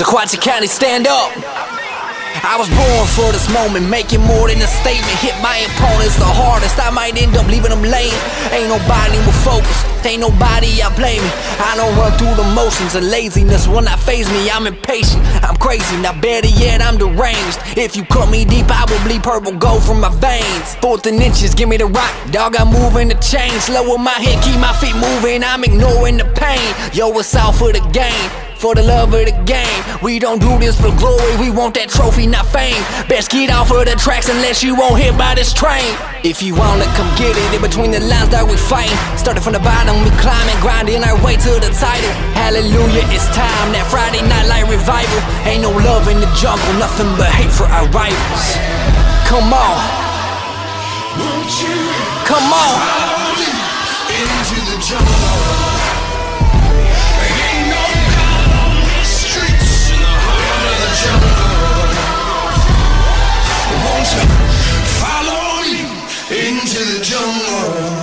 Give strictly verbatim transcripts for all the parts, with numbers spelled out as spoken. Sequatchie County, stand up. I was born for this moment, making more than a statement. Hit my opponents the hardest, I might end up leaving them lame. Ain't nobody with focus, ain't nobody I blame it. I don't run through the motions, and laziness will not faze me. I'm impatient, I'm crazy, now better yet, I'm deranged. If you cut me deep, I will bleed purple gold from my veins. Fourth and inches, give me the rock, dog, I'm moving the chain. Slow with my head, keep my feet moving, I'm ignoring the pain. Yo, it's all for the game, for the love of the game. We don't do this for glory, we want that trophy, not fame. Best get off of the tracks unless you won't hit by this train. If you wanna come get it, in between the lines that we fighting. Started from the bottom, we climbing, grinding our way to the title. Hallelujah, it's time, that Friday night light revival. Ain't no love in the jungle, nothing but hate for our rivals. Come on, come on, into the jungle. Follow you into the jungle.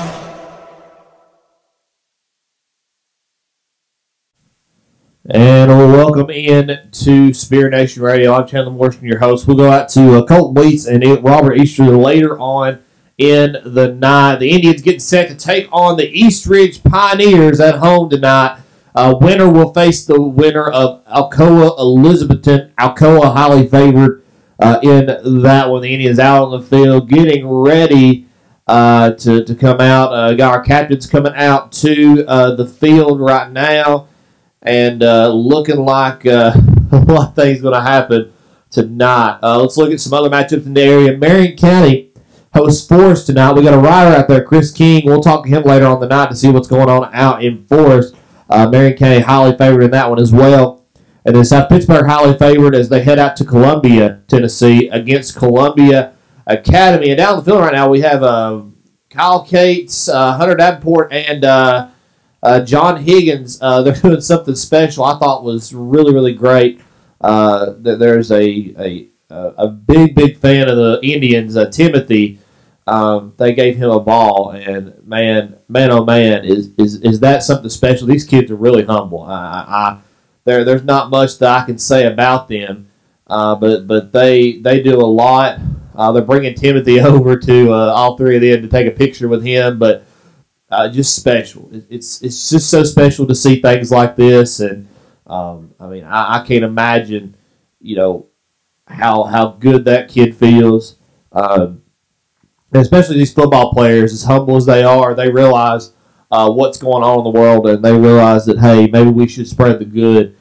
And welcome in to Spirit Nation Radio. I'm Chandler Morrison, your host. We'll go out to uh, Colton Weitz and Robert Easterly later on in the night. The Indians getting set to take on the East Ridge Pioneers at home tonight. Uh, winner will face the winner of Alcoa Elizabethton. Alcoa highly favored uh, in that one. The Indians out on the field getting ready uh, to, to come out. Uh, got our captains coming out to uh, the field right now. And uh, looking like uh, a lot of things going to happen tonight. Uh, let's look at some other matchups in the area. Marion County hosts Forrest tonight. We got a rider out there, Chris King. We'll talk to him later on the night to see what's going on out in Forrest. Uh, Marion County highly favored in that one as well. And then South Pittsburgh highly favored as they head out to Columbia, Tennessee, against Columbia Academy. And down the field right now we have uh, Kyle Cates, uh, Hunter Davenport, and uh, uh, John Higgins. Uh, they're doing something special I thought was really, really great. Uh, there's a, a, a big, big fan of the Indians, uh, Timothy. Um, they gave him a ball, and man, man, oh man, is is is that something special? These kids are really humble. I, I there, there's not much that I can say about them, uh, but but they they do a lot. Uh, they're bringing Timothy over to uh, all three of them to take a picture with him, but uh, just special. It, it's it's just so special to see things like this, and um, I mean, I, I can't imagine, you know, how how good that kid feels. Uh, And especially these football players, as humble as they are, they realize uh, what's going on in the world, and they realize that, hey, maybe we should spread the good.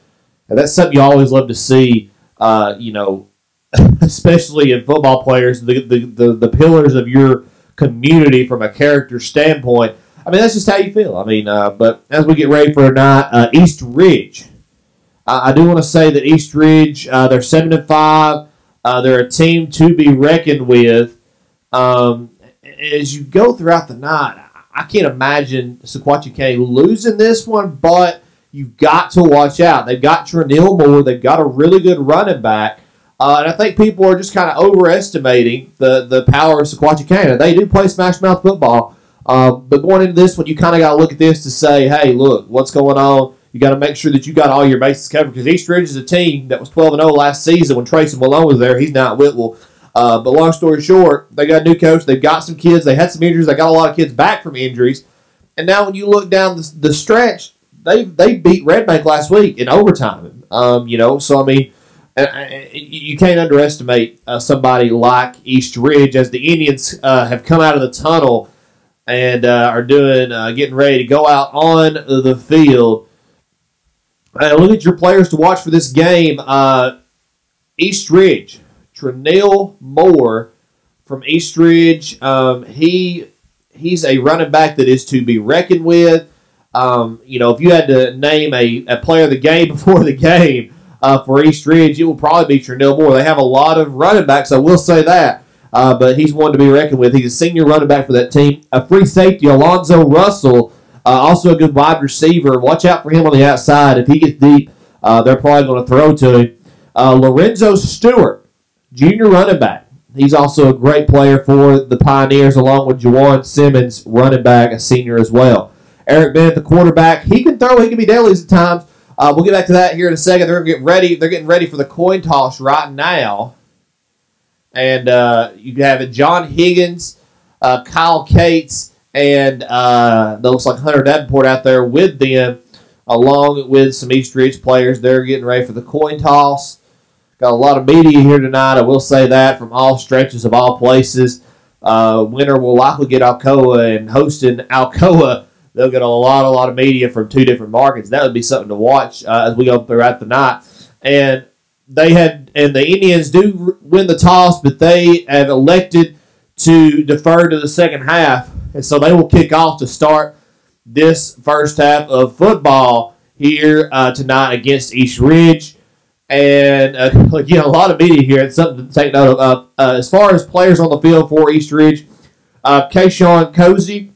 And that's something you always love to see, uh, you know, especially in football players, the, the, the, the pillars of your community from a character standpoint. I mean, that's just how you feel. I mean, uh, but as we get ready for a night, uh, East Ridge. I, I do want to say that East Ridge, uh, they're seven and five. Uh, they're a team to be reckoned with. Um, as you go throughout the night, I can't imagine Sequatchie County losing this one, but you've got to watch out. They've got Trenell Moore. They've got a really good running back. Uh, and I think people are just kind of overestimating the, the power of Sequatchie County. They do play smash mouth football. Uh, but going into this one, you kind of got to look at this to say, hey, look, what's going on? You got to make sure that you got all your bases covered, because East Ridge is a team that was twelve and oh last season when Tracy Malone was there. He's now at Whitwell. Uh, but long story short, they got a new coach. They've got some kids. They had some injuries. They got a lot of kids back from injuries. And now when you look down the, the stretch, they they beat Red Bank last week in overtime. Um, you know, so, I mean, and, and you can't underestimate uh, somebody like East Ridge, as the Indians uh, have come out of the tunnel and uh, are doing uh, getting ready to go out on the field. And look at your players to watch for this game. Uh, East Ridge. Trenell Moore from East Ridge. Um, he he's a running back that is to be reckoned with. Um, you know, if you had to name a, a player of the game before the game uh, for East Ridge, it will probably be Trenell Moore. They have a lot of running backs, I will say that, uh, but he's one to be reckoned with. He's a senior running back for that team. A free safety, Alonzo Russell, uh, also a good wide receiver. Watch out for him on the outside. If he gets deep, uh, they're probably going to throw to him. Uh, Lorenzo Stewart, junior running back. He's also a great player for the Pioneers, along with Jawan Simmons, running back, a senior as well. Eric Bennett, the quarterback. He can throw. He can be deadly at times, Uh, we'll get back to that here in a second. They're getting ready. They're getting ready for the coin toss right now. And uh, you have it John Higgins, uh, Kyle Cates, and uh, that looks like Hunter Davenport out there with them, along with some East Ridge players. They're getting ready for the coin toss. Got a lot of media here tonight, I will say that, from all stretches of all places. Uh, winner will likely get Alcoa, and hosting Alcoa, they'll get a lot, a lot of media from two different markets. That would be something to watch uh, as we go throughout the night. And they had, and the Indians do win the toss, but they have elected to defer to the second half, and so they will kick off to start this first half of football here uh, tonight against East Ridge. And, uh, again, a lot of media here. It's something to take note of. Uh, uh, as far as players on the field for East Ridge, uh, Kayshawn Cozy,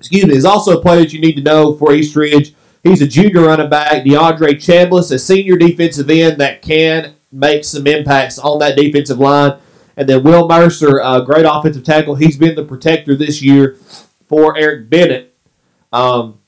excuse me, is also a player that you need to know for East Ridge. He's a junior running back. DeAndre Chambliss, a senior defensive end that can make some impacts on that defensive line. And then Will Mercer, a great offensive tackle. He's been the protector this year for Eric Bennett. Um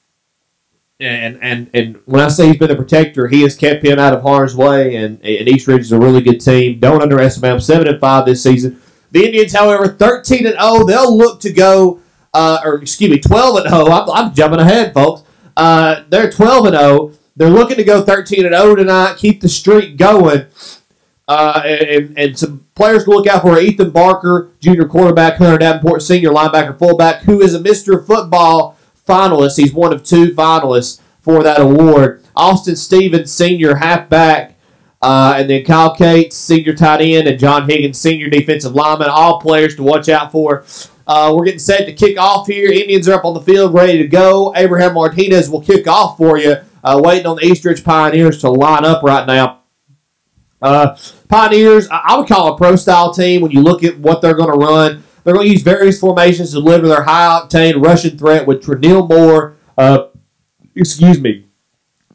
And, and and when I say he's been a protector, he has kept him out of harm's way, and, and East Ridge is a really good team. Don't underestimate them. seven and five this season. The Indians, however, thirteen and oh. They'll look to go, uh, or excuse me, twelve and oh. I'm, I'm jumping ahead, folks. Uh, they're twelve and oh. They're looking to go thirteen and oh tonight, keep the streak going. Uh, and, and some players to look out for are Ethan Barker, junior quarterback, Hunter Davenport, senior linebacker, fullback, who is a Mister Football finalist. He's one of two finalists for that award. Austin Stevens, senior halfback, uh, and then Kyle Cates, senior tight end, and John Higgins, senior defensive lineman. All players to watch out for. Uh, we're getting set to kick off here. Indians are up on the field, ready to go. Abraham Martinez will kick off for you, uh, waiting on the East Ridge Pioneers to line up right now. Uh, Pioneers, I, I would call a pro-style team when you look at what they're going to run. They're going to use various formations to deliver their high-octane rushing threat with Trenell Moore, uh, excuse me,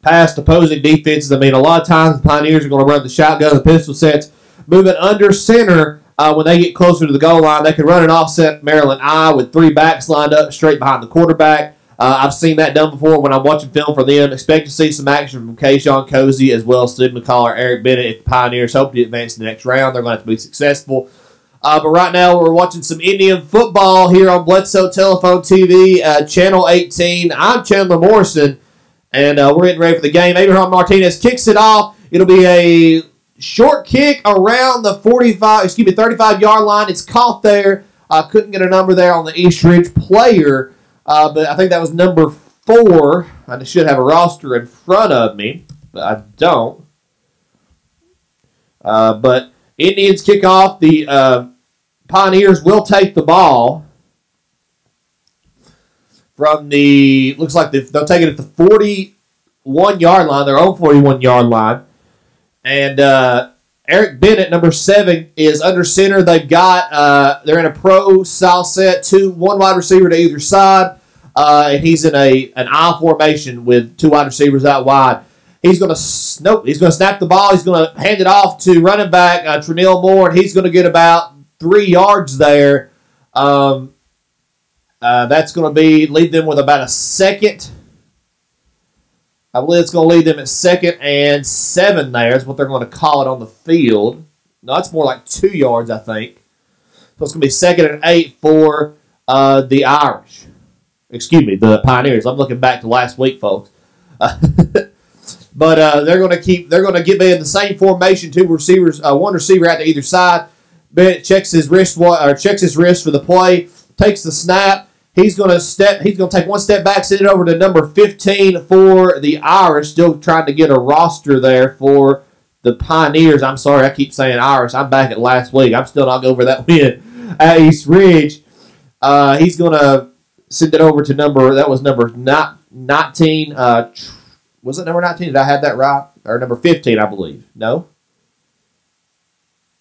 past opposing defenses. I mean, a lot of times the Pioneers are going to run the shotgun and pistol sets, moving under center uh, when they get closer to the goal line. They can run an offset Maryland eye with three backs lined up straight behind the quarterback. Uh, I've seen that done before when I'm watching film for them. Expect to see some action from Kayshawn Cozy as well as Sid McCall or Eric Bennett. If the Pioneers hope to advance to the next round, they're going to have to be successful. Uh, but right now we're watching some Indian football here on Bledsoe Telephone T V, uh, Channel eighteen. I'm Chandler Morrison, and uh, we're getting ready for the game. Abraham Martinez kicks it off. It'll be a short kick around the forty-five, excuse me, thirty-five-yard line. It's caught there. I uh, couldn't get a number there on the East Ridge player, uh, but I think that was number four. I should have a roster in front of me, but I don't. Uh, but... Indians kick off. The uh, Pioneers will take the ball from the, looks like the, they'll take it at the forty-one-yard line, their own forty-one-yard line. And uh, Eric Bennett, number seven, is under center. They've got, uh, they're in a pro-style set, two, one wide receiver to either side, uh, and he's in a an I formation with two wide receivers out wide. He's going to nope, He's going to snap the ball. He's going to hand it off to running back uh, Trenell Moore, and he's going to get about three yards there. Um, uh, that's going to be lead them with about a second. I believe it's going to lead them at second and seven. There is what they're going to call it on the field. No, it's more like two yards, I think. So it's going to be second and eight for uh, the Irish. Excuse me, the Pioneers. I'm looking back to last week, folks. Uh, But uh, they're going to keep. They're going to get in the same formation. Two receivers, uh, one receiver out to either side. Bennett checks his wrist or checks his wrist for the play. Takes the snap. He's going to step. He's going to take one step back. Send it over to number fifteen for the Irish. Still trying to get a roster there for the Pioneers. I'm sorry, I keep saying Irish. I'm back at last week. I'm still not over that win at East Ridge. Uh, he's going to send it over to number. That was number nineteen. Uh, Was it number nineteen? Did I have that right? Or number fifteen, I believe. No?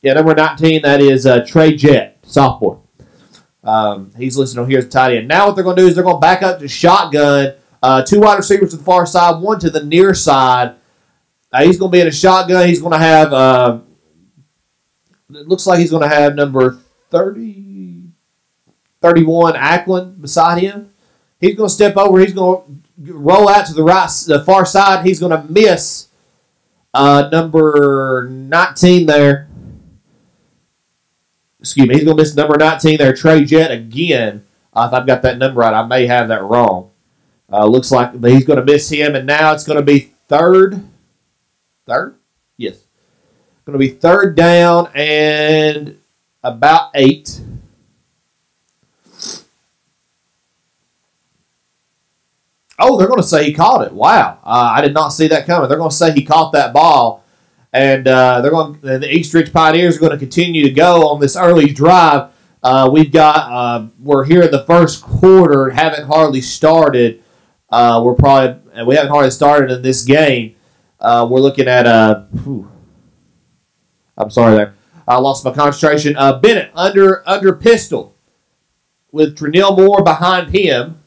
Yeah, number nineteen, that is uh, Trey Jett, sophomore. Um, he's listed on here as a tight end. Now what they're going to do is they're going to back up to shotgun. Uh, two wide receivers to the far side, one to the near side. Uh, he's going to be in a shotgun. He's going to have, uh, it looks like he's going to have number thirty, thirty-one, Ackland, beside him. He's going to step over. He's going to roll out to the right, the far side. He's going to miss uh, number nineteen there. Excuse me. He's going to miss number nineteen there. Trey Jett again. Uh, if I've got that number right, I may have that wrong. Uh, looks like he's going to miss him, and now it's going to be third. Third? Yes. Going to be third down and about eight. Oh, they're going to say he caught it. Wow. Uh, I did not see that coming. They're going to say he caught that ball. And uh, they're going. The East Ridge Pioneers are going to continue to go on this early drive. Uh, we've got, uh, we're here in the first quarter, haven't hardly started. Uh, we're probably, we haven't hardly started in this game. Uh, we're looking at, uh, whew, I'm sorry there. I lost my concentration. Uh, Bennett under, under pistol with Trenell Moore behind him.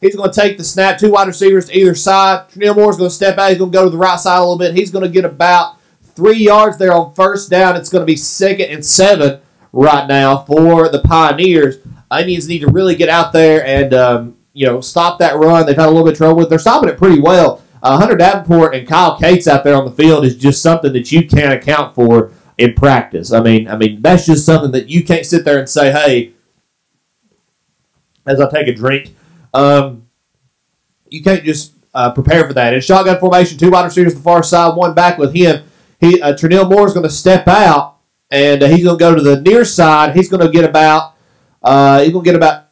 He's going to take the snap, two wide receivers to either side. Trenell Moore's going to step out. He's going to go to the right side a little bit. He's going to get about three yards there on first down. It's going to be second and seven right now for the Pioneers. Onions need to really get out there and um, you know, stop that run. They've had a little bit of trouble with it. They're stopping it pretty well. Uh, Hunter Davenport and Kyle Cates out there on the field is just something that you can't account for in practice. I mean, I mean that's just something that you can't sit there and say, hey, as I take a drink, Um, you can't just uh, prepare for that. In shotgun formation, two wide receivers to the far side, one back with him. He uh, Trenell Moore is going to step out, and uh, he's going to go to the near side. He's going to get about uh, he's going to get about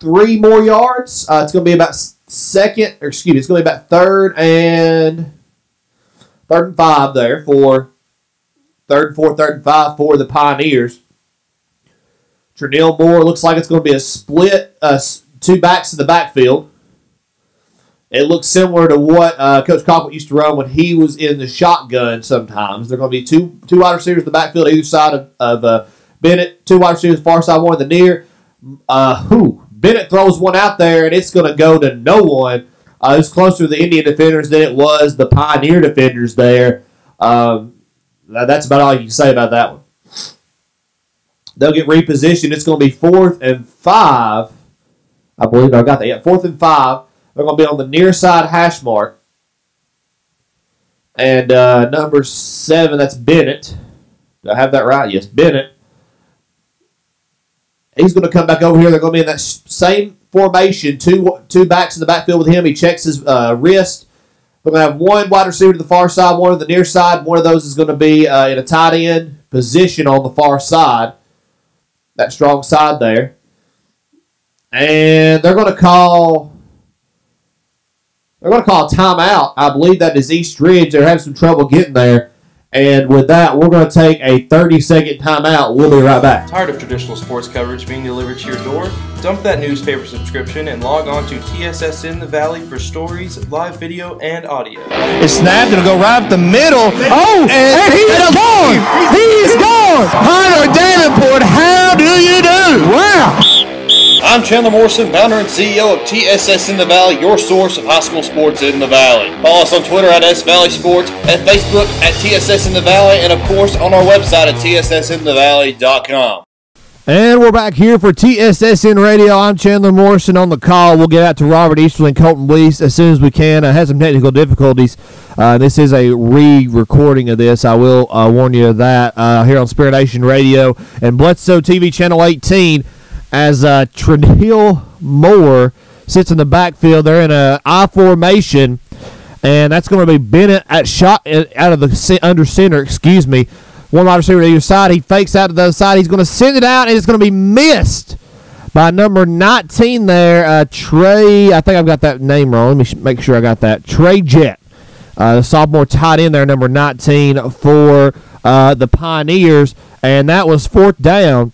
three more yards. Uh, it's going to be about second, or excuse me, it's going to be about third and third and five there for third and four, third and five for the Pioneers. Trenell Moore looks like it's going to be a split. Uh, Two backs in the backfield. It looks similar to what uh, Coach Coppell used to run when he was in the shotgun sometimes. They're going to be two two wide receivers in the backfield, either side of, of uh, Bennett. Two wide receivers, far side, one in the near. Uh, who Bennett throws one out there, and it's going to go to no one. Uh, it was closer to the Indian defenders than it was the Pioneer defenders there. Um, that's about all you can say about that one. They'll get repositioned. It's going to be fourth and five. I believe I got that. Yeah, fourth and five. They're going to be on the near side hash mark. And uh, number seven, that's Bennett. Do I have that right? Yes, Bennett. He's going to come back over here. They're going to be in that same formation. Two two backs in the backfield with him. He checks his uh, wrist. They're going to have one wide receiver to the far side, one to the near side. One of those is going to be uh, in a tight end position on the far side. That strong side there. And they're going to call. They're going to call a timeout. I believe that is East Ridge. They're having some trouble getting there. And with that, we're going to take a thirty-second timeout. We'll be right back. Tired of traditional sports coverage being delivered to your door? Dump that newspaper subscription and log on to T S S in the Valley for stories, live video, and audio. It's snapped. It'll go right up the middle. Oh, and, and he is gone. He is gone. Hunter Davenport, how do you do? Wow. I'm Chandler Morrison, founder and C E O of T S S in the Valley, your source of high school sports in the Valley. Follow us on Twitter at S Valley Sports, at Facebook at T S S in the Valley, and of course on our website at T S S in the valley dot com. And we're back here for T S S N Radio. I'm Chandler Morrison on the call. We'll get out to Robert Easterly and Colton Weiss as soon as we can. I had some technical difficulties. Uh, this is a re-recording of this. I will uh, warn you of that uh, here on Spirit Nation Radio and Bledsoe T V Channel eighteen. As uh, Trenell Moore sits in the backfield, they're in an I formation, and that's going to be Bennett at shot out of the under center. Excuse me, one wide receiver to either side. He fakes out to the other side. He's going to send it out, and it's going to be missed by number nineteen there, uh, Trey. I think I've got that name wrong. Let me make sure I got that. Trey Jett, uh, the sophomore tight end there, number nineteen for uh, the Pioneers, and that was fourth down.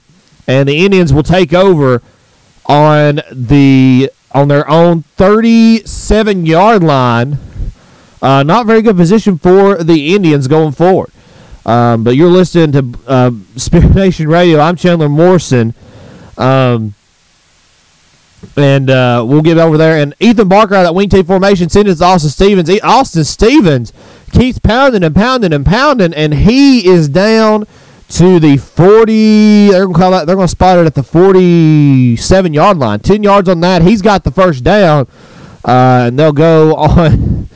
And the Indians will take over on the on their own thirty-seven-yard line. Uh, not very good position for the Indians going forward. Um, but you're listening to uh, Spirit Nation Radio. I'm Chandler Morrison. Um, and uh, we'll get over there. And Ethan Barker out of that wing T formation sends it to Austin Stevens. He, Austin Stevens keeps pounding and pounding and pounding, and he is down to the forty, they're going to call that, they're going to spot it at the forty-seven-yard line. ten yards on that. He's got the first down. uh, and they'll go on,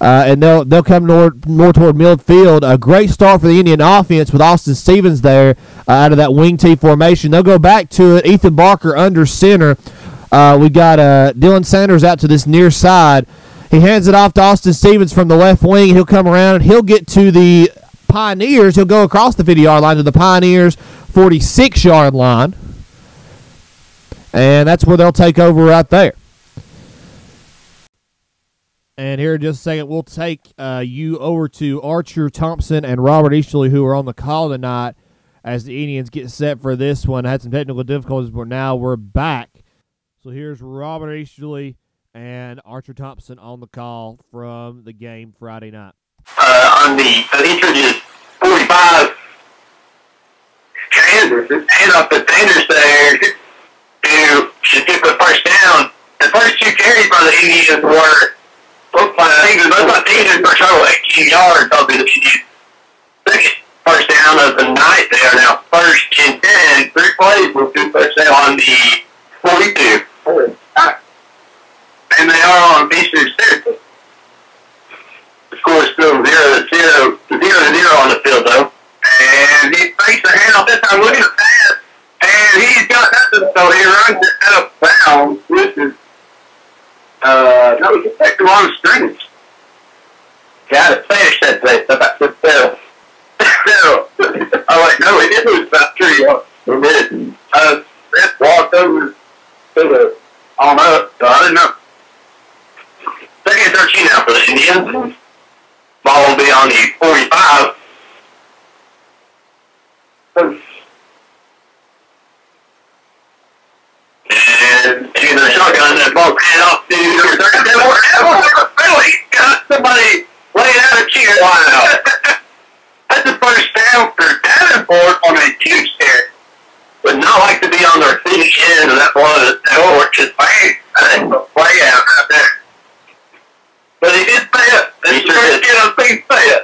uh, and they'll they'll come north, north toward midfield. A great start for the Indian offense with Austin Stevens there uh, out of that wing T formation. They'll go back to it. Ethan Barker under center. Uh, we got uh, Dylan Sanders out to this near side. He hands it off to Austin Stevens from the left wing. He'll come around and he'll get to the Pioneers. He'll go across the fifty-yard line to the Pioneers' forty-six-yard line. And that's where they'll take over right there. And here in just a second, we'll take uh, you over to Archer Thompson and Robert Easterly, who are on the call tonight as the Indians get set for this one. I had some technical difficulties, but now we're back. So here's Robert Easterly and Archer Thompson on the call from the game Friday night. Uh, on the uh, East Ridge is forty-five. Sanders, hand off to Sanders there to just get the first down. The first two carries by the Indians were both my fingers, both my fingers for total eighteen yards. I'll be the second first down of the night. They are now first and ten. Three plays with two first down on the forty-two. Four. And they are on East Ridge territory. The score is still zero to zero, zero to zero on the field, though. And he fakes a handoff this time, looking to pass. And he's got nothing, so he runs it out of bounds. This is, uh, no, he just picked the wrong strings. Gotta finish that place. How about this bell? So, I'm like, no, he did lose about three yards. He did. Uh, Smith walked over to the, on up, so I didn't know. Second and thirteen now for the Indians. Ball will be on the forty-five. And he's in the shotgun, and that ball ran off to number thirty-seven. Finally got somebody laying out a cheer. Wow. That's the first down for Davenport on a huge tear. Would not like to be on the receiving end of that one. That one worked his way. I think the play out right there. But he did say it. That's the first kid I've seen say it.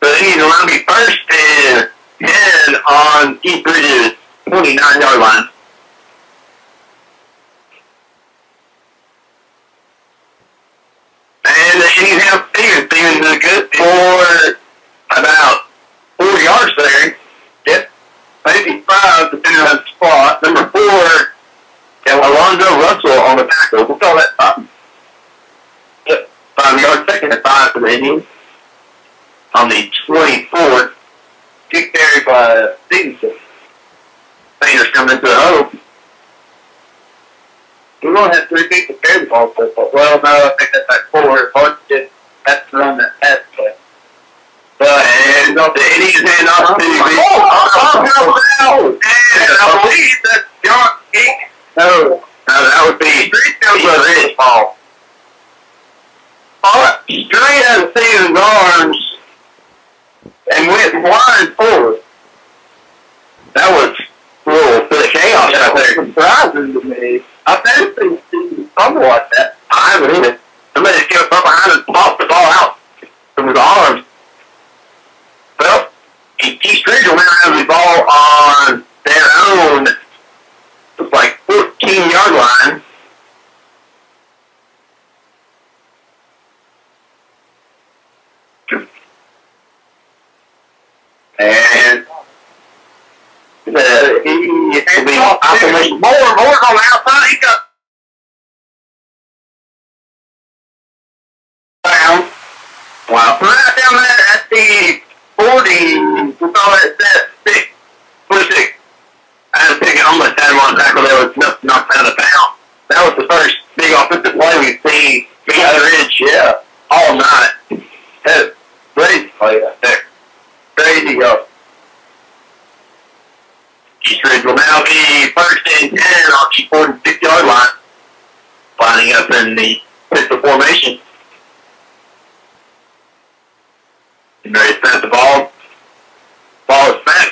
But he's allowed me first and ten on East Ridge's twenty-nine-yard line. And he's now Stevens. Stevens is good for about four yards there. Yep. eighty-five, depending on the spot. Number four, and Alonzo Russell on the tackle. We'll call that top. Five yards, second and five for the Indians. On the twenty-fourth, kick carry by Stevenson. Sanders coming into the hole. We're going to have three people carry the ball. Well, no, I think that's like four. Hard to get that to run that pass play. But, and the Indians hand off to the oh, and I believe that's John Higgins. No, no, that would be Ridge's ball. Up straight out of Stevens' arms and went blind forward. That was a little bit of chaos out there. Surprising to me. I've never seen Stevens fumble like that. I haven't either. Somebody just came up behind and popped the ball out from his arms. Well, East Ridge went around the ball on their own, like fourteen-yard line. And uh, he has been operating more and more on the outside. He got down. Wow. Right down there at the forty, we saw it at six, forty-six. I was thinking almost had him on the tackle. There was knocked out of bounds. That was the first big offensive play we've seen. Big other inch, yeah, all night. That great play out there. Crazy up. East Ridge will now be first and ten on the forty-six-yard line. Lining up in the pistol formation. And ready to snap the ball. Ball is back.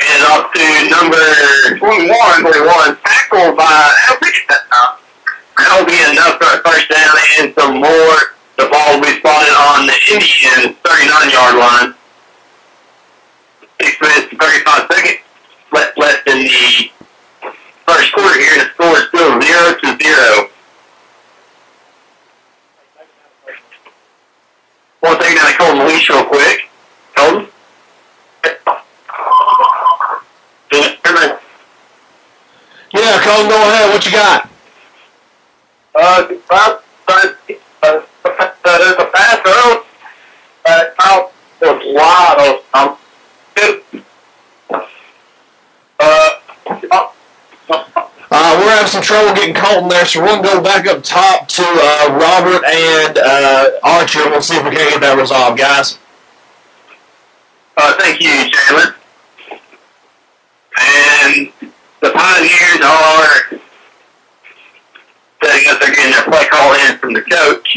And off to number twenty-one. twenty-one tackled by Al Pickett that time. That'll be enough for a first down and some more. The ball will be spotted on the Indian thirty-nine-yard line. six minutes and thirty-five seconds left left in the first quarter here. The score is still zero to zero. the leash real quick. Held him. Yeah, Colin, go ahead. What you got? Uh, that is a fast throw. That out was wide. Um, uh, we're having some trouble getting Colton there, so we're going to go back up top to uh, Robert and uh, Archer. We'll see if we can get that resolved, guys. Uh, thank you, Jalen. And the Pioneers are setting up. They're getting their play call in from the coach.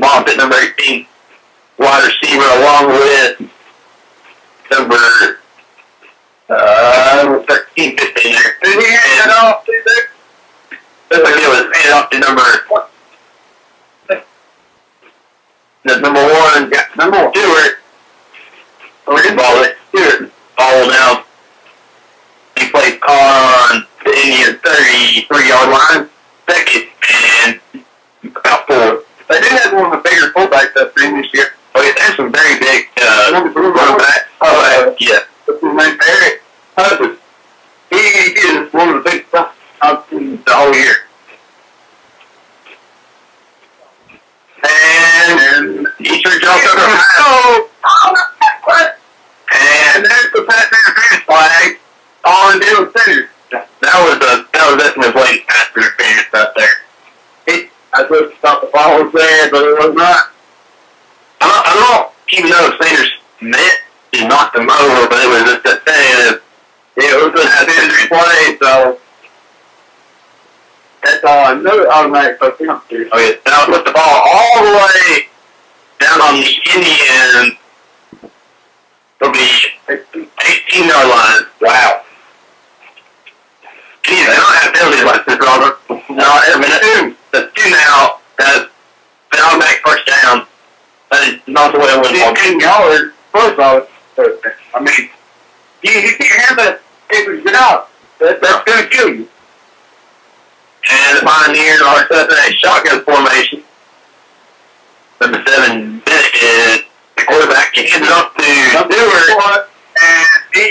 Bump at number eighteen, wide receiver, along with number uh, thirteen, fifteen there. Did he hand it off to there? Looks like it was handed off to number the number one, got number one, Stewart. We're going to ball it. Stewart. Ball down. He plays on the Indian thirty-three yard line. Second and about four. They did have one of the bigger fullbacks that previous year. Oh, yeah, there's some very big uh, running backs. Oh, uh, yeah. What's his name? Eric Hudson. He is one of the biggest I've seen the whole year. And East Ridge also got a and there's the pass interference flag on Dylan Sanders. That was a that was definitely blatant pass interference out there. It, I supposed to stop the ball was there, but it was not. I don't, I don't even know if Sanders meant to knock them over, but it was just a thing. It was a Sanders play, so that's all I knew. I was like, "Fuck him!" Oh yeah, and I put the ball all the way down on the Indian. It'll be eighteen yard line. Wow. Geez, they don't have penalties like this, Robert. No, I mean, that's two. That's two now. That's been on back first down. That is not the way it was. fifteen yards. First off, I mean, you, you can't have that. If it's good out, that's, that's going to kill you. And the Pioneers are set in a shotgun formation. Number seven, Bennett is the quarterback. He handed off to Stewart, and he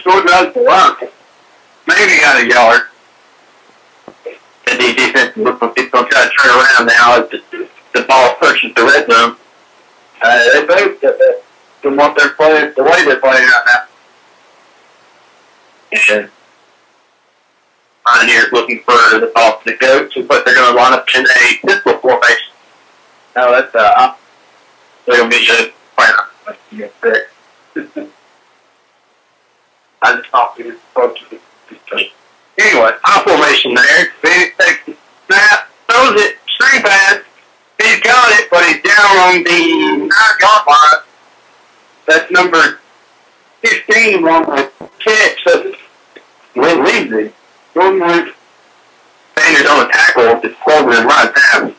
scored out the line. Maybe got a yard. And the defense is going to try to turn around now as the, the ball pushes the red zone. Uh, they both get that from what they're playing, the way they're playing right now. Yeah. Pioneers looking for the ball to go to, but they're going to line up in a pistol formation. No, that's uh, they're going to be just playing up. I just thought we were supposed to be. Anyway, high formation there. Phoenix takes the snap, throws it, straight pass. He's got it, but he's down on the nine yard line. That's number fifteen on the catch. So Lynn leaves it. Sanders on the tackle. It's over and right pass.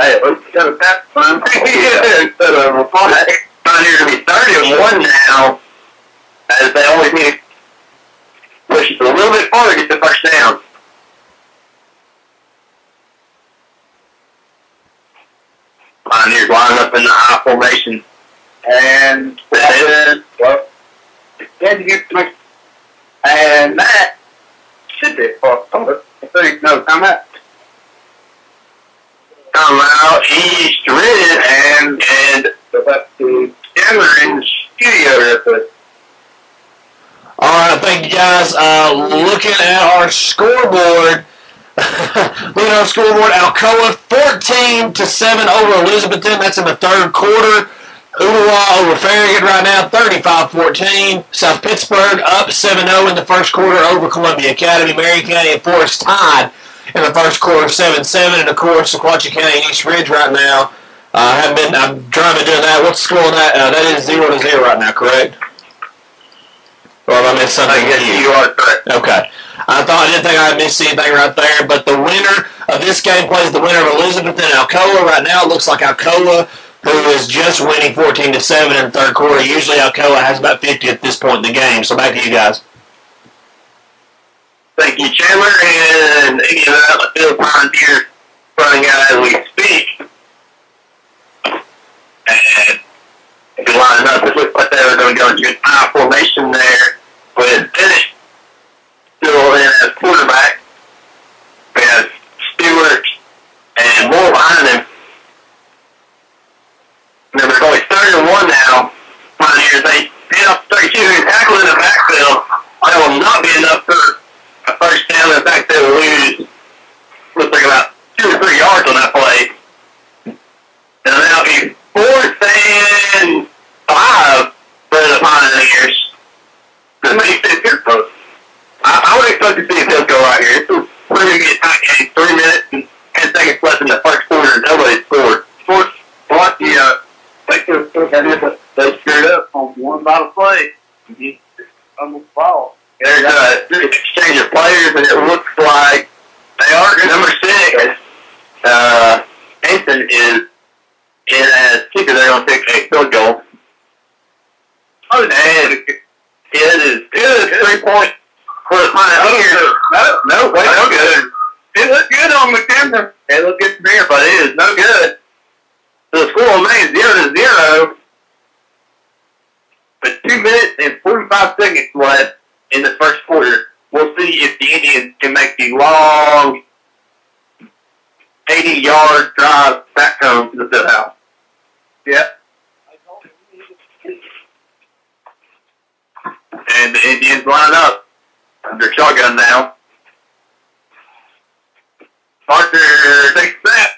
Hey, let's get a pass. Instead of a reply. Pioneers will be thirty and one now, as they only need to push a little bit farther to get the first down. Pioneers line up in the I formation. And that is, and that should be for I think no time out. Come out East Ridge and and left to Chandler in the studio. Alright, thank you guys. Uh, looking at our scoreboard. Looking at our scoreboard, Alcoa fourteen to seven over Elizabethton. That's in the third quarter. Ooltewah over Farragut right now, thirty-five fourteen. South Pittsburgh up seven oh in the first quarter over Columbia Academy. Marion County and Forrest tied in the first quarter, seven seven. And, of course, Sequatchie County and East Ridge right now. Uh, have been, I'm trying to do that. What's the score on that? Uh, that is zero to zero right now, correct? Or have I missed something? I guess you are correct. Okay. I thought I didn't think I had missed anything right there. But the winner of this game plays the winner of Elizabethton and Alcoa. Right now it looks like Alcoa, who is just winning fourteen to seven in the third quarter. Usually Alcoa has about fifty at this point in the game. So back to you guys. Thank you, Chandler. And the Pioneers running out as we speak. And if you line up, it looked like they were going to go into a high formation there with Bennett still in as quarterback. We have Stewart and Moore behind him. Remember, it's only third and one now. Pioneers, they hit up thirty-two and tackle in the backfield. That will not be enough for a first down. In fact, they will lose, looks like about two or three yards on that play. And that'll be fourth and five for the Pioneers. This makes it here, folks. I, I would expect to see a field goal right here. It's a pretty good tight game. Three minutes and ten seconds left in the first quarter. Nobody scored. Fourth, block the, uh, they screwed up on one bottle play. There's a good exchange of players, and it looks like they are good. Number six, uh, Anson is in as kicker. They're going to pick a field goal. Oh, and it is good. Three points for the Pioneers. No, no, wait, no good. It looked good on McKenna. It looked good from here, but it is no good. The score remains zero to zero, but two minutes and forty-five seconds left in the first quarter. We'll see if the Indians can make the long eighty-yard drive back home to the field house. Yep. And the Indians line up under shotgun now. Parker takes that.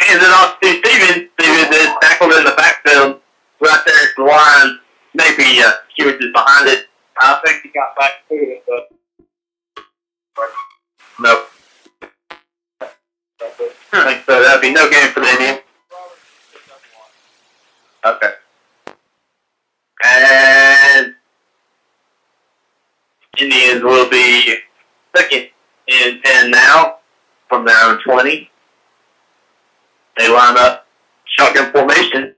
Hands it off to Stevens. Stevens is tackled in the backfield. Right there at the line. Maybe uh, Stewart is behind it. I think he got back to it, but... Nope. I think so. That'd be no game for the Indians. Okay. And... Indians will be second and ten now from their own twenty. They line up shotgun formation.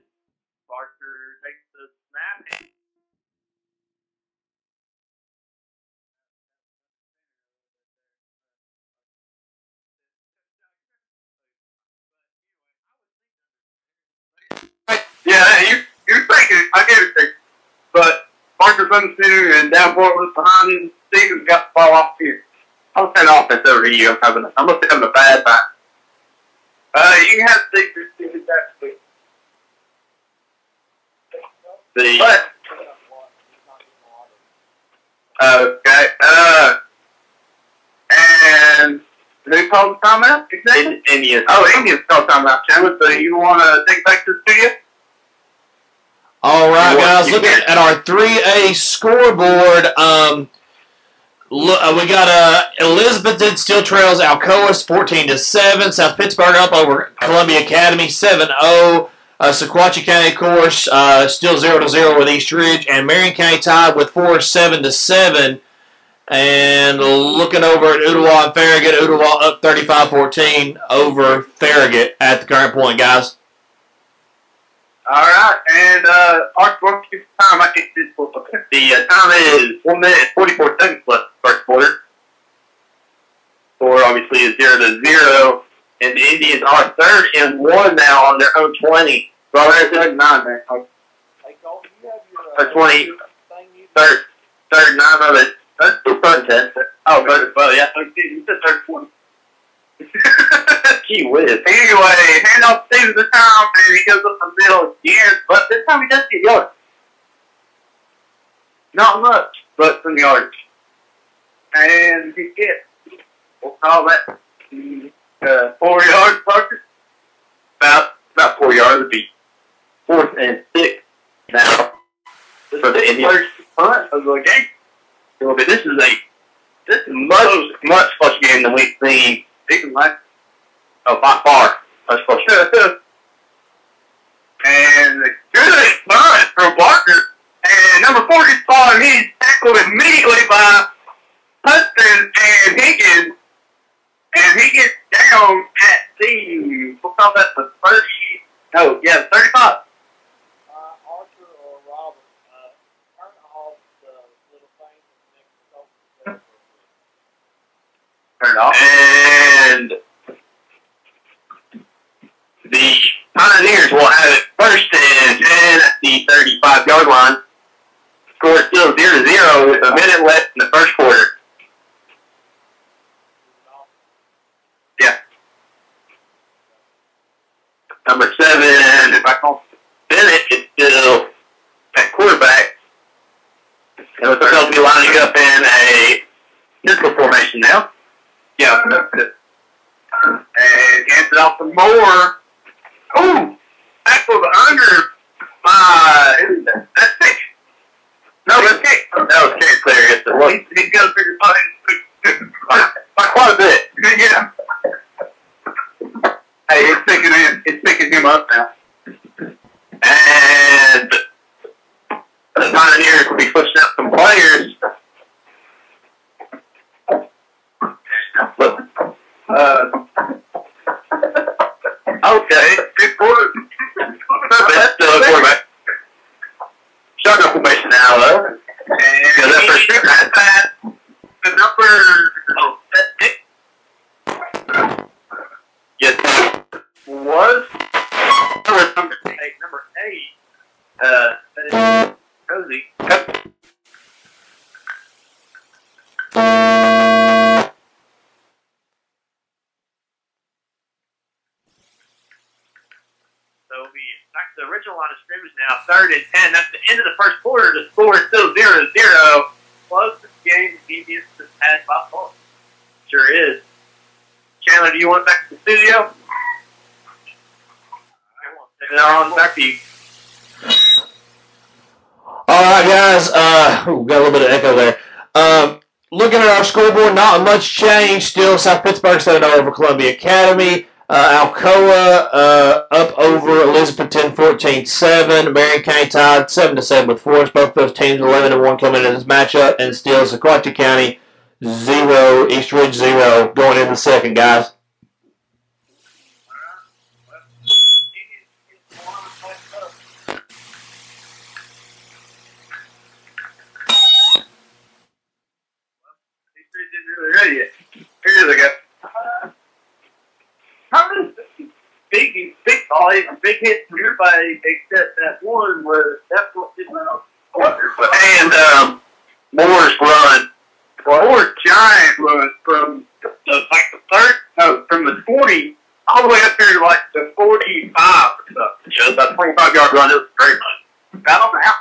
Barker takes the snap. Yeah, you you're thinking I get it, but Barker's on the center and Davenport was behind him. Stevens got the ball off here. I'm saying offense over you. I'm having I'm looking having a bad time. Uh, you can have six or seven next week. But, okay, uh, and who called the timeout exactly? Indians. Oh, Indians called timeout, Chandler, so you want to take back to the studio? All right, guys, looking at our three A scoreboard, um... Look, uh, we got uh, Elizabethton still trails Alcoa fourteen to seven. South Pittsburgh up over Columbia Academy seven oh. Uh, Sequatchie County, of course, uh, still zero to zero with East Ridge. And Marion County tied with Forrest seven to seven. And looking over at Ooltewah and Farragut, Ooltewah up thirty-five fourteen over Farragut at the current point, guys. All right, and uh, our time, I think this will the uh, time is one minute and forty-four seconds left first quarter. Score obviously is zero to zero, and the Indians are third and one now on their own twenty. Well, there's third nine there. Or twenty, third, third nine of it. That's the front test. Oh, third, well, yeah, you said third twenty. Gee whiz. Anyway, handoff saves the time, and he goes up the middle again, but this time he does get yards. Not much, but some yards. And he gets, we'll call that uh, four yards, Parker. About, about four yards would be fourth and six now this for the Indians. First punt of the game. This is a this is much, much closer game than we've seen. Oh, by far. That's for sure. And a good punt from Barker. And number four gets followed. He's tackled immediately by Hudson and Higgins. And he gets down at the, we'll call that the thirty, no, yeah, thirty-five. Uh, Archer or Robert, uh, turn off the little thing that makes the Turn it off. And twenty-five yard line. Score still zero to zero with a minute left in the first quarter. Yeah. Number seven, if I call Bennett, it's still at quarterback. And looks like they'll be lining up in a neutral formation now. Yeah. And hands it off to Moore. Oh, that was under uh, that's six. No, that's kick. That was kick clear. Well, he's, he's got to figure it out by quite a bit. Yeah. Hey, it's picking him. It's picking him up now. And the Pioneers will be pushing out some players. Look. Uh, okay, good quarter. That's still a quarterback. Shotgun formation now, though. And yeah, that first strip pass. pass. The number. Oh, that's it. Yes. Was. Number eight. Number eight. Uh, that is Rosie. Yep. The original line of scrimmage now, third and ten. That's the end of the first quarter. The score is still zero to zero. Closest game devious has had by far. Sure is. Chandler, do you want back to the studio? I want to take it on. Back to you. All right, guys. Uh, ooh, got a little bit of echo there. Um, looking at our scoreboard, not much change. Still, South Pittsburgh seven over Columbia Academy. Uh, Alcoa uh, up over Elizabethton fourteen seven. Marion County tied seven to seven with Forrest. Both those teams eleven and one coming into this matchup. And still Sequatchie County zero, East Ridge zero going into the second, guys. Here they go. How many big, big volleys and big hits from everybody except that one where that's what did well? And um, Moore's run. Moore's giant run from the, like the third, no, from the forty all the way up here to like the forty-five or something. Just about twenty-five yard run. It was very much. I don't know how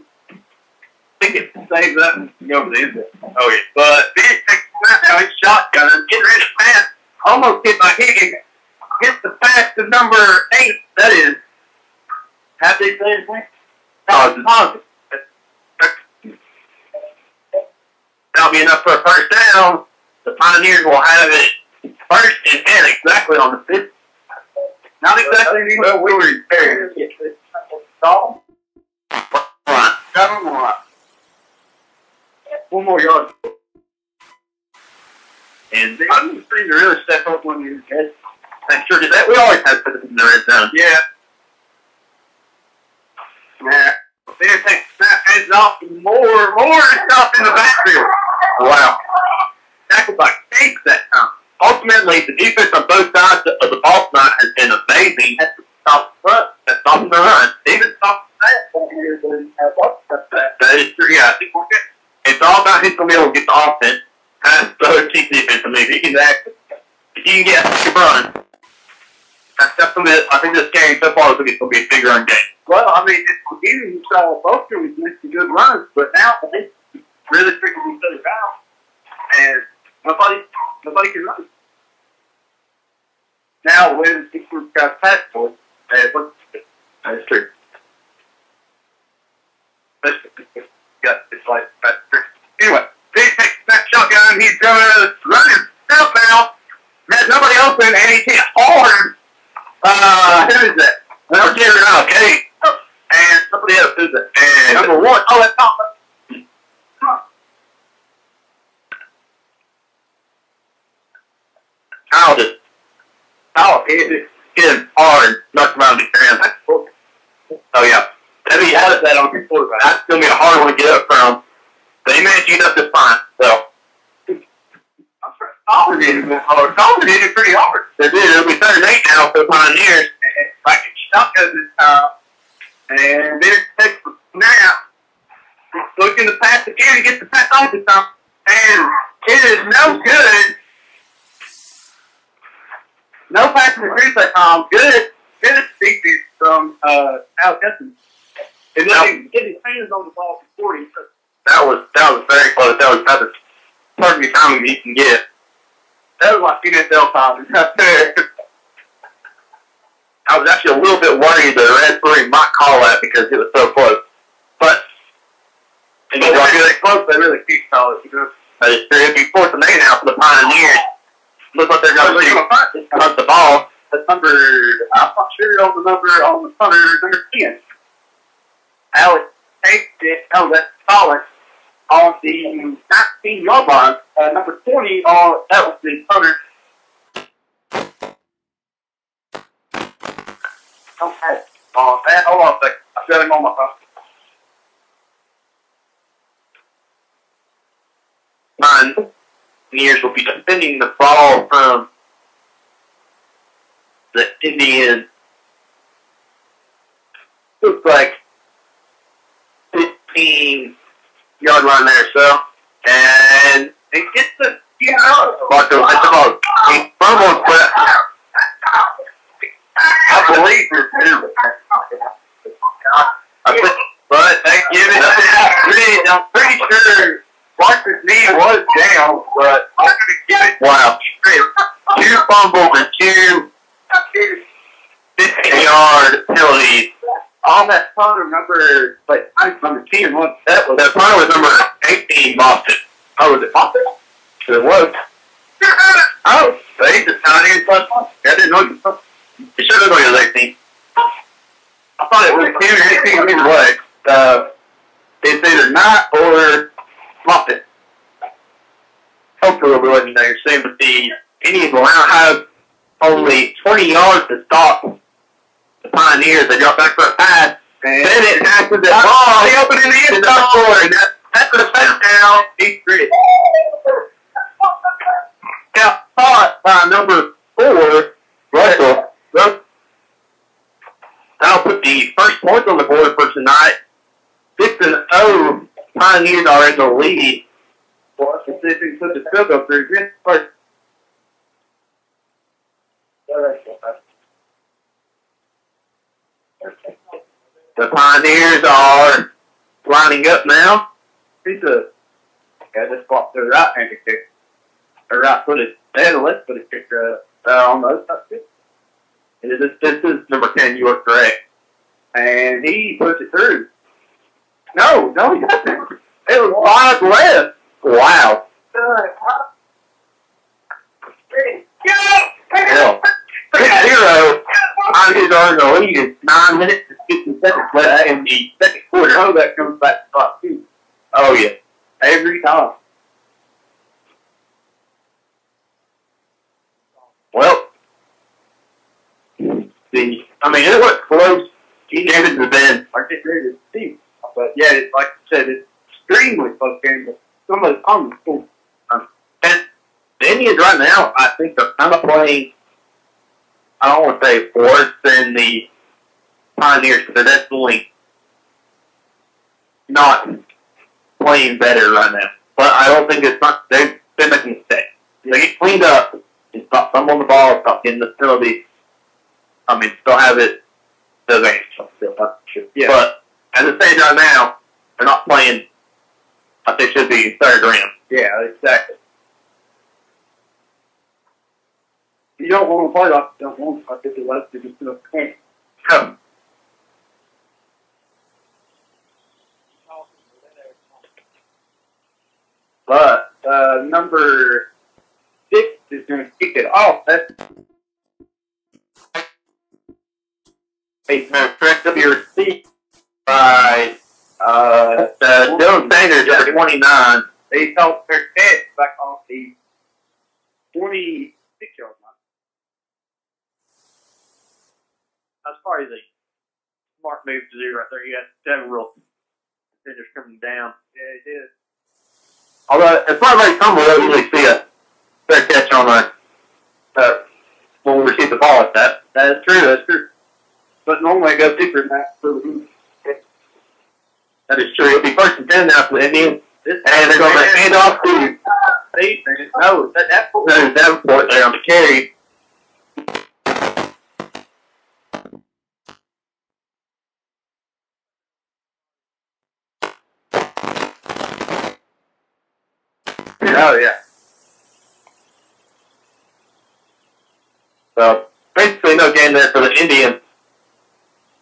much. I think it saves up and goes in there. Oh, yeah. But Ben takes out his shotgun and getting rid of fast. Almost hit my Higgins. Hits the pass to number eight. That is. Have they played his name? Positive. That'll be enough for a first down. The Pioneers will have it first and ten exactly on the fifth. Not exactly what we were expecting. Stall. Seven one. One more yard. And they I'm just trying to really step up when you guys. I sure did that. We always have to put it in the red zone. Yeah. Yeah. Bear takes snap heads off more, more stuff in the backfield. Wow. Tackled by Cakes that time. Ultimately, the defense on both sides of the ball tonight has been amazing. That's the top front. That's off the run. Even top the back. That is true. Yeah. It's all about who's going to be able to get the offense. That's the whole team defense. I mean, if you can act, if you can get a big run, that's definitely, I think this game so far is going to be a big run game. Well, I mean, it's beginning, you saw both teams missed a good runs, but now they really freaking each other out, and nobody, nobody can run. Now, when these groups got past for it, that's true. Yeah, it's like, that's true. Anyway. He takes that shotgun, he's going to run himself out, has nobody open, and he hit hard. Uh, who is that? Well, no, Jerry, no, okay. And somebody else, who's that? And number one, oh, that's Thomas. Huh. Kyle just, Kyle hit him hard, knocked him out of the ground. Oh, yeah. That'd be out of that on your quarterback. That's going to be a hard one to get up from. They managed to get up to fine, so. I'm sure Colin did it hard. Colin did it pretty hard. They did. It'll be third and eight now for the Pioneers. And, like, it shotguns this time. And they're taking now. Looking to pass it here to get the pass off to something. And it is no good. No passing to Chris, but um, good. Good defense from uh, Al Hudson. And then get his hands on the ball before he took. That was, that was very close. That was about the perfect timing he can get. That was like N F L timing. I was actually a little bit worried that the Red Bulls might call that because it was so close. But and they were really close, they really keep calling it. They're going to be fourth and eight now for the Pioneers. Looks like they're going to fight this time the ball. That's number, I'm not sure on the number, on the punter, number ten. Alex takes it, oh, that's Collins on the nineteen-yard line. Uh, number twenty, on, that was the punter. Okay. Oh, man, hold on a second. I've got him on my phone. Pioneers will be defending the ball from the Indians. Looks like fifteen-yard line there, so. And it gets the, you know, Marco, it's about a fumble, but I believe it's him. But they give it up. I'm pretty sure Marco's knee was down, but I'm going to give it. Wow. Two fumbles and two fifteen-yard penalties. On that punter number, like, I was number ten. What that was? That punter was number eighteen, Boston. Oh, was it Boston? It was. Oh, they just counted it as Boston. I didn't know you. It should have been like eighteen. I thought it was ten or eighteen. I mean, what? Uh, it's either not or Boston. Hopefully, we'll let you know you're soon. But the Indians will now have only twenty yards to stop the Pioneers. They drop back for a pass. And Bennett passes that ball. They open in the end zone. That's the first down. East Ridge. Got caught by number four, Russell. Russell. That'll put the first point on the board for tonight. six and oh. Pioneers are in the lead. Well, that's the same put the field goal through. Here's the first. All right. The Pioneers are lining up now. He's a guy that's blocked their right handed kick. Their right footed. They had a left footed kick uh, on the other side. This, this is number ten, you are correct. And he puts it through. No, no, he doesn't. It was five left. Wow. Hell. six zero. Pioneers are in the lead. It's nine minutes and fifty seconds left in the second quarter. Oh, that comes back to clock two. Oh yeah, every time. Well, the I mean it was close. He gave it to the bend. I get ready to see, but yeah, it's, like I said, it's extremely close game. But somebody's on the school. Um, and the Indians right now, I think they're kind of playing. I don't want to say worse than the Pioneers, but that's definitely not playing better right now. But I don't think it's not, they've been making mistakes. They get cleaned up, and stop fumbling the ball, stop getting the penalties. I mean, still have it, those ain't still not sure. Yeah. But as it stands right now, they're not playing like they should be in third round. Yeah, exactly. You don't want to play like you don't want to play like the last you just don't can't. Come. But uh, number six is going to kick it off. That's correct up your seat by uh, uh, Dylan Sanders, number twenty-nine. They helped their head back off the twenty-six-yard line. That's probably the smart move to do right there. You got several defenders coming down. Yeah, it is. Although, as far as I come, we'll usually see a fair catch on a, uh, when we receive the ball like that. That is true, that's true. But normally I go deeper than that. That is true. It'll be first and ten now for the Indians. And they're going to hand off to Stevens. No, that's Davenport there on the carry. Oh, yeah. So, basically no gain there for the Indians.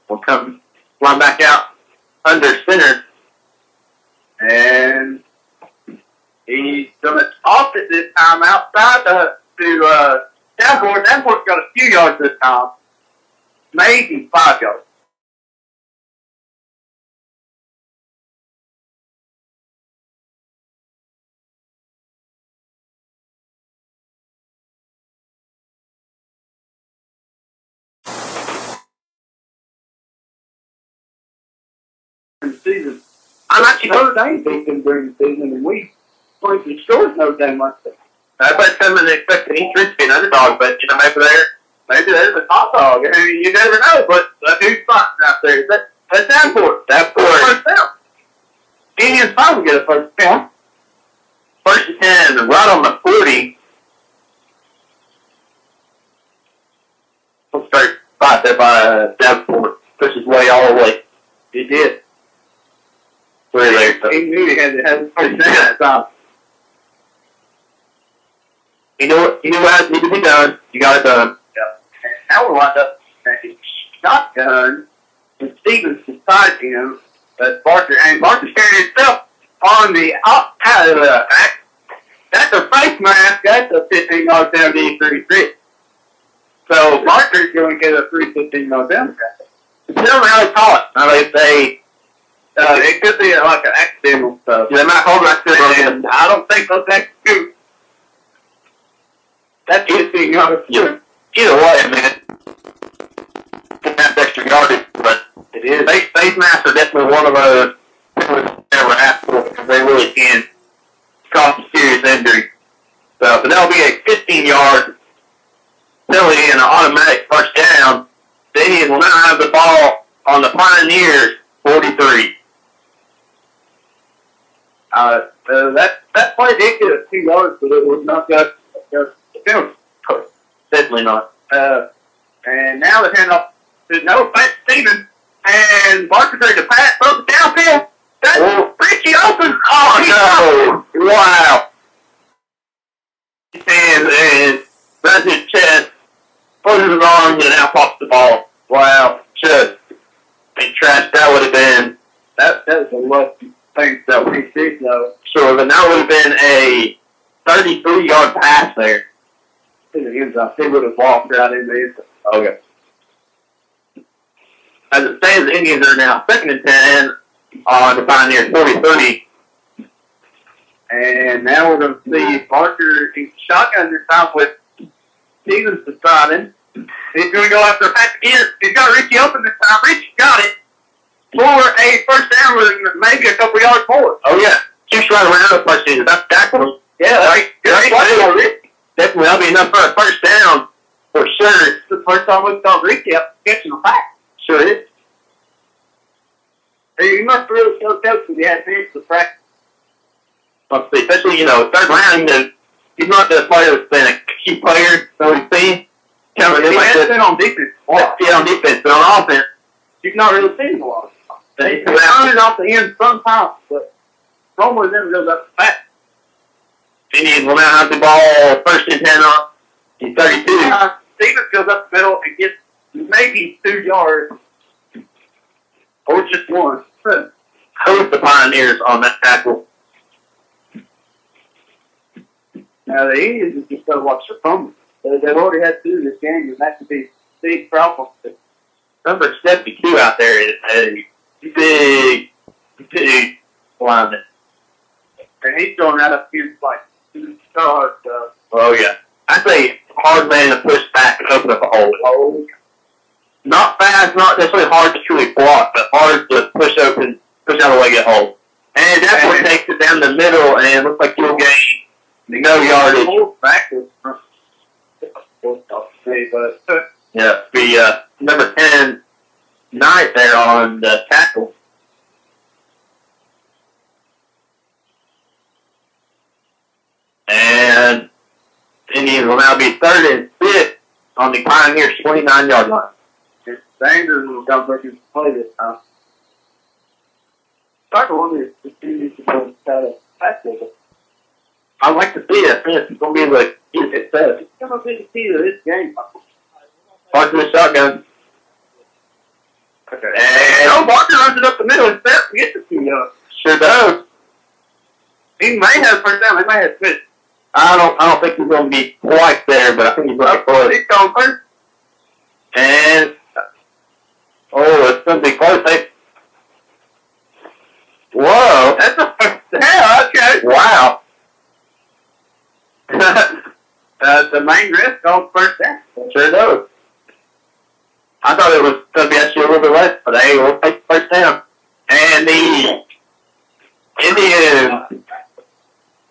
We'll come line back out under center. And he's done it off at this time outside to, to uh, Davenport. Davenport's got a few yards this time. Maybe five yards. Season. I'm actually Notre Dame beat them during the season, and we played the short Notre Dame like that. I bet some of them expected East Ridge to be an underdog, but you know maybe they're maybe they're the top dog. I mean, you never know. But uh, who's fighting out there? That that's Davenport. Davenport. Indians probably get a first down. First and ten, right on the forty. We'll start fight there by uh, Davenport. Pushes his way all the way. He did. Really, so. He knew he had to have first down. So. You know, you know what needed to be done. You got it done. Yep. And now we're lined up a shotgun, and Stevens beside him, but Barker and Barker's carrying himself on the outside of the back. That's a face mask. That's a fifteen yard down D thirty three. So Barker's going to get a three fifteen yard down. They don't really call it. Now they say. Uh, it could be like an accidental stuff. Yeah, they might hold an accident. I don't think those accidents. That's good thing. Yeah. Either way, man. That's extra yardage, but it is. Face, face masks are definitely one of those never asked for because they really can cause a serious injury. So, but that'll be a fifteen-yard penalty and an automatic first down. The Indians will now have the ball on the Pioneers forty-three. Uh, uh, that that play did get us two yards, but it was not just the penalty. Definitely not. Uh, and now the handoff to no fat Stevens and Barker takes a pass, throws it downfield. That's oh. Ritchie open. Oh no! Wow. And and runs his chest, pushes his arms, and out pops the ball. Wow, just and trash. That would have been that. That was a lucky. Think that we see though. Sure, but that would have been a thirty-three yard pass there. In the end zone, he would have walked right in the end zone. Okay. As it stands, the Indians are now second and ten on the Pioneers forty-three. And now we're going to see Barker in shotgun this time with Stevens deciding he's going to go after a pass again. He's got Ritchie open this time. Ritchie got it. For a first down with maybe a couple yards more. Oh, yeah. Keeps right around the first season. That's tackle. Yeah, right. That's right. Definitely, that'll be enough for a first down for sure. It's the first time we've called Ricky up catching a pack. Sure is. Hey, you must really show Coach if you had finished the practice. Must be. Especially, you know, third round, you know, he's not the player that's been a key player, so he's seen. He has been on defense. Yeah, on defense, but on offense, you've not really seen him a lot. They turned it off the end sometimes, but Romo never goes up the fat. Indians will now have the ball first and ten on the thirty-two. Uh, Stevens goes up the middle and gets maybe two yards, or just one. Huh. Who's the Pioneers on that tackle? Now the Indians is just going to watch the phone. They've already had two this game, and that could be a big problem. Number seventy-two out there is a big, big lineman. And he's throwing out a few fights. It's so hard to... Oh, yeah. I say hard man to push back and open up a hole. Oh. Not fast, not necessarily hard to truly block, but hard to push open, push out a way to get hole. And that and one takes it down the middle, and it looks like you'll gain no yardage. Yeah, the uh, number ten, Knight there on the tackle. Sanders will now be third and fifth on the Pioneers' twenty-nine yard line. If Sanders will come back and play this time. Parker wanted to see if he's going to try to pass it. I'd like to see that fence. It's going to be like, it's tough. It's going to be the key to this game. Parker with shotgun. Okay. And oh, Barker runs it up the middle and steps to get the two yards. Sure does. He may have first down. He may have fifth. I don't. I don't think he's going to be quite there, but I think he's going to close. He's going first. And oh, it's going to be close. Hey. Whoa! That's a first down. Okay. Wow. uh, the main risk goes first down. Sure does. I thought it was going to be actually a little bit less, but hey, we'll take the first down. And the Indians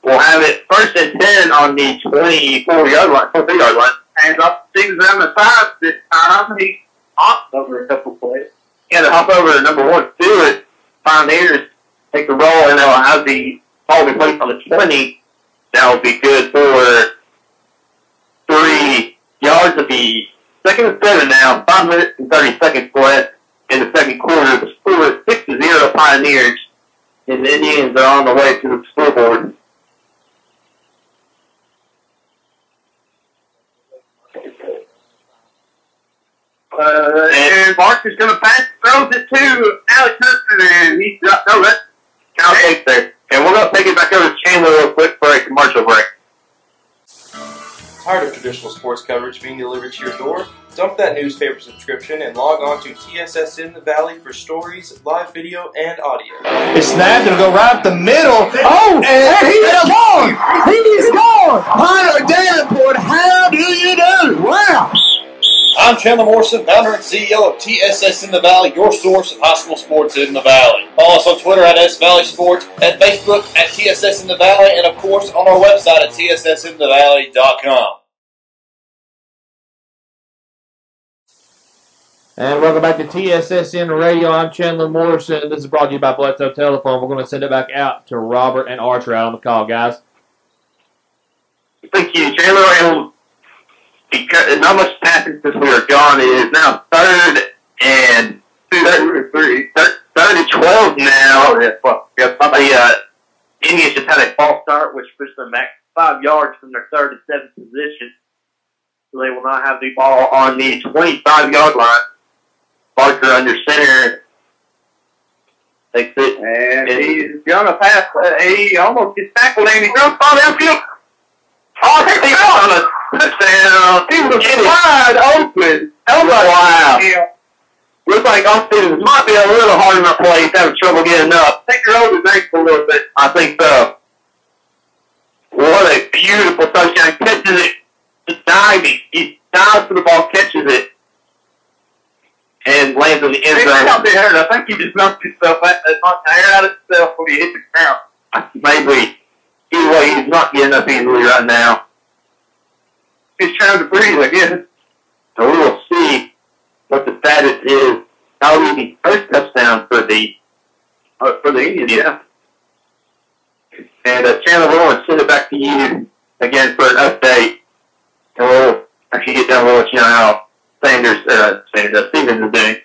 will have it first and ten on the twenty-four yard line, twenty-three yard line. And up things around the five this time. He hopped over a couple plays. He had to hop over to number one Stewart. Pioneers take the roll, and they'll have the ball replaced on the twenty. That will be good for three yards of the second and seven now, five minutes and thirty seconds for it in the second quarter. The score is six to zero to Pioneers, and the Indians are on the way to the scoreboard. Uh, and Mark is going to pass, throws it to Alex Hudson, and he's got no rest. Kyle Cates there. And we're going to take it back over to Chandler real quick for a commercial break. Tired of traditional sports coverage being delivered to your door? Dump that newspaper subscription and log on to T S S in the Valley for stories, live video, and audio. It's snapped. It'll go right up the middle. Oh, and he's gone. He's gone. Hunter Davenport, how do you do? Wow. I'm Chandler Morrison, founder and C E O of T S S in the Valley, your source of high school sports in the Valley. Follow us on Twitter at S Valley Sports, at Facebook at T S S in the Valley, and of course on our website at T S S in the valley dot com. And welcome back to T S S N Radio. I'm Chandler Morrison. This is brought to you by Bledsoe Telephone. We're going to send it back out to Robert and Archer out on the call, guys. Thank you, Chandler. And because not much passing since we are gone. It is now third and third, three, third, third and twelve now. Well, somebody, uh, Indians just had a false start, which pushed them back five yards from their third and seventh position. So they will not have the ball on the twenty-five yard line. Barker under center takes it, and, and he's gonna pass. Uh, he almost gets tackled, and he's gonna fall downfield. Oh, he's on a touchdown. He was wide open. Wow. Yeah. Looks like Austin might be a little hard on that play. He's having trouble getting up. Take your own legs a little bit. I think so. What a beautiful touchdown. Catches it. Just diving. He dives for the ball, catches it, and lands in the end zone. I think he just knocked himself out, knocked the air out of himself when he hit the ground. Maybe. Either way, he's not getting up easily right now. He's trying to breathe, I guess. So we will see what the status is. That will be the first touchdown for the uh, for the Indians. Yeah. And uh, Chandler, we're going to send it back to you again for an update. And we'll actually get down with you know how Sanders, uh, Sanders, uh, Stevens is doing.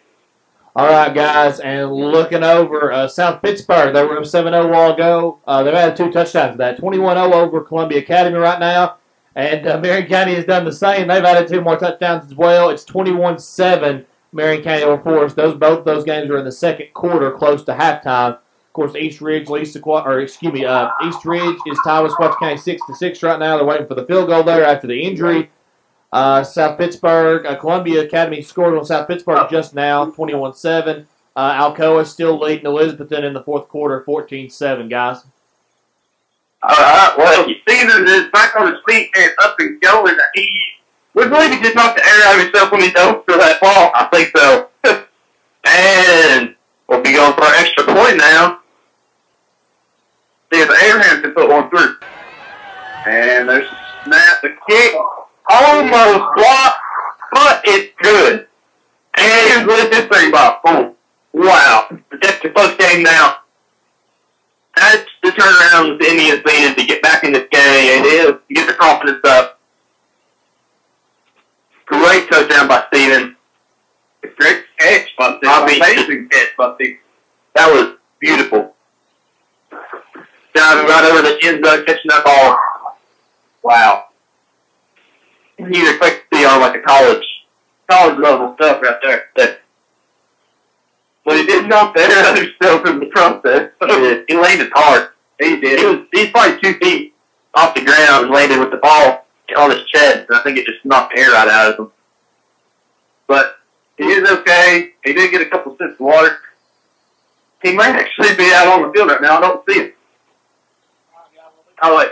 All right, guys, and looking over uh, South Pittsburgh, they were up seven oh a while ago. Uh, they've had two touchdowns of that. twenty-one oh over Columbia Academy right now, and uh, Marion County has done the same. They've added two more touchdowns as well. It's twenty-one seven Marion County over Forrest. Those both those games are in the second quarter, close to halftime. Of course, East Ridge leads to or excuse me, uh, East Ridge is tied with Sequatchie County six to six right now. They're waiting for the field goal there after the injury. Uh, South Pittsburgh, uh, Columbia Academy scored on South Pittsburgh just now, twenty-one seven. Uh, Alcoa still leading Elizabethton in the fourth quarter, fourteen seven, guys. All right, well, Stevens is back on his feet and up and going. He, we believe he just knocked the air out of himself when he dove for that ball. I think so. And we'll be going for an extra point now. See if the Abraham can put one through. And there's a snap, the kick. Almost blocked, but it's good. And here's this thing about boom. Wow. That's the first game now. That's the turnaround the Indians needed to get back in this game. It is to get the confidence up. touchdown by Stevens. A great catch by Stevens. Amazing catch by Stevens. That was beautiful. Diving right over the end zone, catching that ball. Wow. You'd expect to see on like a college, college level stuff right there. But, but he did not better himself in the process. He, he landed hard. He did. He was, he's probably two feet off the ground and landed with the ball on his chest, and I think it just knocked air right out of him. But he is okay. He did get a couple sips of water. He might actually be out on the field right now. I don't see him. Oh, wait.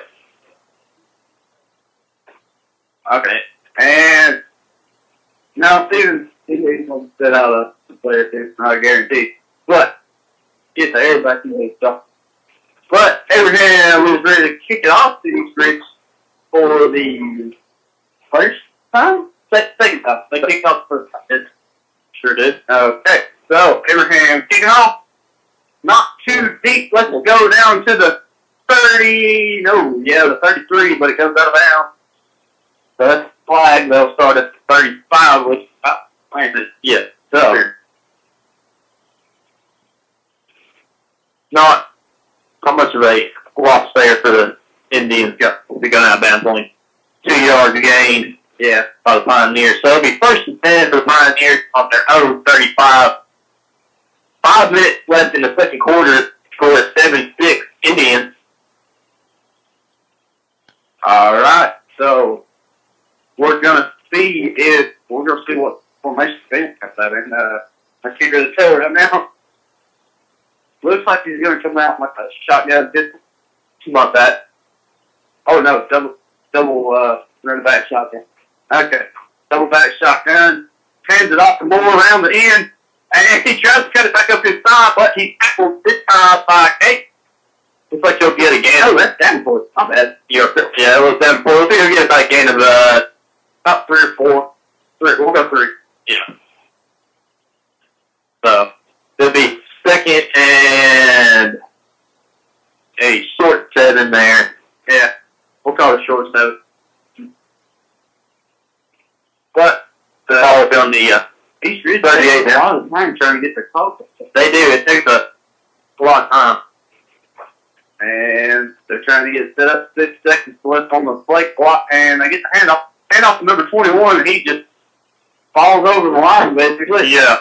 Okay. And now Stevens, he's going to sit out of the player, too. Not a guarantee. But get to everybody who needs stuff. But Abraham was ready to kick it off to East Ridge for the first time? Second time. They kicked off the first time. Sure did. Okay. So, Abraham kicking off. Not too deep. Let's go down to the thirty. No, yeah, the thirty-three, but it comes out of bounds. So that's the flag. They'll start at the thirty-five, which uh, is, yeah, so. Sure. Not, not much of a loss there for the Indians. They're going out of bounds, only two yards gained, yeah, by the Pioneers. So it'll be first and ten for the Pioneers on their own thirty-five. Five minutes left in the second quarter for the seven six Indians. All right, so we're gonna see if we're gonna see what formation Stevens comes out in. Uh, I can't really tell right now. Looks like he's gonna come out like a shotgun distance, about that. Oh no, double double uh, running back shotgun. Okay, double back shotgun. Hands it off to Moore around the end, and he tries to cut it back up his side, but he's tackled this time by Kate. Looks like he'll get a gain. Oh, that's Davenport. My bad. Yeah, it was Davenport. I think he'll get about a gain of uh, about three or four. Three. We'll go three. Yeah. So, there'll be second and a short seven there. Yeah. We'll call it a short seven. But, the ball is on the uh, East Ridge. thirty-eight now. A lot of time trying to get the call. They do. It takes a lot of time. And they're trying to get set up. Six seconds left on the play clock, and they get the handoff. Handoff to number twenty-one, and he just falls over the line, basically. Yeah.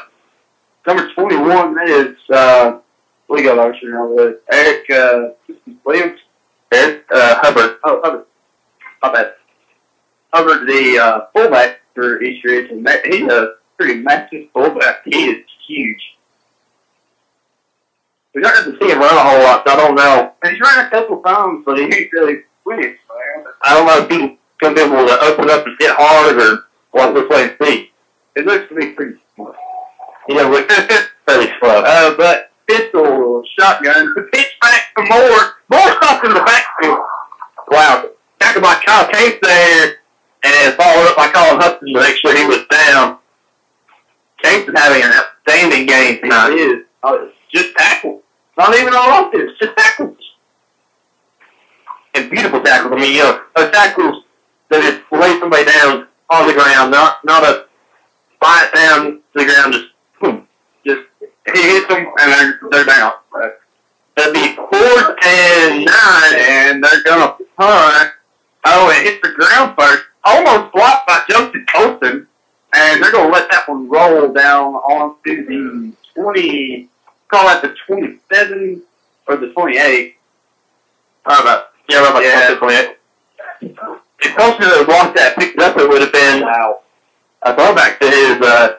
Number twenty-one is, uh, we got Archer now, Eric, uh, Williams? Eric, uh, Hubbard. Oh, Hubbard. My bad. Hubbard, the, uh, fullback for East Ridge, and he's a pretty massive fullback. He is huge. We don't have to see him run a whole lot, so I don't know. He's run a couple times, but he ain't really quick, man. I don't know if he's going to be able to open up and hit hard or what this way to see. It looks to me pretty slow. Yeah, it looks pretty slow. Uh, but pistol, shotgun, pitch back to Moore. Moore stops in the backfield. Wow. Tackled by Kyle Cates there, and followed up by Colin Hudson to make sure he was down. Cates is having an outstanding game tonight. He is. Oh, it's just tackled. Not even all offense, just tackles. And beautiful tackles. I mean, you know, those tackles that just lay somebody down on the ground, not not a fight down to the ground, just boom. Just he hits them and they're they're down. That'd be fourth and nine, and they're gonna punt. Oh, it hits the ground first. Almost blocked by Justin Olsen, and they're gonna let that one roll down onto the twenty. Call that the twenty-seven or the twenty-eight. How about yeah, right about yeah. The twenty-eight. If Colson had blocked that, picked it up, it would have been wow. A throwback to his uh,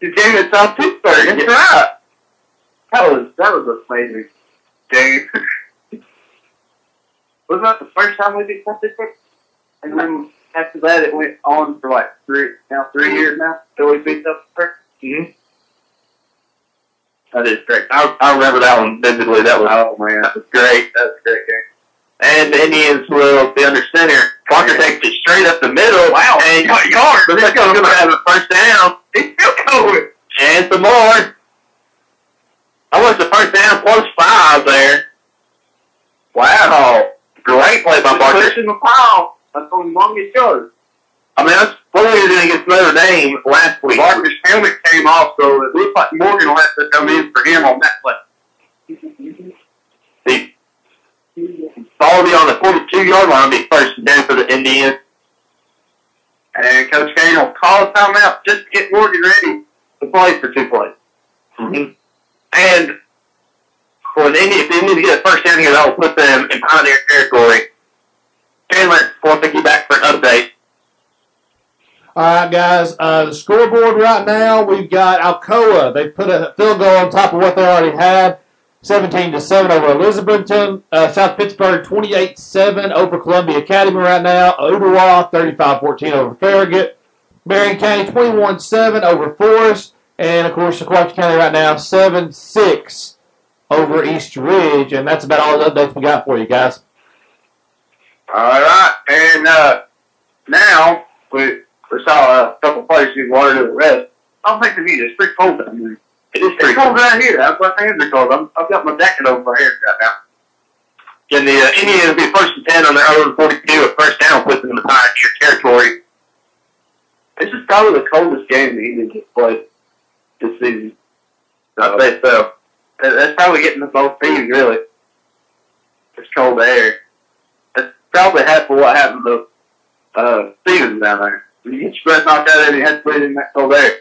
his game at South Pittsburgh. That's yeah. Right. That was that was a amazing game. Wasn't that the first time we beat South Pittsburgh? And then after that, it went on for like three now three mm-hmm. years now till we beat South Pittsburgh. Mm-hmm. That is great. I, I remember that one vividly. That was, oh, man. That was great. That was a great game. And the Indians will be under center. Parker takes it straight up the middle. Wow. And got yard. But he's going to have a first down. He's still going. And some more. I watched the first down plus five there. Wow. Great play by Parker. Pushing the pile. That's on the longest yard. I mean, that's fully did it against Notre Dame last week. Barker's helmet came off, so it looks like Morgan will have to come in for him on that play. The ball will be on the forty-two yard line. It'll be first and down for the Indians. And Coach Kane will call a timeout just to get Morgan ready to play for two plays. Mm-hmm. And for the Indians, if the Indians get a first down here, that will put them in Pioneer territory. Chandler wants to get back for an update. All right, guys, uh, the scoreboard right now, we've got Alcoa. They put a field goal on top of what they already had, seventeen to seven over Elizabethton. Uh, South Pittsburgh, twenty-eight seven over Columbia Academy right now. Ooltewah, thirty-five fourteen over Farragut. Marion County, twenty-one seven over Forrest. And, of course, Sequatchie County right now, seven six over East Ridge. And that's about all the updates we got for you guys. All right, and uh, now we... We saw a couple plays he wanted to the rest. I don't think they need it. It's pretty cold down here. It is pretty it's cold down here. That's what my hands are cold. I'm, I've got my jacket over my hair right now. Can the uh, Indians will be first and ten on their own forty-two? A first down puts them in the Pioneer territory. This is probably the coldest game the Indians have played this season. I'd say so. That's probably getting the both teams, really. It's cold air. That's probably half of what happened to uh, Stevens down there. You get your breath knocked out of you, you had to put it in that hole there.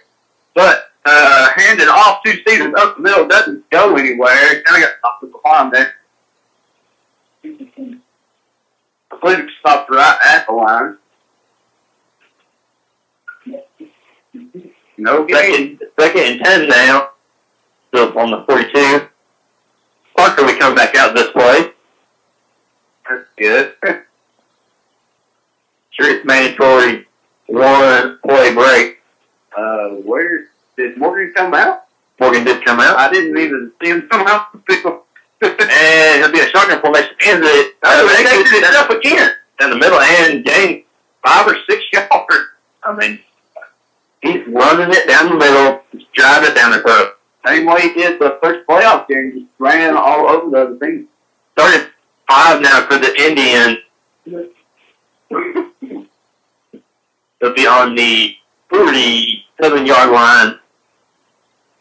But, uh, handed off two seasons up the middle, doesn't go anywhere. Kind of got stopped behind there. I believe it stopped right at the line. No game. Second, second and ten now. Still on the forty-two. Parker, we come back out this way. That's good. Sure, it's mandatory. One play break. Uh, where did Morgan come out? Morgan did come out. I didn't even see him somehow. And it'll be a shotgun formation. And the, oh, they picked it up again in the middle and gained five or six yards. I mean, he's running it down the middle, just driving it down the road. Same way he did the first playoff game, just ran all over the other team. thirty-five now for the Indians. They'll be on the forty-seven yard line,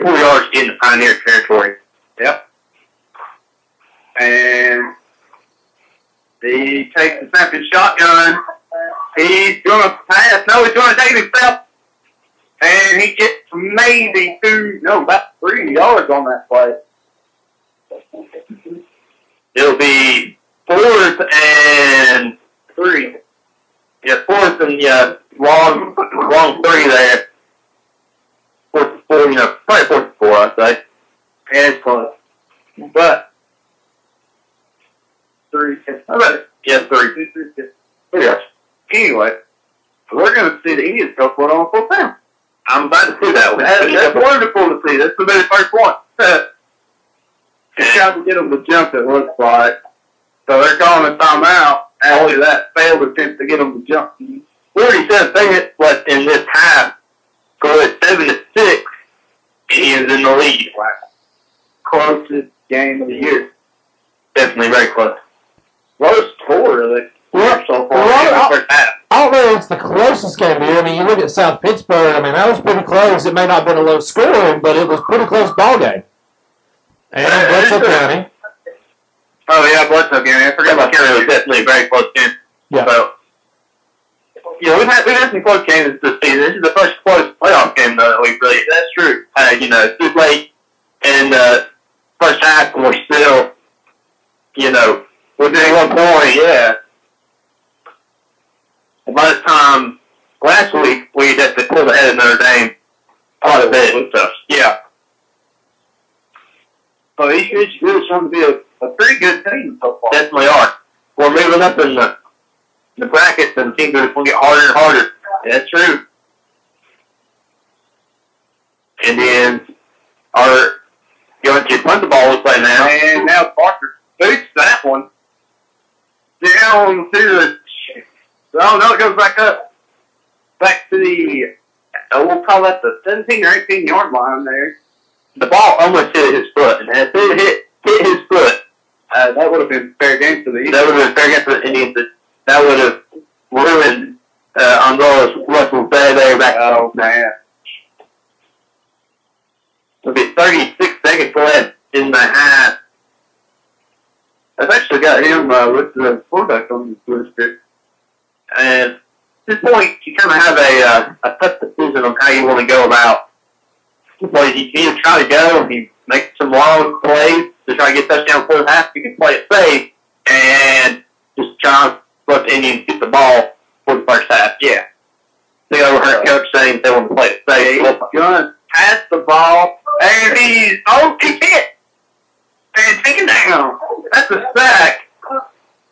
four yards in the Pioneer territory. Yep. And he takes the second shotgun. He's going to pass. No, he's going to take himself. And he gets maybe two, no, about three yards on that play. It'll be fourth and three. Yeah, fourth and, yeah, wrong, wrong three there. Fourth and four, you know, probably fourth and four, I'd say. And it's close. But, three, how about it? Yeah, three. Three, three, three. Anyway, we're going to see the Indians go for it on full time. I'm about to see that one. That's, that's wonderful to see. That's the very first one. Just got to get them to jump, it looks like. So they're calling a timeout. After that failed attempt to get them to jump. forty-seven seconds left in this half. Go at seven to six. Indians in the lead. Wow. Closest game of the year. Definitely very close. Close score, really. Well, so far well, in the first half. I don't know if it's the closest game of the year. I mean, you look at South Pittsburgh. I mean, that was pretty close. It may not have been a low scoring, but it was a pretty close ball game. And Bledsoe County. Oh, yeah, Bledsoe County. I forgot about County. It was definitely a very close game. Yeah. So, you know, we've had, we've had some close games this season. This is the first close playoff game, though, that we've really... That's true. Uh, you know, too late in the first half, and we're still, you know, we're doing one point, yeah. And by the time last week, we had to pull the head of Notre Dame quite a bit. So, yeah. So, East Ridge is really trying to be a... A pretty good team so far. Definitely are. We're moving up in the, the brackets, and things are going to get harder and harder. That's true. And then our going to punt the ball play now. And now Barker boots that one down to the. Oh no, it goes back up, back to the. Oh, we'll call that the seventeen or eighteen yard line there. The ball almost hit his foot, and as it hit hit his foot. Uh, that would have been fair game for the Indians. That would have been fair game for the Indians. That would have ruined Uh, and those Russell very, very back out now, yeah. It'll be thirty-six seconds left in the half. I've actually got him uh, with the fullback on this blister. And at this point, you kind of have a, uh, a tough decision on how you want to go about. Well, you can either try to go and you make some long plays to try to get touchdown before the half. You can play it safe and just try and flip in and get the ball for the first half. Yeah. They overheard coach saying they want to play it safe. Well, Gunn has the ball and he's oh he hit and taken down. That's a sack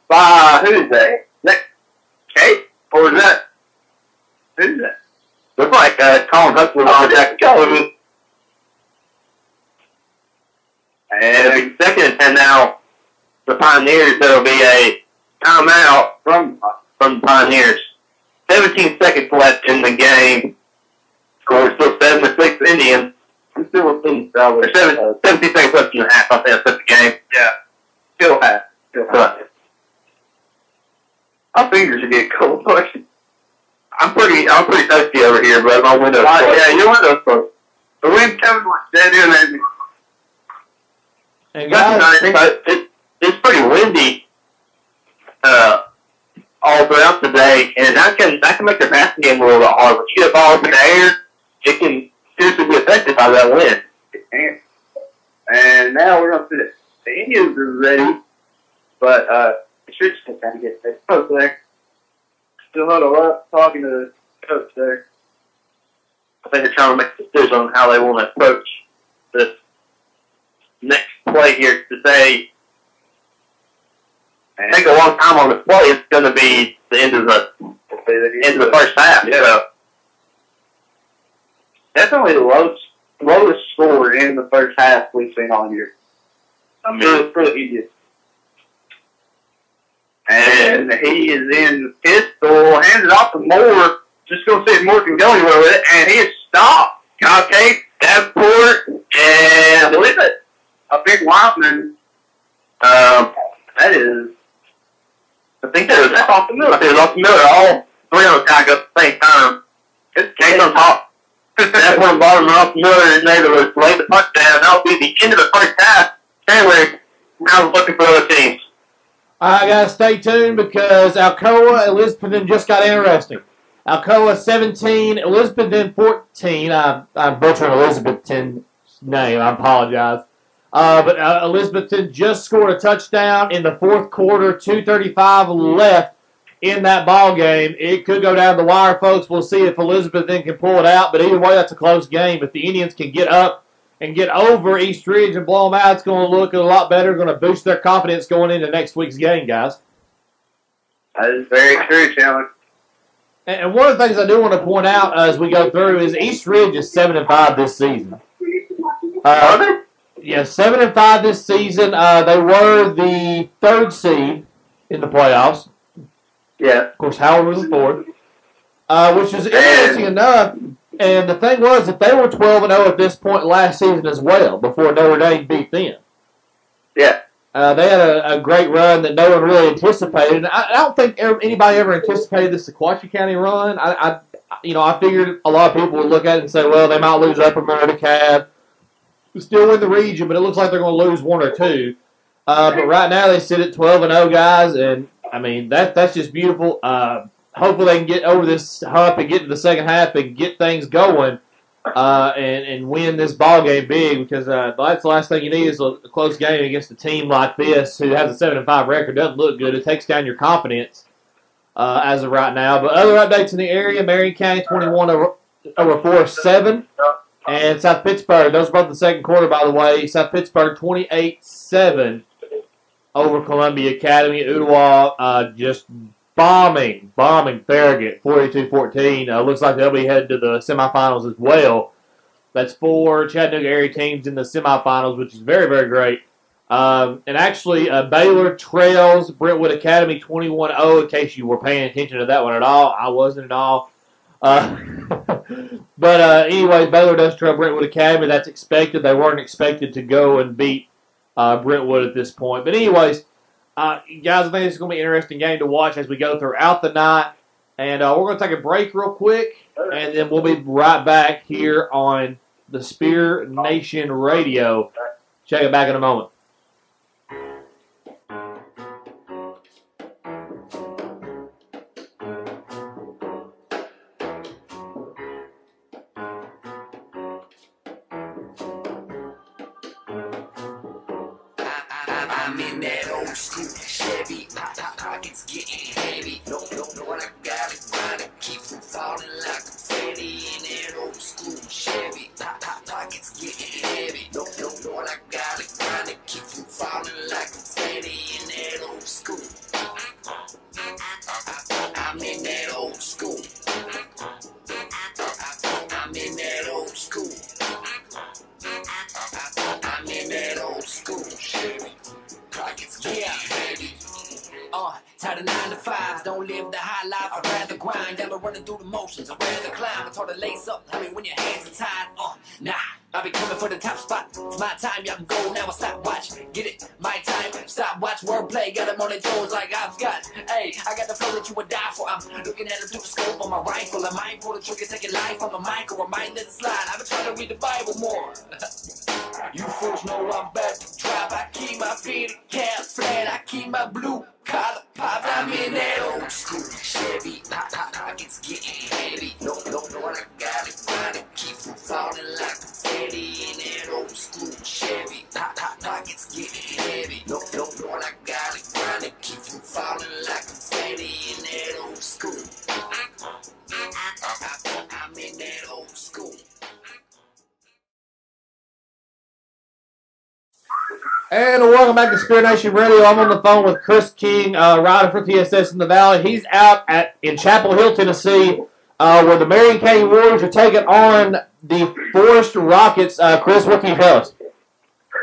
by who is that? That Kate or is that who's that? Looks like uh, Colin Hudson on Jack Collins. And second and now the Pioneers. There'll be a timeout from from the Pioneers. Seventeen seconds left in the game. Score still seven to six Indians. I'm still within seventy seconds left in the half. I think that's the game. Yeah, still half. Still half. My fingers are getting cold. I'm pretty. I'm pretty thirsty over here, but my window's closed. Uh, yeah, your window's closed. The wind's coming like dead in, ain't it? And guys, nice, it, it's pretty windy uh, all throughout the day, and that can that can make the passing game a little bit hard. When you get balls in the air, it can seriously be affected by that wind. And, and now we're up to the, the Indians are ready, but uh, it should just kind of get there. Oh, there. Still huddle up, talking to the coach there. I think they're trying to make a decision on how they want to approach this next play here today. I think a long time on this play. It's going to be the end of the end of the first half. Yeah, so. That's only the lowest lowest score in the first half we've seen all year. I mean, it's pretty easy. And he is in pistol, hands it off to Moore. Just going to see if Moore can go anywhere with it. And he is stopped. Kyle Cates, Davenport, and Elizabethton. A big lineman. Um, that is, I think that was Austin Miller. It was Austin Miller. All three on the tag up at the same time. It's Kane on top. That's one bottom and Austin Miller, and they was late the touchdown. That'll be the end of the first half. Anyway, I was looking for other teams. All right, guys, stay tuned because Alcoa, Elizabethton just got interesting. Alcoa seventeen, Elizabethton fourteen. I, I'm butchering Elizabethton's name. I apologize. Uh, but uh, Elizabethton just scored a touchdown in the fourth quarter, two thirty-five left in that ball game. It could go down the wire, folks. We'll see if Elizabethton can pull it out. But either way, that's a close game. If the Indians can get up and get over East Ridge and blow them out, it's going to look a lot better. Going to boost their confidence going into next week's game, guys. That is very true, Chandler. And one of the things I do want to point out as we go through is East Ridge is seven and five this season. Are they? Yeah, seven and five this season. Uh, they were the third seed in the playoffs. Yeah. Of course, Howard was the fourth, uh, which is interesting enough. And the thing was that they were twelve and zero at this point last season as well, before Notre Dame beat them. Yeah. Uh, they had a, a great run that no one really anticipated. And I, I don't think ever, anybody ever anticipated the Sequatchie County run. I, I, you know, I figured a lot of people would look at it and say, well, they might lose Upper Marion. Still in the region, but it looks like they're going to lose one or two. Uh, but right now they sit at twelve and oh, guys, and I mean that that's just beautiful. Uh, hopefully they can get over this hump and get to the second half and get things going, uh, and and win this ball game big because uh, that's the last thing you need is a close game against a team like this who has a seven and five record. Doesn't look good. It takes down your confidence uh, as of right now. But other updates in the area: Marion County twenty-one over over Forrest seven. And South Pittsburgh, those were both the second quarter, by the way. South Pittsburgh, twenty-eight seven over Columbia Academy. Ooltewah uh, just bombing, bombing Farragut, forty-two fourteen. Uh, looks like they'll be headed to the semifinals as well. That's four Chattanooga area teams in the semifinals, which is very, very great. Um, and actually, uh, Baylor trails Brentwood Academy twenty-one oh, in case you were paying attention to that one at all. I wasn't at all. Uh, but uh, anyway, Baylor does trail Brentwood Academy. That's expected. They weren't expected to go and beat uh, Brentwood at this point. But anyways, uh, guys, I think it's going to be an interesting game to watch as we go throughout the night. And uh, we're going to take a break real quick, and then we'll be right back here on the Spear Nation Radio. Check it back in a moment. And welcome back to Spear Nation Radio. I'm on the phone with Chris King, uh, rider for T S S in the Valley. He's out at in Chapel Hill, Tennessee, uh, where the Marion County Warriors are taking on the Forrest Rockets. Uh, Chris, what can you tell us?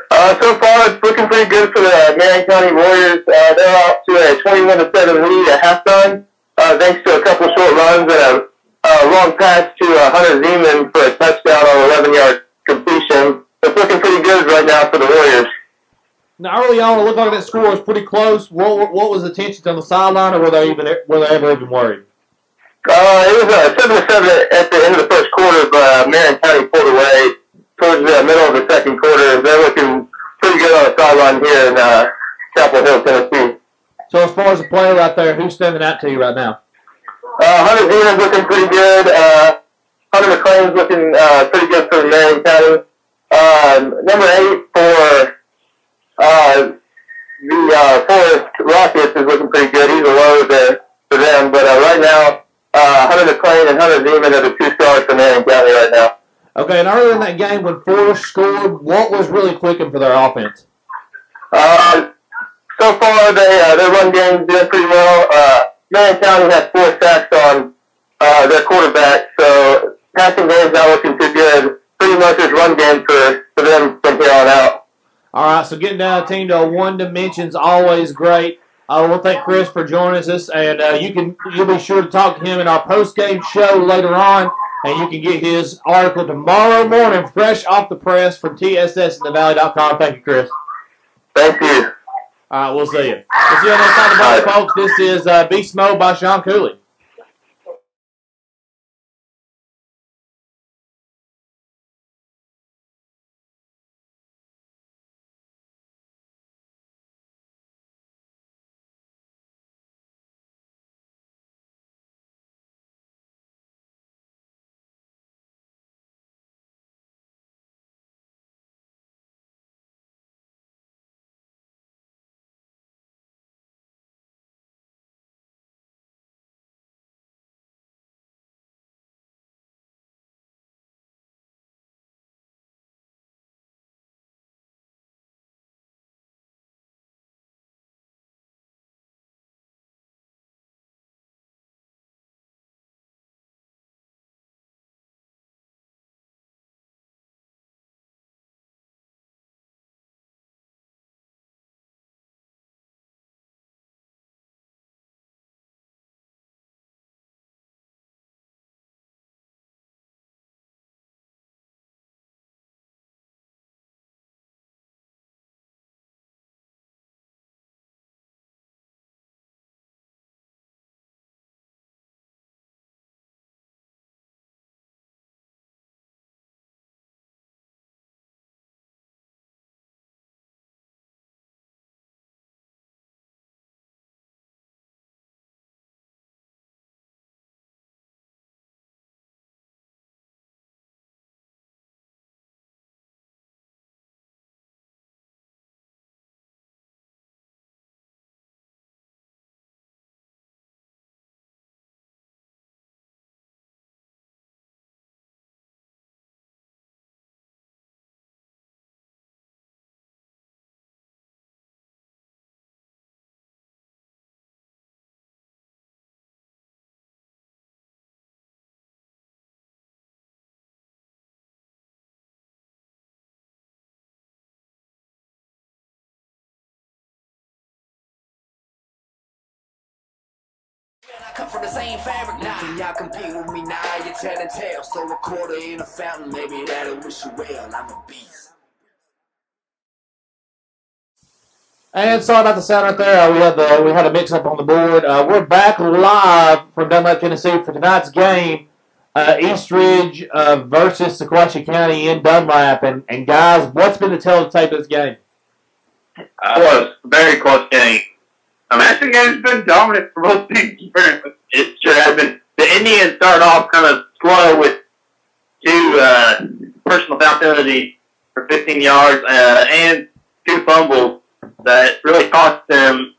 Uh, so far, it's looking pretty good for the Marion County Warriors. Uh, they're off to a twenty-one to seven lead at halftime, uh, thanks to a couple short runs and a, a long pass to uh, Hunter Zeman for a touchdown on eleven-yard completion. It's looking pretty good right now for the Warriors. Now early on, it looked like that score was pretty close. What, what, what was the tension on the sideline, or were they even were they ever even worried? Uh, it was a seven to seven at the end of the first quarter, but uh, Marion County pulled away towards the middle of the second quarter. They're looking pretty good on the sideline here in uh, Chapel Hill, Tennessee. So as far as the player out there, who's standing out to you right now? Uh, Hunter Zeman's looking pretty good. Uh, Hunter McClain's looking uh, pretty good for Marion County. Uh, number eight for. Uh, the uh, Forrest Rockets is looking pretty good. He's a low there for them. But uh, right now, uh, Hunter McClain and Hunter Zeman are the two stars for Marion County right now. Okay, and earlier in that game, when Forrest scored, what was really clicking for their offense? Uh, so far, they uh, their run game's doing pretty well. Uh, Marion County had four sacks on uh, their quarterback, so passing game's not looking too good. Pretty much it's run game for, for them from here on out. All right, so getting down a team to a one dimension's always great. I uh, want to thank Chris for joining us, and uh, you can you'll be sure to talk to him in our post game show later on, and you can get his article tomorrow morning, fresh off the press from T S S in the valley dot com. Thank you, Chris. Thank you. All right, we'll see you. We'll see you on the next time tomorrow, right, folks. This is uh, Beast Mode by Sean Cooley. cut from the same fabric. Now can y'all compete with me now? You're telling tales. Throw a quarter in a fountain, maybe that'll wish you well. I'm a beast. And sorry about the sound right there. Uh, we had the, we had a mix-up on the board. Uh, we're back live from Dunlap, Tennessee for tonight's game, uh, East Ridge uh, versus Sequatchie County in Dunlap. And, and guys, what's been the teletype of this game? Uh, well, it's a very close game. I mean, the game's been dominant for both teams. It sure has been. The Indians started off kind of slow with two uh, personal foul penalties for fifteen yards uh, and two fumbles. That really cost them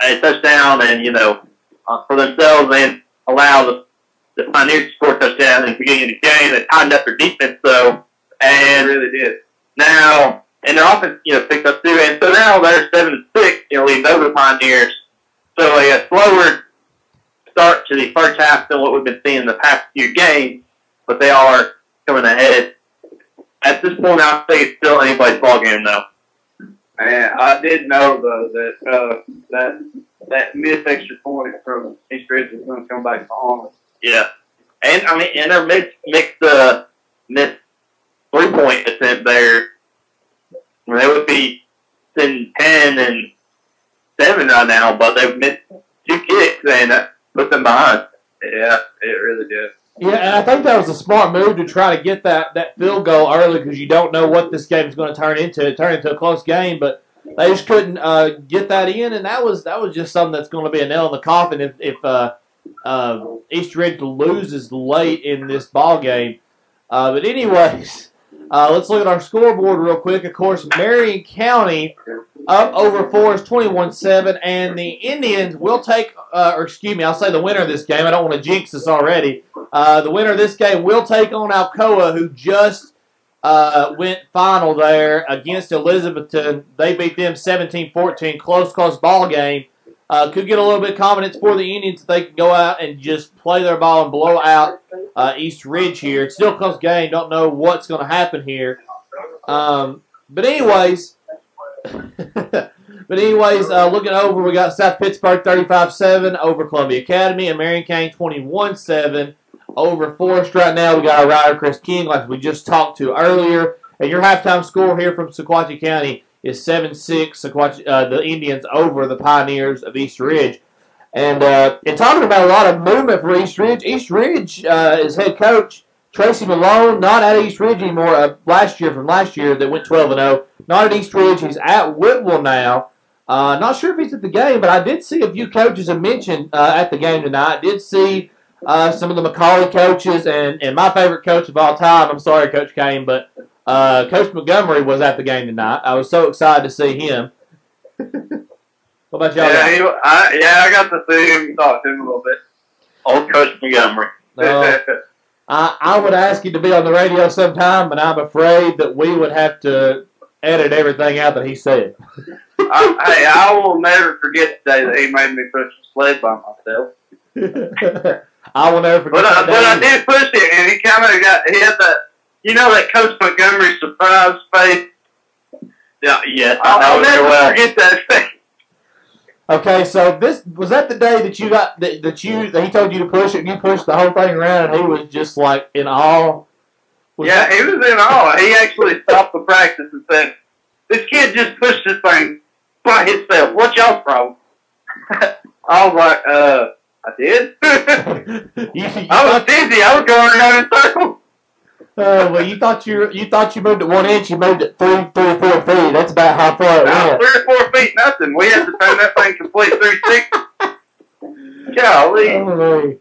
a touchdown, and you know, uh, for themselves, and allowed the, the Pioneers to score a touchdown in the beginning of the game. They tightened up their defense, though, and they really did. Now, and their offense, you know, picked up too, and so now they're seven to six, you know, leading over the Pioneers. So a slower start to the first half than what we've been seeing in the past few games, but they are coming ahead. At this point, I think it's still anybody's ball game, though. Man, I did know though that uh, that that missed extra point from East Ridge was going to come back to haunt us. Yeah, and I mean, and their mixed mixed uh, missed three point attempt there. I mean, they would be sitting ten and seven right now, but they've missed two kicks and uh, put them behind. Yeah, it really did. Yeah, and I think that was a smart move to try to get that, that field goal early because you don't know what this game is going to turn into. It turned into a close game, but they just couldn't uh, get that in, and that was that was just something that's going to be a nail in the coffin if, if uh, uh, East Ridge loses late in this ball game. Uh, but anyways, uh, let's look at our scoreboard real quick. Of course, Marion County up over Forrest twenty-one seven, and the Indians will take uh, – or excuse me, I'll say the winner of this game. I don't want to jinx this already. Uh, the winner of this game will take on Alcoa, who just uh, went final there against Elizabethton. They beat them seventeen fourteen, close, close ball game. Uh, could get a little bit of confidence for the Indians if they can go out and just play their ball and blow out uh, East Ridge here. It's still a close game. Don't know what's going to happen here. Um, but anyways, but anyways, uh, looking over, we got South Pittsburgh thirty-five seven over Columbia Academy and Marion County twenty-one seven. Over Forrest right now. We got our rider, Chris King, like we just talked to earlier. And your halftime score here from Sequatchie County is seven six, uh, the Indians over the Pioneers of East Ridge. And uh, in talking about a lot of movement for East Ridge, East Ridge uh, is head coach Tracy Malone, not at East Ridge anymore. Uh, last year, from last year, that went twelve and oh. Not at East Ridge. He's at Whitwell now. Uh, not sure if he's at the game, but I did see a few coaches I mentioned uh, at the game tonight. I did see... Uh, some of the McCauley coaches, and, and my favorite coach of all time, I'm sorry, Coach Kane, but uh, Coach Montgomery was at the game tonight. I was so excited to see him. What about y'all? Yeah, yeah, I got to see him, talk to him a little bit. Old Coach Montgomery. uh, I, I would ask you to be on the radio sometime, but I'm afraid that we would have to edit everything out that he said. I, I, I will never forget the day that he made me push a sled by myself. I will never forget. But, uh, but I did push it, and he kind of got, he had that, you know, that Coach Montgomery surprise face. Yeah, yes, I I'll, I'll never well. forget that face. Okay, so this was that the day that you got that, that you that he told you to push it, and you pushed the whole thing around, and he was just like in awe. Was yeah, that? He was in awe. He actually stopped the practice and said, "This kid just pushed this thing by himself. What's y'all's problem?" I was like, uh. I did. you, you I was dizzy. I was going around in circles. Uh, well, you thought you you thought you moved at one inch. You moved at three, three or four feet. That's about how far it no, went. Three or four feet, nothing. We had to turn that thing complete three six. Golly. Totally.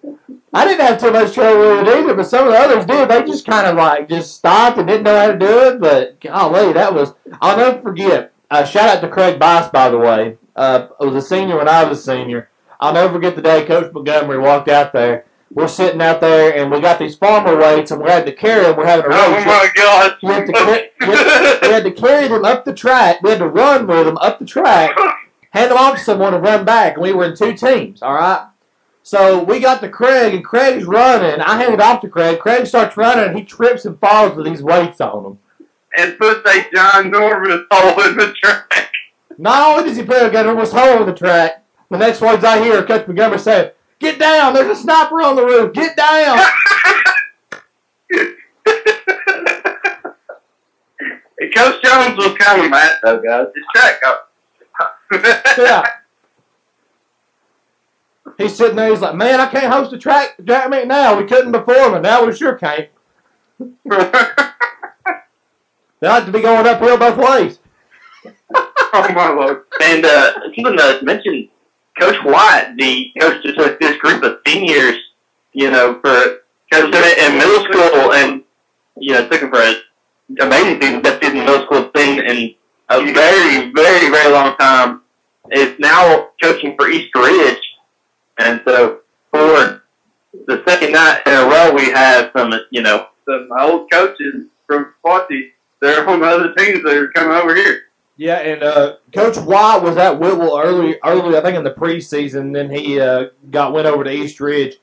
I didn't have too much trouble with it either, but some of the others did. They just kind of like just stopped and didn't know how to do it. But golly, that was. I'll never forget. Uh, shout out to Craig Bice, by the way. Uh, I was a senior when I was a senior. I'll never forget the day Coach Montgomery walked out there. We're sitting out there, and we got these farmer weights, and we had to carry them. We're having a race. Oh, my God. We had, to, we had to carry them up the track. We had to run with them up the track, hand them off to someone, and run back. And we were in two teams, all right? So we got to Craig, and Craig's running. I handed it off to Craig. Craig starts running, and he trips and falls with these weights on him. And puts a John Norman's hole in the track. Not only does he put a John Norman's hole in the track, the next words I hear, Coach Montgomery said, Get down. There's a sniper on the roof. Get down. Hey, Coach Jones was kind of mad, though, guys. Just check up. Yeah. He's sitting there. He's like, man, I can't host a track track meet now. We couldn't before, but now we sure can't. They like to be going uphill both ways. Oh my Lord! And uh, something to mention, Coach White, the coach just took this group of seniors, you know, for coach in middle school, and you know, took them for an amazing season. That did the middle school thing in a very, very, very long time. Is now coaching for East Ridge. And so for the second night in a row, we have some, you know, some old coaches from Sequatchie. They're on other teams that are coming over here. Yeah, and uh, Coach White was at Whitwell early, early I think in the preseason. Then he uh, got went over to East Ridge.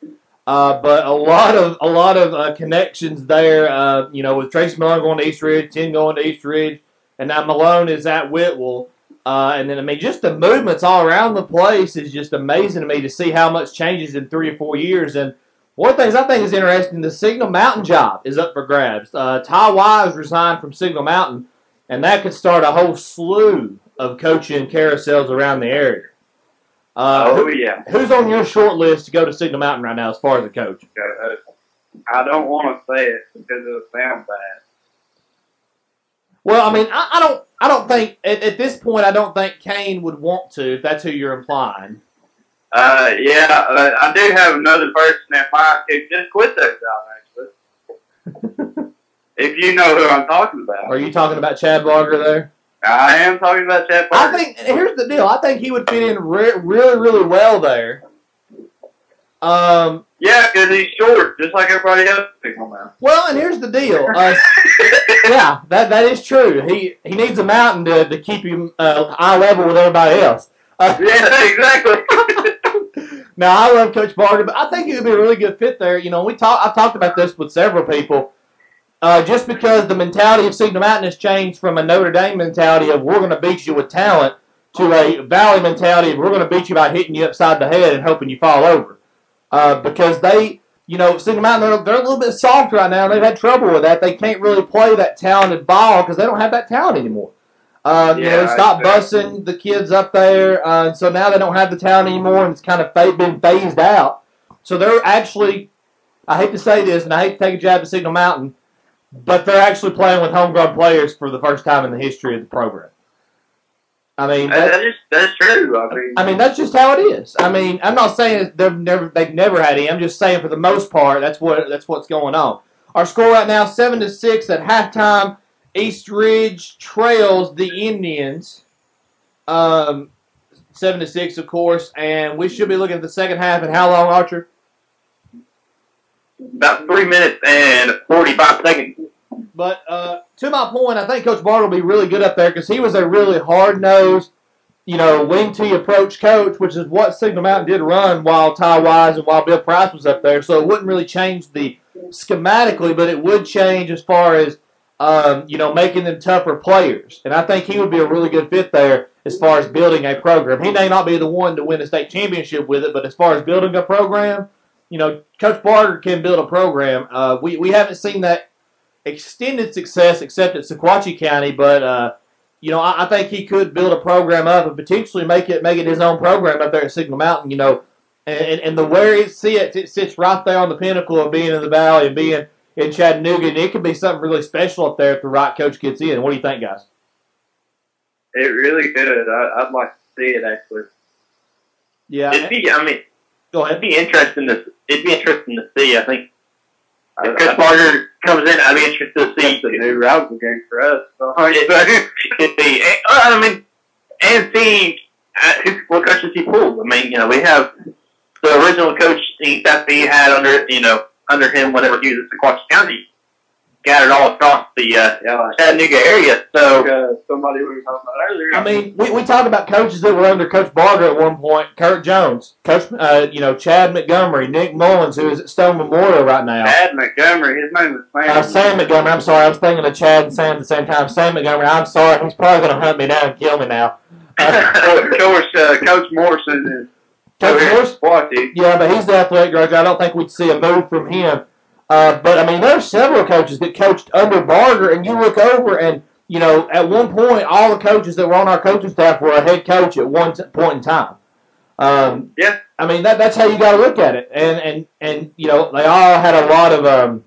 Uh, but a lot of a lot of uh, connections there. Uh, you know, with Trace Malone going to East Ridge, Tim going to East Ridge, and now Malone is at Whitwell. Uh, and then, I mean, just the movements all around the place is just amazing to me to see how much changes in three or four years. And one of the things I think is interesting, the Signal Mountain job is up for grabs. Uh, Ty Wise resigned from Signal Mountain, and that could start a whole slew of coaching carousels around the area. Uh, oh, who, yeah. Who's on your short list to go to Signal Mountain right now as far as a coach? I don't want to say it because it'll sound bad. Well, I mean, I, I don't I don't think, at, at this point, I don't think Kane would want to, if that's who you're implying. Uh, yeah, uh, I do have another person in mind who just quit their job, actually. If you know who I'm talking about. Are you talking about Chad Barker there? I am talking about Chad Barker. I think, here's the deal, I think he would fit in re really, really well there. Um, yeah, because he's short, just like everybody else. Well, and here's the deal. Uh, yeah, that that is true. He he needs a mountain to to keep him uh, eye level with everybody else. Uh, yeah, exactly. Now I love Coach Barker, but I think he would be a really good fit there. You know, we talk. I've talked about this with several people. Uh, just because the mentality of Signal Mountain has changed from a Notre Dame mentality of we're going to beat you with talent to a Valley mentality of we're going to beat you by hitting you upside the head and hoping you fall over. Uh, because they, you know, Signal Mountain, they're, they're a little bit soft right now. And they've had trouble with that. They can't really play that talented ball because they don't have that talent anymore. Uh, yeah, you know, they stopped busing the kids up there. Uh, so now they don't have the talent anymore, and it's kind of fa been phased out. So they're actually, I hate to say this, and I hate to take a jab at Signal Mountain, but they're actually playing with homegrown players for the first time in the history of the program. I mean, that, that is, that's true. I mean, I mean, that's just how it is. I mean, I'm not saying they've never they've never had him. I'm just saying for the most part, that's what that's what's going on. Our score right now, seven to six at halftime. East Ridge trails the Indians, um, seven to six, of course, and we should be looking at the second half. And how long, Archer? About three minutes and forty-five seconds. But uh, to my point, I think Coach Bartle will be really good up there because he was a really hard-nosed, you know, wing-tee approach coach, which is what Signal Mountain did run while Ty Wise and while Bill Price was up there. So it wouldn't really change the schematically, but it would change as far as, um, you know, making them tougher players. And I think he would be a really good fit there as far as building a program. He may not be the one to win a state championship with it, but as far as building a program, you know, Coach Barker can build a program. Uh, we, we haven't seen that extended success except at Sequatchie County, but uh, you know, I, I think he could build a program up and potentially make it make it his own program up there at Signal Mountain, you know, and, and the where it sits, it sits right there on the pinnacle of being in the Valley and being in Chattanooga, and it could be something really special up there if the right coach gets in. What do you think, guys? It really could. I, I'd like to see it, actually. Yeah. It'd be, I mean, go ahead. It'd be interesting to, it'd be interesting to see, I think. If Chris Barker comes in, I'd be interested to see. That's a new rival game for us. So I mean, and see what coaches he pulls. I mean, you know, we have the original coach that he had under, you know, under him whenever he was at Sequatchie County. Got it all across the uh, Chattanooga area. So uh, somebody we were talking about earlier. I mean, we we talked about coaches that were under Coach Barker at one point. Kurt Jones, Coach, uh, you know, Chad Montgomery, Nick Mullins, who is at Stone Memorial right now. Chad Montgomery, his name is Sam. Uh, Sam Montgomery. I'm sorry, I was thinking of Chad and Sam at the same time. Sam Montgomery. I'm sorry, he's probably going to hunt me down and kill me now. Uh, of course, uh, Coach Morrison is Coach Forrest, yeah, but he's the athletic director. I don't think we'd see a move from him. Uh, but, I mean, there are several coaches that coached under Barker, and you look over and, you know, at one point, all the coaches that were on our coaching staff were a head coach at one t- point in time. Um, yeah. I mean, that, that's how you got to look at it. And, and, and, you know, they all had a lot of, um,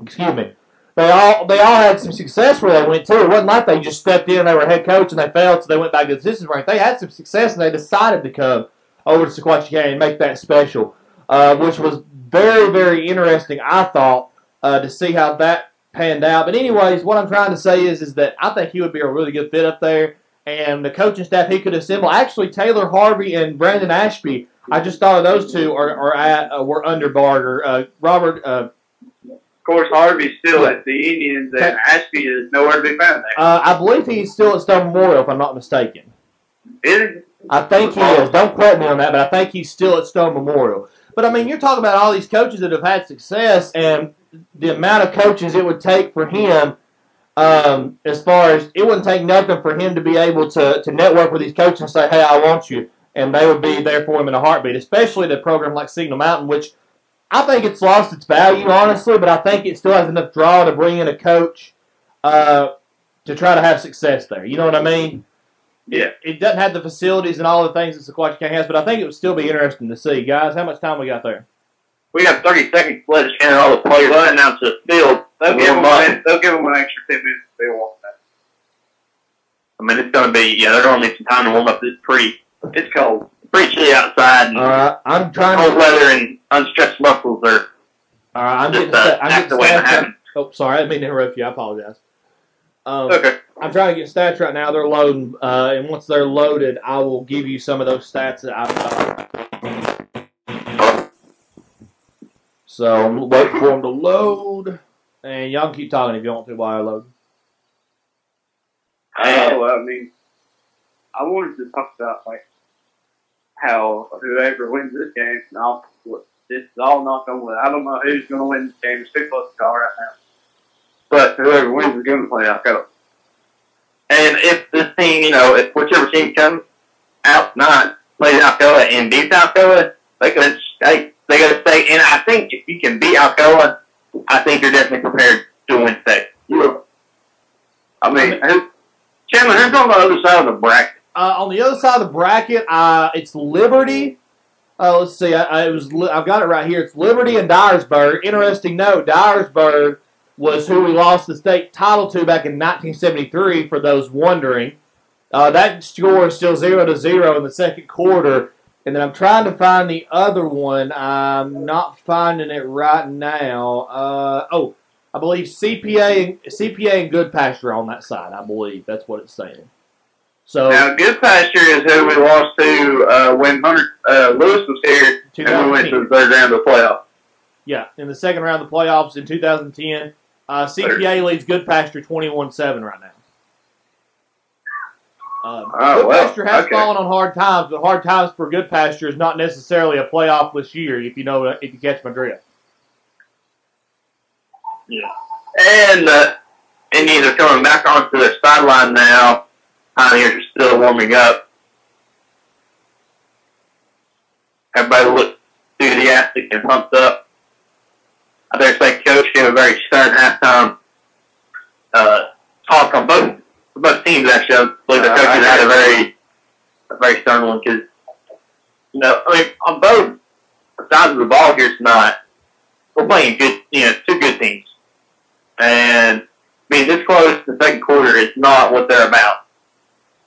excuse me, they all they all had some success where they went to. It wasn't like they just stepped in and they were head coach and they failed, so they went back to the assistant rank. They had some success, and they decided to come over to Sequatchie County and make that special, uh, which was very, very interesting, I thought, uh, to see how that panned out. But anyways, what I'm trying to say is is that I think he would be a really good fit up there. And the coaching staff he could assemble. Actually, Taylor Harvey and Brandon Ashby, I just thought of those two, are, are at, uh, were under Barker. Uh, Robert... Uh, of course, Harvey's still at the Indians, and Ashby is nowhere to be found there. Uh, I believe he's still at Stone Memorial, if I'm not mistaken. Is he? I think he is. Don't quote me on that, but I think he's still at Stone Memorial. But, I mean, you're talking about all these coaches that have had success and the amount of coaches it would take for him. Um, as far as it wouldn't take nothing for him to be able to, to network with these coaches and say, hey, I want you, and they would be there for him in a heartbeat, especially at a program like Signal Mountain, which I think it's lost its value, honestly, but I think it still has enough draw to bring in a coach uh, to try to have success there. You know what I mean? Yeah. It, it doesn't have the facilities and all the things that Sequatchie County has, but I think it would still be interesting to see. Guys, how much time we got there? We have thirty seconds left to scan all the players and announce the field. They'll give, them a They'll give them an extra ten minutes if they want that. I mean, it's going to be, yeah, they're going to need some time to warm up. It's pretty, it's cold. It's pretty chilly outside. And all right, I'm trying cold to... Cold weather and unstretched muscles are... All right, I'm just, getting... Uh, I'm getting the way I'm oh, sorry, I didn't mean to interrupt you. I apologize. Um, okay. I'm trying to get stats right now. They're loading, uh, and once they're loaded, I will give you some of those stats that I've got. So I'm going to wait for them to load. And y'all can keep talking if you want to while I load. Oh, I mean, I wanted to talk about, like, how whoever wins this game, and I'll, this is all knock on wood. I don't know who's going to win this game. It's too close to call right now. But whoever wins is going to play Alcoa. And if this team, you know, if whichever team comes out tonight, plays Alcoa and beats Alcoa, they're going to stay. They're going to stay. And I think if you can beat Alcoa, I think you're definitely prepared to win state. Yeah. I mean, I mean Chandler, who's on the other side of the bracket? Uh, on the other side of the bracket, uh, it's Liberty. Uh, let's see, I, I it was li- I've got it right here. It's Liberty and Dyersburg. Interesting note, Dyersburg was who we lost the state title to back in nineteen seventy-three, for those wondering. Uh, that score is still zero to zero in the second quarter. And then I'm trying to find the other one. I'm not finding it right now. Uh, oh, I believe C P A, C P A and Good Pasture on that side, I believe. That's what it's saying. So now, Good Pasture is who we lost to uh, when Hunter uh, Lewis was here, and we went to the third round of the playoffs. Yeah, in the second round of the playoffs in two thousand ten. Uh, C P A leads Good Pasture twenty-one seven right now. Um, oh, Good well, Pasture has okay. fallen on hard times, but hard times for Good Pasture is not necessarily a playoffless year, if you know, if you catch my drift. Yeah, and the uh, Indians are coming back onto their sideline now. Pioneers are still warming up. Everybody looks enthusiastic and pumped up. I dare say Coach gave a very stern halftime uh, talk on both. Both teams, actually, I believe the coaches uh, had a very, a very stern one because, you know, I mean, on both sides of the ball here tonight, we're playing good, you know, two good teams, and being this close to the second quarter is not what they're about.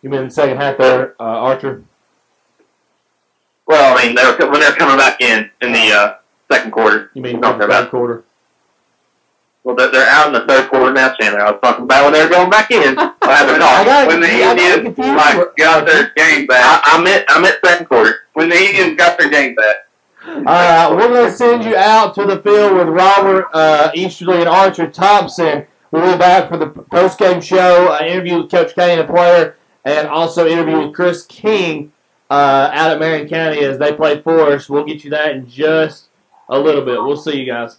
You mean the second half there, uh, Archer? Well, I mean, they were, when they're coming back in in the uh, second quarter, you mean not the third quarter? Well, they're out in the third quarter now, Chandler. I was talking about when they were going back in. I haven't talked. When the Indians like, got their game back. I, I meant I meant second quarter. When the Indians got their game back. All right, we're going to send you out to the field with Robert uh, Easterly and Archer Thompson. We'll be back for the post-game show, an interview with Coach Kane, a player, and also interview with Chris King uh, out at Marion County as they play Forrest. We'll get you that in just a little bit. We'll see you guys.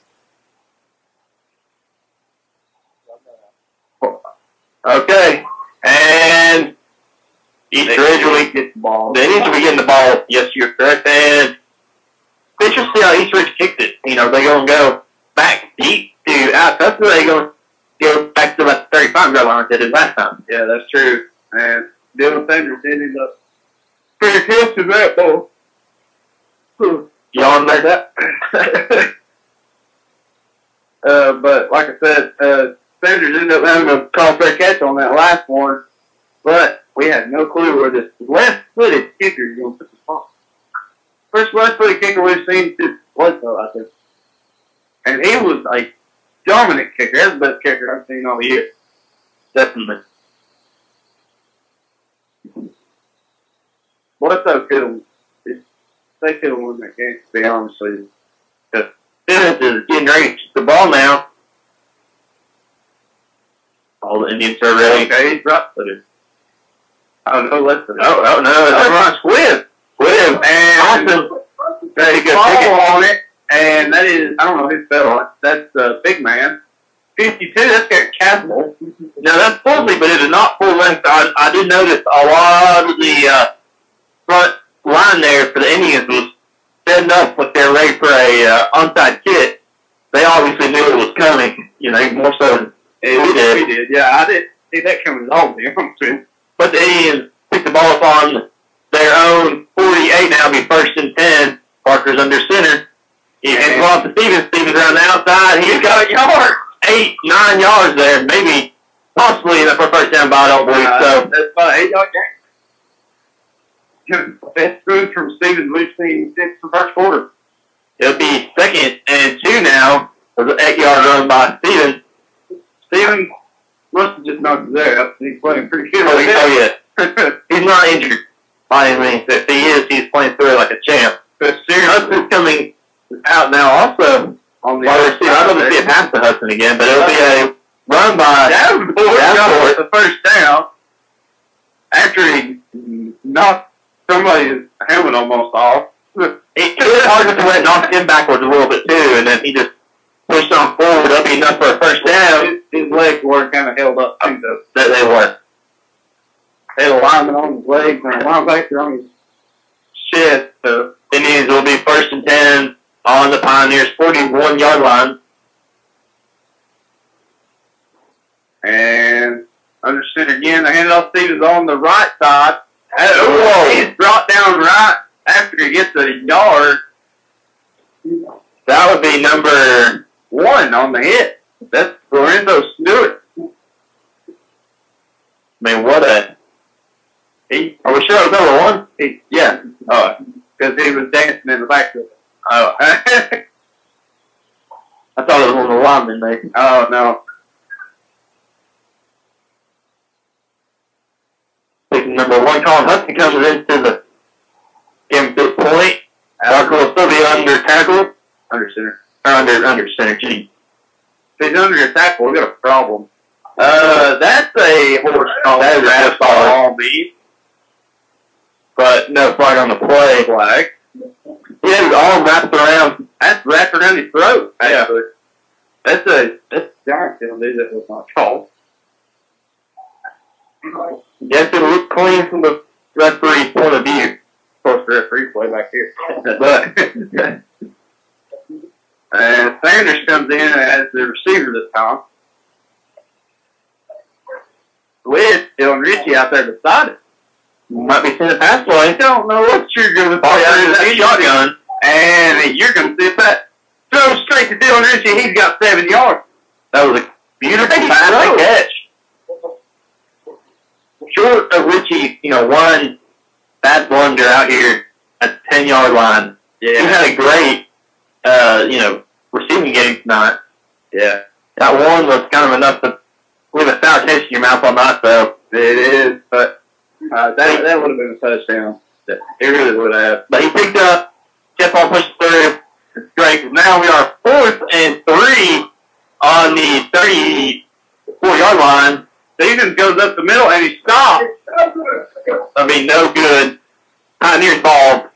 Okay, and East Ridge really get the ball. They need to be getting the ball. Yes, you're correct. And let's just see how East Ridge kicked it. You know, they're going to go back deep to out. That's where they're going to go back to about the thirty-five yard line they did last time. Yeah, that's true. And Dylan Sanders did end up pretty close to that ball. Yawn like that. Uh, but like I said, uh, Sanders ended up having a call for a catch on that last one. But we had no clue where this left-footed kicker is going to put the ball. First left-footed kicker we've seen since Whitwell, I think. And he was a dominant kicker. That's the best kicker I've seen all year. Definitely. Whitwell could have, they could have won that game, to be honest with you. Because Bennett is getting ready to the ball now. All the Indians are ready. Okay, he's right-footed. Oh, no, let's oh, oh, no, that's right. Swift. Swift. And awesome. There you go. Ball on it. And that is, I don't know who fell on it. That's the uh, big man. fifty-two, that's got Castle. Now, that's Fully, but it is not full length. I, I did notice a lot of the uh, front line there for the Indians was setting up with their ready for a uh, onside kick. They obviously knew it was coming, you know, more so than yeah, we did. We did, yeah. I didn't see that coming at all, man. But the Indians pick the ball up on their own forty-eight. Now be first and ten. Parker's under center. He hands off to Stevens. Stevens around the outside. He's got a yard, eight, nine yards there, maybe possibly for a first down. But I don't believe uh, so. That's about an eight-yard game. Best move from Stevens we've seen since the first quarter. It'll be second and two now. There's an eight-yard run by Stevens. Stevens. Must have just knocked his air up. He's playing pretty good. Oh, yeah. Oh, yeah. He's not injured by any means. If he is, he's playing through it like a champ. But Hudson's coming out now also. On the other receiver. I don't want to see a pass to Hudson again, but it'll be a run by Davenport. Davenport. The first down after he knocked somebody's helmet almost off. It, it was hard to let knock him backwards a little bit, too, and then he just pushed on forward. That'll be enough for a first down. His, his legs were kind of held up, too, though. That they were. They had a lineman on his legs and a linebacker on his shit. So Indians will be first and ten on the Pioneers' forty-one yard line. And under center again. The handoff Stevens on the right side. Whoa. He's brought down right after he gets a yard. That would be number one on the hit. That's Lorenzo Stewart. I mean, what a... He, are we sure it was number one? He, yeah. Oh, because he was dancing in the background. Oh. I thought it was one of the linemen, mate. Oh, no. Number one, Colin Hudson comes into the game-fit point. Barker will still be under tackle. Under center. Under, under center, gee. If he's under your tackle, we've got a problem. Uh, that's a horse call. That is a flag. But no flag on the play. Flag. He had his arm wrapped around. That's wrapped around his throat, actually. Yeah. That's a, that's a giant penalty that was not called. Yes, it looked clean from the referee's point of view. Of course, the referee play back here. But... And Sanders comes in as the receiver this time. With Dylan Ritchie out there beside it. Might be sent a pass play. I don't know what you're going to do. Oh, yeah, shotgun. And you're going to see that. Throw straight to Dylan Ritchie. He's got seven yards. That was a beautiful pass and catch. Short of Ritchie, you know, one bad blunder out here at the ten yard line. Yeah. He had a great... Uh, you know, receiving game tonight. Yeah. That one was kind of enough to leave a sour taste in your mouth all night, though. It is, but uh, that that would have been a touchdown. It really would have. But he picked up, kept on pushing through. It's great. Now we are fourth and three on the thirty-four yard line. Stevens goes up the middle, and he stops. I mean, no good. Pioneers ball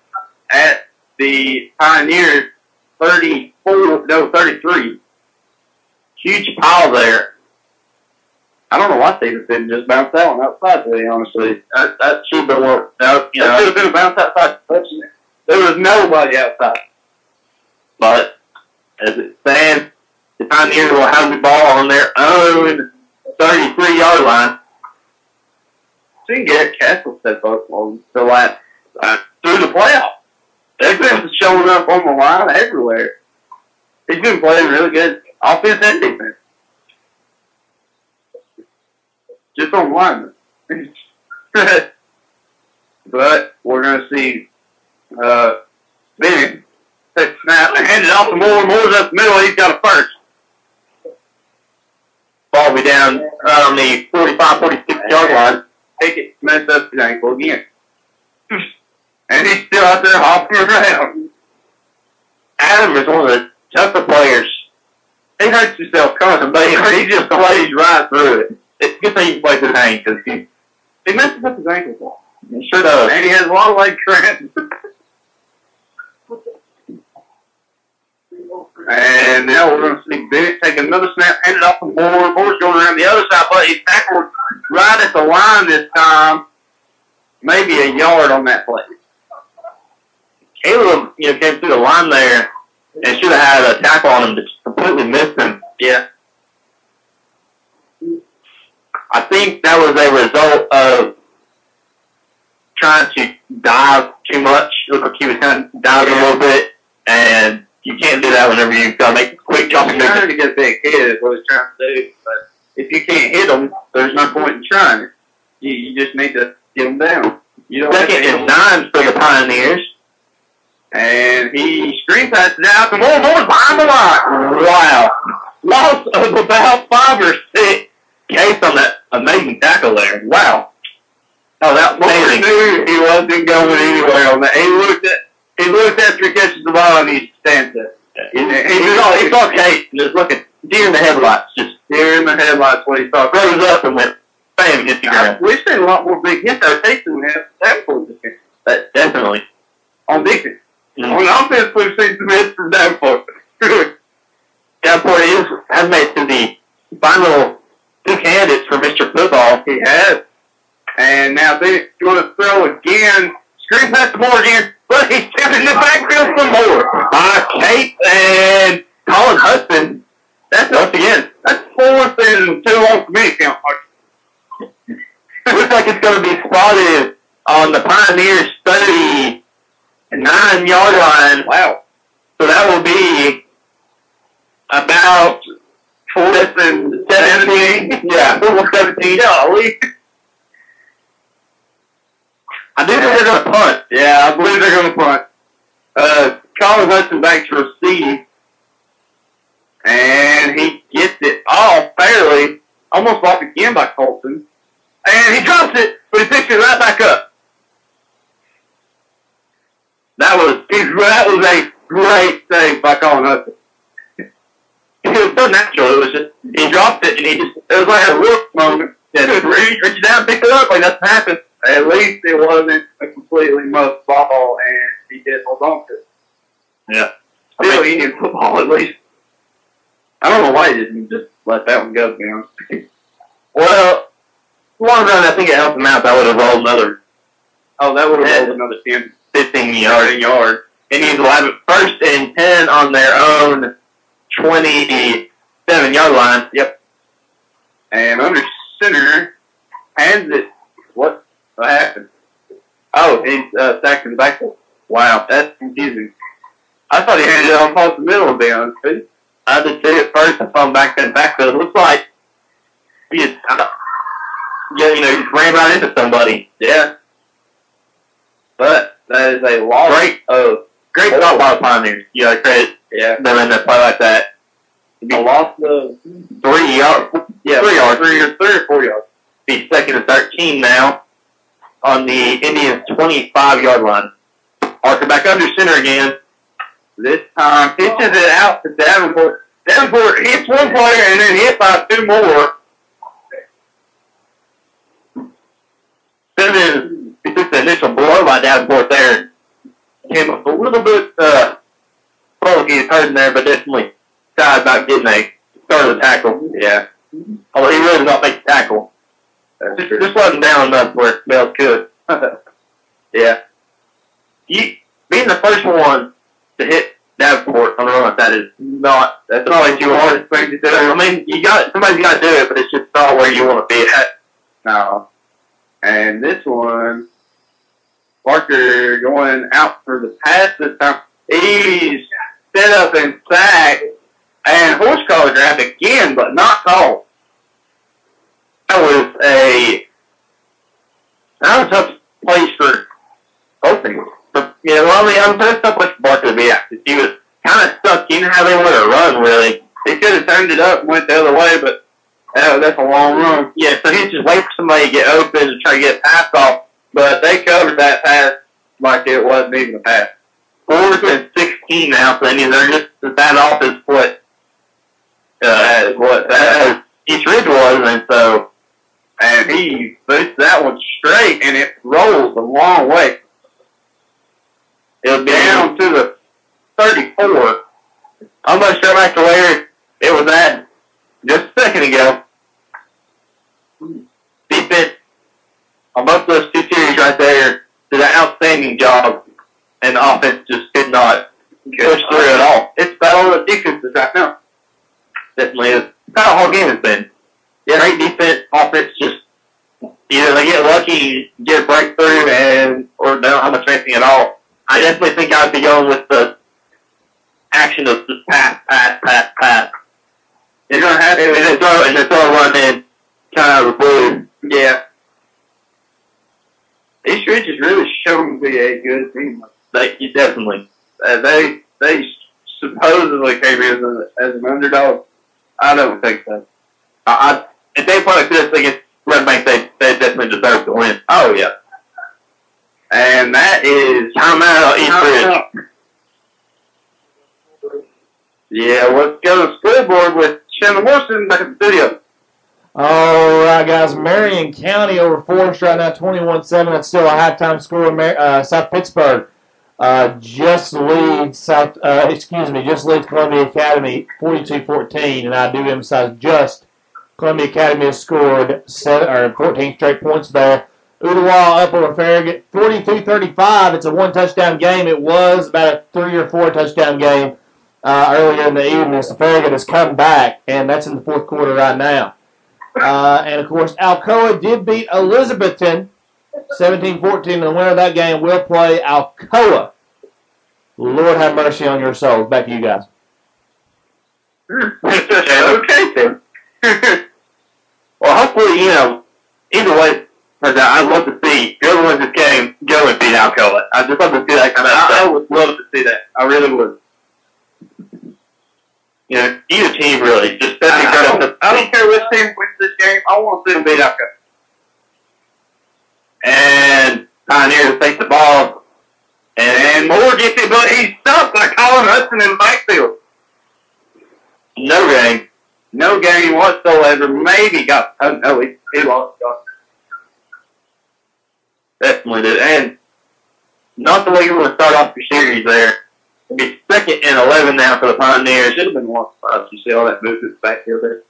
at the Pioneers. thirty-four, no, thirty-three. Huge pile there. I don't know why Stevens didn't just bounce that one outside today, honestly. That, that should have been worked. That, you know, that should have been a bounce outside. There was nobody outside. But, as it stands, the Pioneers will have the ball on their own thirty-three-yard line. Seen Garrett Castle step up on the line uh, through the playoff. They've been showing up on the line everywhere. He's been playing really good offense and defense. Just on linemen. But we're going to see uh, Bennett take snap and hand it off to Moore. Moore's up the middle. He's got a first. Ball be down right on the forty-five, forty-six yard line. Higgins messed up his ankle again. And he's still out there hopping around. Adam is one of the tougher players. He hurts himself constantly, but he just plays right through it. It's a good thing he plays his hand, because he, he messes up his ankles. He sure does. And he has a lot of leg cramps. And now we're going to see Bennett take another snap, hand it off to Moore. Moore's going around the other side, but he's backward right at the line this time. Maybe a yard on that play. Caleb, you know, came through the line there and should have had a tackle on him, but completely missed him. Yeah. I think that was a result of trying to dive too much. Looked like he was kind of diving yeah. a little bit, and you can't do that whenever you've got to make a quick jump. He's trying to get a big hit is what he's trying to do, but if you can't hit him, there's no point in trying. You, you just need to get him down. You don't Second and nine for the Pioneers. And he screen passes out to Moore. Moore's behind the line. Wow. Loss of about five or six. Case on that amazing tackle there. Wow. Oh, that Moore knew he wasn't going anywhere on that. He looked at, he looked after he catches the ball and he stands up. He, he saw, he saw Case just looking deer in the headlights. Just deer in the headlights when he saw Case. Rose up and went, bam, hit the ground. We've seen a lot more big hits out of Case than we have tackles. That definitely. On defense. Mm-hmm. On offense, we've seen some hits from Davenport. Davenport is, has made it to the final two candidates for Mister Football. He has. And now they're going to throw again. Screen pass to Moore again. But he's stepping in the backfield for Moore. By Kate and Colin Hudson. That's once again. That's fourth and two on committee count. Looks like it's going to be spotted on the Pioneers thirty. Nine yard line. Wow. So that will be about fourth and seventeen. Yeah, fourth and seventeen. Yeah, at least. I do think they're going to punt. Yeah, I believe they're going to punt. Uh, Colin Hudson back to receive, and he gets it all fairly, almost blocked again by Colton, and he drops it, but he picks it right back up. That was that was a great save by Colin Hudson. It was so natural. It was just he dropped it and he just it was like a wolf moment. Just reach, reach down, pick it up like nothing happened. At least it wasn't a completely muffed ball, and he did hold on to it. Yeah, still I mean, Indian football at least. I don't know why he didn't just let that one go. You know. Well, one run I think it helped him out. That would have rolled another. Oh, that would have rolled another ten. fifteen yard yard. And he's live at first and ten on their own twenty-seven yard line. Yep. And under center hands it. What? What happened? Oh, he's uh, sacked in the backfield. Wow, that's confusing. I thought he handed it on past the middle, to be honest with you. I just did it first and found back in the backfield. It looks like he just, I don't, you know, he just ran right into somebody. Yeah. But that is a lot great, of great job by the Pioneers. You got to credit yeah. them in the play like that. A loss of three yards. Yeah, three yards. Three or, three or four yards. Be second and thirteen now on the Indians' twenty-five yard line. Parker back under center again. This time pitches it out to Davenport. Davenport hits one player and then hit by two more. Seven. He took the initial blow by Davenport there. Came up a little bit, uh, probably he's hurting there, but definitely excited about getting a start of the tackle. Yeah. Although he really did not make the tackle. That's true. Just wasn't down enough where Bell could. Yeah. You, being the first one to hit Davenport on the run, that is not, that's not what you always expect to do. I mean, you got, somebody's got to do it, but it's just not where you want to be at. No. And this one, Barker going out for the pass this time. He's set up and sacked. And horse collar grabbed again, but not called. That was a, that was a tough place for opening. But, you know, I mean, I'm not so much Barker to be at. He was kind of stuck. He didn't have anywhere to run, really. He could have turned it up and went the other way, but oh, that's a long run. Yeah, so he's just waiting for somebody to get open and try to get a pass off. But they covered that pass like it wasn't even a pass. Fourth and sixteen now, so they're just as bad off as what, uh, as what as East Ridge was, and so, and he boots that one straight, and it rolls a long way. It'll be down to the thirty-four. I'm not sure back to where it was at just a second ago. Defense on both those two series right there did an outstanding job, and the offense just could not push through at all. It's about all the defenses right now. Definitely is. That's how the whole game has been. Yeah, great defense, offense just either they get lucky, get a breakthrough, and or they don't have much anything at all. I definitely think I'd be going with the action of just pass, pass, pass, pass. You're going to have to. And then throw, and then throw a run in kind of a blue. Yeah. East Ridge has really shown to be a good team. They, you definitely. Uh, they they supposedly came in as, a, as an underdog. I don't think so. I, I, if they play like this against Red Bank, they, they definitely deserve to win. Oh, yeah. And that is timeout East Ridge. Yeah, let's go to the scoreboard with Chandler Morrison back in the studio. All right, guys. Marion County over Forrest right now, twenty-one seven. That's still a halftime score. In Mar uh, South Pittsburgh uh, just leads South. Uh, excuse me, just leads Columbia Academy forty-two fourteen. And I do emphasize just. Columbia Academy has scored seven or fourteen straight points there. Ooltewah up over Farragut, forty-two thirty-five. It's a one-touchdown game. It was about a three- or four-touchdown game uh, earlier in the evening. So Farragut has come back, and that's in the fourth quarter right now. Uh, and, of course, Alcoa did beat Elizabethton, seventeen fourteen. And the winner of that game will play Alcoa. Lord have mercy on your souls. Back to you guys. Okay, then. Well, hopefully, you know, either way, I'd love to see whoever wins this game go and beat Alcoa. I'd just love to see that kind of stuff. I would love to see that. I really would. You know, either team really. Just I, I, don't, I don't care which team wins this game. I want to see them beat Alcoa. And Pioneers take the ball. And Moore gets it, but he's stopped by Colin Hudson in the backfield. No game. No game whatsoever. Maybe got... Oh, no, he, he lost. Got Definitely did. And not the way you want to start off your series there. It's second and eleven now for the Pioneers. Should have been one spot. You see all that movement back here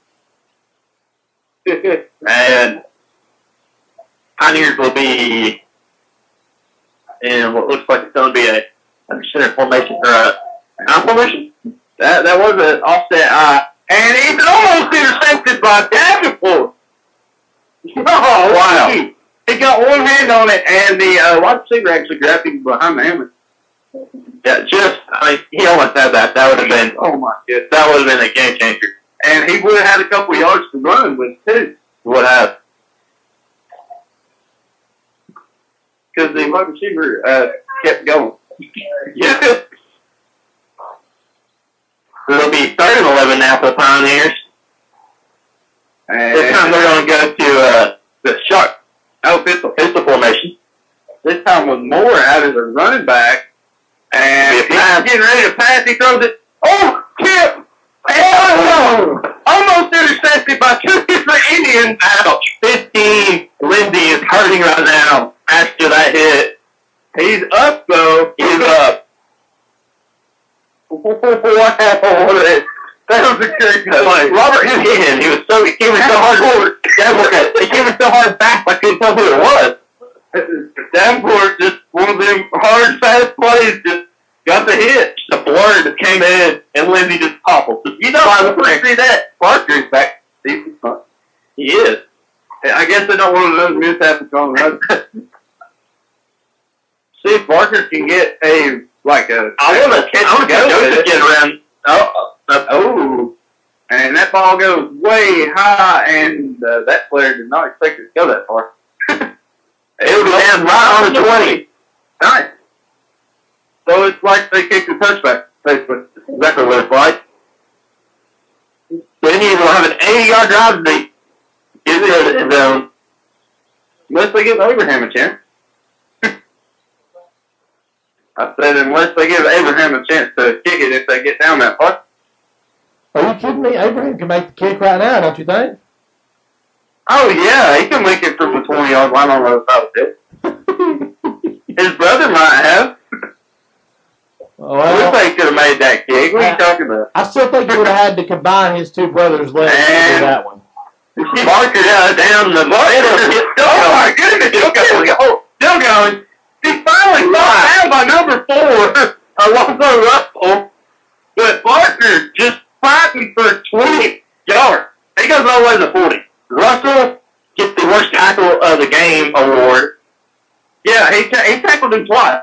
there. And Pioneers will be in what looks like it's going to be a, a center formation or a eye formation. That that was an offset eye. And he's almost intercepted by Davenport. Oh, wow. Geez. He got one hand on it, and the uh, wide receiver actually grabbed him behind the helmet. Yeah, just, I mean, he almost had that. That would have been, oh my goodness, that would have been a game changer. And he would have had a couple yards to run with, too. Would have. Because the wide receiver uh, kept going. Yeah. It'll be third and eleven now for the Pioneers. And this time they're going to go to uh, the Sharks. Oh, pistol, pistol formation. This time with Moore out as a running back. And he's getting ready to pass. He throws it. Oh, tip! Oh! Almost intercepted by two different Indians. Ouch. fifteen. Lindsey is hurting right now after that hit. He's up, though. He's up. Wow. What a That was a great play. Robert Easterly, he was so he came in so hard forward. Davenport, he came in so hard back, I couldn't tell who it was. Davenport, just one of them hard, fast plays, just got the hit. The blur just came in, and Lindsey just toppled. Just you know, I wouldn't see that. Barker's back. He is. I guess they don't want to lose mishaps going on. See if Barker can get a, like a... I want to catch I go get around. Oh, uh, oh. And that ball goes way high, and uh, that player did not expect it to go that far. It would land right on the twenty. Nice. So it's like they kicked a touchback. That's exactly what it's like. Then you will have an eighty-yard drive to beat. Get it in the zone. Unless they give Abraham a chance. I said unless they give Abraham a chance to kick it if they get down that far. Are you kidding me? Abraham can make the kick right now, don't you think? Oh, yeah. He can make it from the twenty-yard line. I don't know if I would. His brother might have. Oh, well, I wish they could have made that kick. What I, are you talking about? I still think he would have had to combine his two brothers' legs and to do that one. Barker uh, down the middle. Oh, my goodness. Still going. Oh, still going. He finally got out by number four, Alonzo Russell. But Barker just fighting for twenty yards. He goes all the way to forty. Russell gets the worst tackle of the game award. Yeah, he, ta he tackled him twice.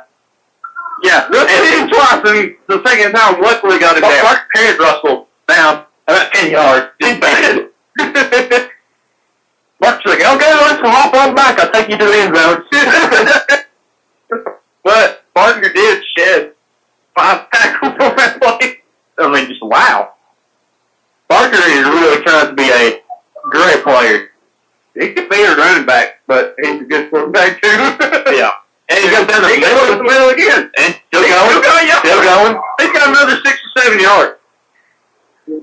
Yeah, Russell hit him twice, and the second time, luckily got him down. Mark parried Russell down about ten yards. Just bad. Mark's like, okay, Russell, hop on back. I'll take you to the end zone. But Barker did shed five tackles on that play. I mean, just wow. Barker is really trying to be a great player. He could be a running back, but he's a good quarterback too. Yeah. And he goes down the middle, the middle again. And still he's going. Still going, yeah. Still going. He's got another six or seven yards.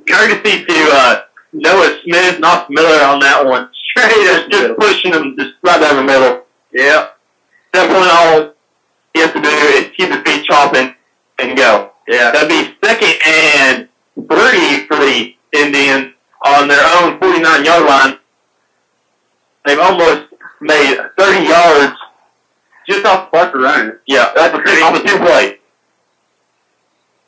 Courtesy to uh, Noah Smith and Austin Miller on that one. Straight up, just pushing him just right down the middle. Yeah. That's one all he has to do is keep his feet chopping and go. Yeah. That'd be second and three for the Indians on their own forty-nine-yard line. They've almost made thirty yards just off Barker running. Yeah, that's a pretty off a two play.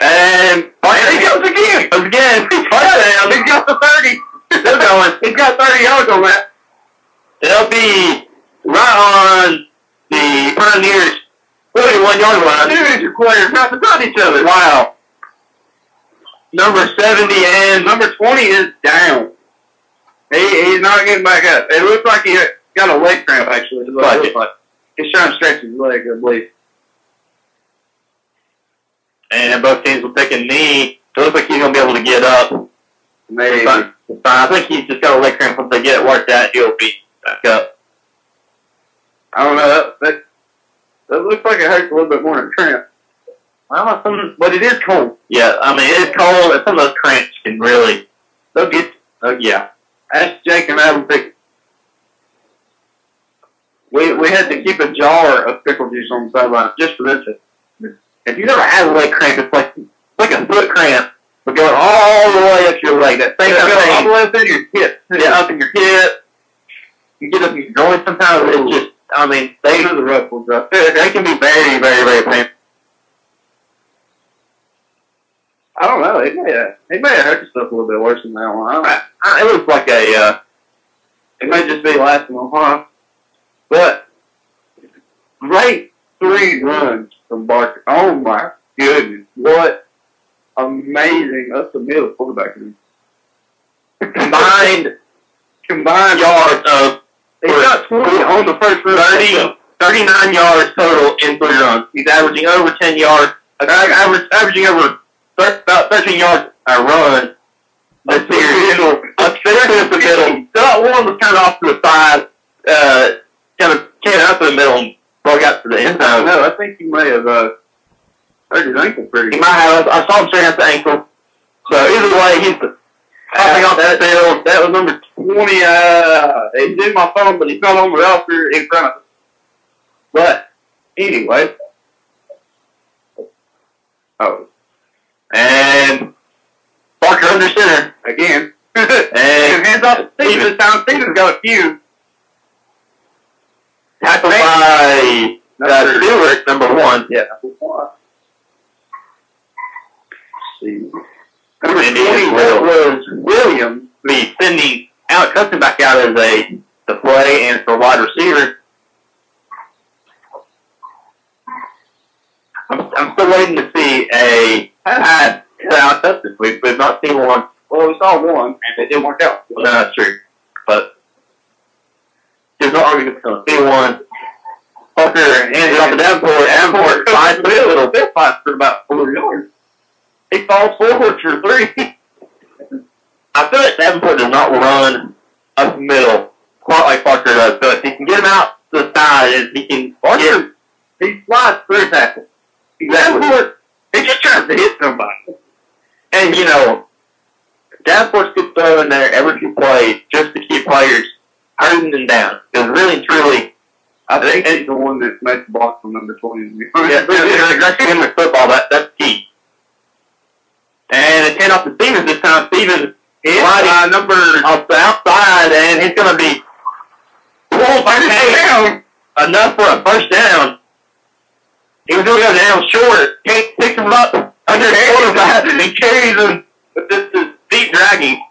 And there he goes again. Goes again. Touchdown. He's got the thirty. Still going. He's got thirty yards on that. It'll be right on the Pioneers' forty-one-yard line. Two players not beside each other. Wow. Number seventy and number twenty is down. He, he's not getting back up. It looks like he got a leg cramp, actually. It looks like like. He's trying to stretch his leg, I believe. And both teams will take a knee. It looks like he's going to be able to get up. Maybe. But I think he's just got a leg cramp. Once they get it worked out, he'll be back up. I don't know. That, that, that looks like it hurts a little bit more than a cramp. Well, some, but it is cold. Yeah, I mean, it is cold, and some of those cramps can really... They'll get... Oh, yeah. Ask Jake and Adam Pickles. We, we had to keep a jar of pickle juice on the sideline just for this. If you've never had a leg cramp, it's like, it's like a foot cramp, but going all the way up your leg. That same thing. Going all the way up in your hip. Yeah, up in your hip. You get up in your groin sometimes. It's just, I mean, they, the rough ones up. They can be very, very, very painful. I don't know. It may have, it may have hurt yourself a little bit worse than that one. I I, it looks like a, uh, it may just be lasting on harm. But, great three runs from Barker. Oh, my goodness. What amazing up the middle quarterback. Combined, combined yards of, he's got twenty on the first run. thirty, thirty-nine yards total in three runs. He's averaging over ten yards. Average, averaging over about thirteen yards a run. This series, up there in the middle. That one was kind of off to the side, uh, kind of came out to the middle and broke out to the end zone. No, I think he may have uh, hurt his ankle pretty good. He might have. I saw him straight out the ankle. So either way, he's popping uh, off that field. That was number twenty. Uh, he's in my phone, but he's not on the roster in front of us. But anyway, oh. And Barker Barker under center again. Hey, hands off Stevens. This time Stevens got a few. Tackled by uh, Stewart, number one. Yeah. See. Number twenty was Williams. Be sending Alec Hudson back out as a to play and for wide receiver. I'm, I'm still waiting to see a hat to Alec Hudson. We've, we've not seen one. Well, we saw one, and it didn't work out. Well, no, that's true. But there's no argument going to see one. Parker hands it off to Davenport. Davenport finds the little bit fight for about four yards. He falls forward for three. I feel like Davenport does not run up the middle quite like Parker does. So if he can get him out to the side, and he can Parker, get, he slides through tackle. Exactly. Davenport, he just tries to hit somebody. And, you know, Davenport's good throw in there every few plays just to keep players hurting them down. Because really, truly, I think he's the one that made the block from number twenty. Yeah, especially him with football, that, that's key. And it's hand off to Stevens this time. Stevens is uh, number off the outside, and he's going to be pulled by the down. Enough for a first down. He was going to go down short. Kate picks him up under quarterback, and he carries him. But this is deep dragging.